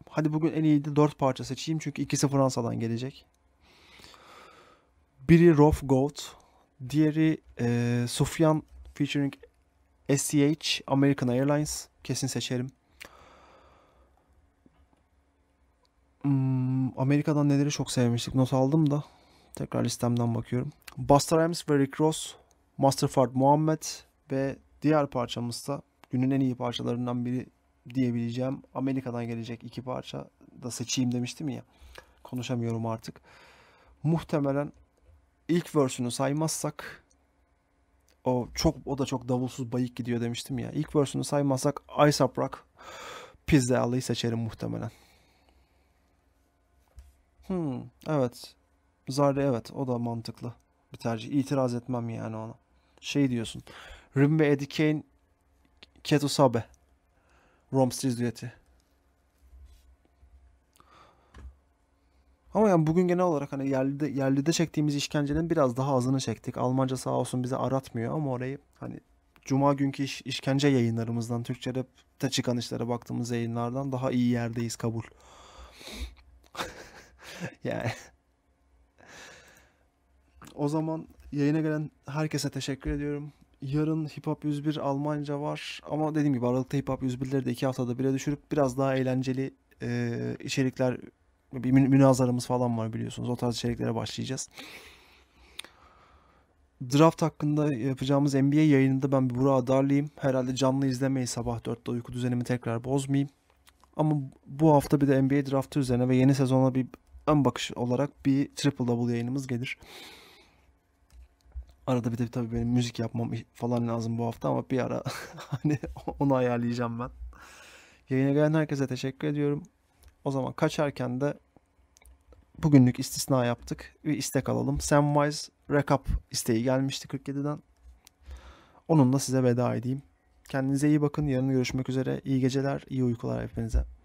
hadi bugün en iyi de 4 parça seçeyim çünkü ikisi Fransa'dan gelecek. Biri Rough Goat, diğeri Sufyan featuring SCH American Airlines, kesin seçerim. Amerika'dan neleri çok sevmiştik, not aldım da tekrar listemden bakıyorum. Busta Rhymes ve Rick Ross, Masterfard Muhammed ve diğer parçamızda günün en iyi parçalarından biri diyebileceğim. Amerika'dan gelecek 2 parça da seçeyim demiştim ya. Konuşamıyorum artık. Muhtemelen ilk verse'ünü saymazsak, o da çok davulsuz bayık gidiyor demiştim ya. İlk verse'ünü saymazsak Aesop Rock, Pizza Ali'yi seçerim muhtemelen. Evet. Zarre, evet, o da mantıklı bir tercih. İtiraz etmem yani ona. Şey diyorsun. Rim ve Eddie Kane Keto Sabe, Romstriz düeti. Ama yani bugün genel olarak hani yerlide çektiğimiz işkencenin biraz daha azını çektik. Almanca sağ olsun bize aratmıyor ama orayı hani cuma günkü işkence yayınlarımızdan, Türkçe rap'te çıkan işlere baktığımız yayınlardan daha iyi yerdeyiz, kabul. Yani o zaman yayına gelen herkese teşekkür ediyorum. Yarın Hip Hop 101 Almanca var ama dediğim gibi Aralık'ta Hip Hop 101'leri de 2 haftada bire düşürüp biraz daha eğlenceli içerikler, bir münazaramız falan var biliyorsunuz. O tarz içeriklere başlayacağız. Draft hakkında yapacağımız NBA yayınında ben bir Burak'a darlayayım. Herhalde canlı izlemeyi, sabah 4'te uyku düzenimi tekrar bozmayayım. Ama bu hafta bir de NBA draftı üzerine ve yeni sezona bir ön bakış olarak bir triple double yayınımız gelir. Arada bir de tabii benim müzik yapmam falan lazım bu hafta ama bir ara hani onu ayarlayacağım ben. Yayına gelen herkese teşekkür ediyorum. O zaman kaçarken de bugünlük istisna yaptık. Bir istek alalım. Samwise Recap isteği gelmişti 47'den. Onunla size veda edeyim. Kendinize iyi bakın. Yarın görüşmek üzere. İyi geceler, iyi uykular hepinize.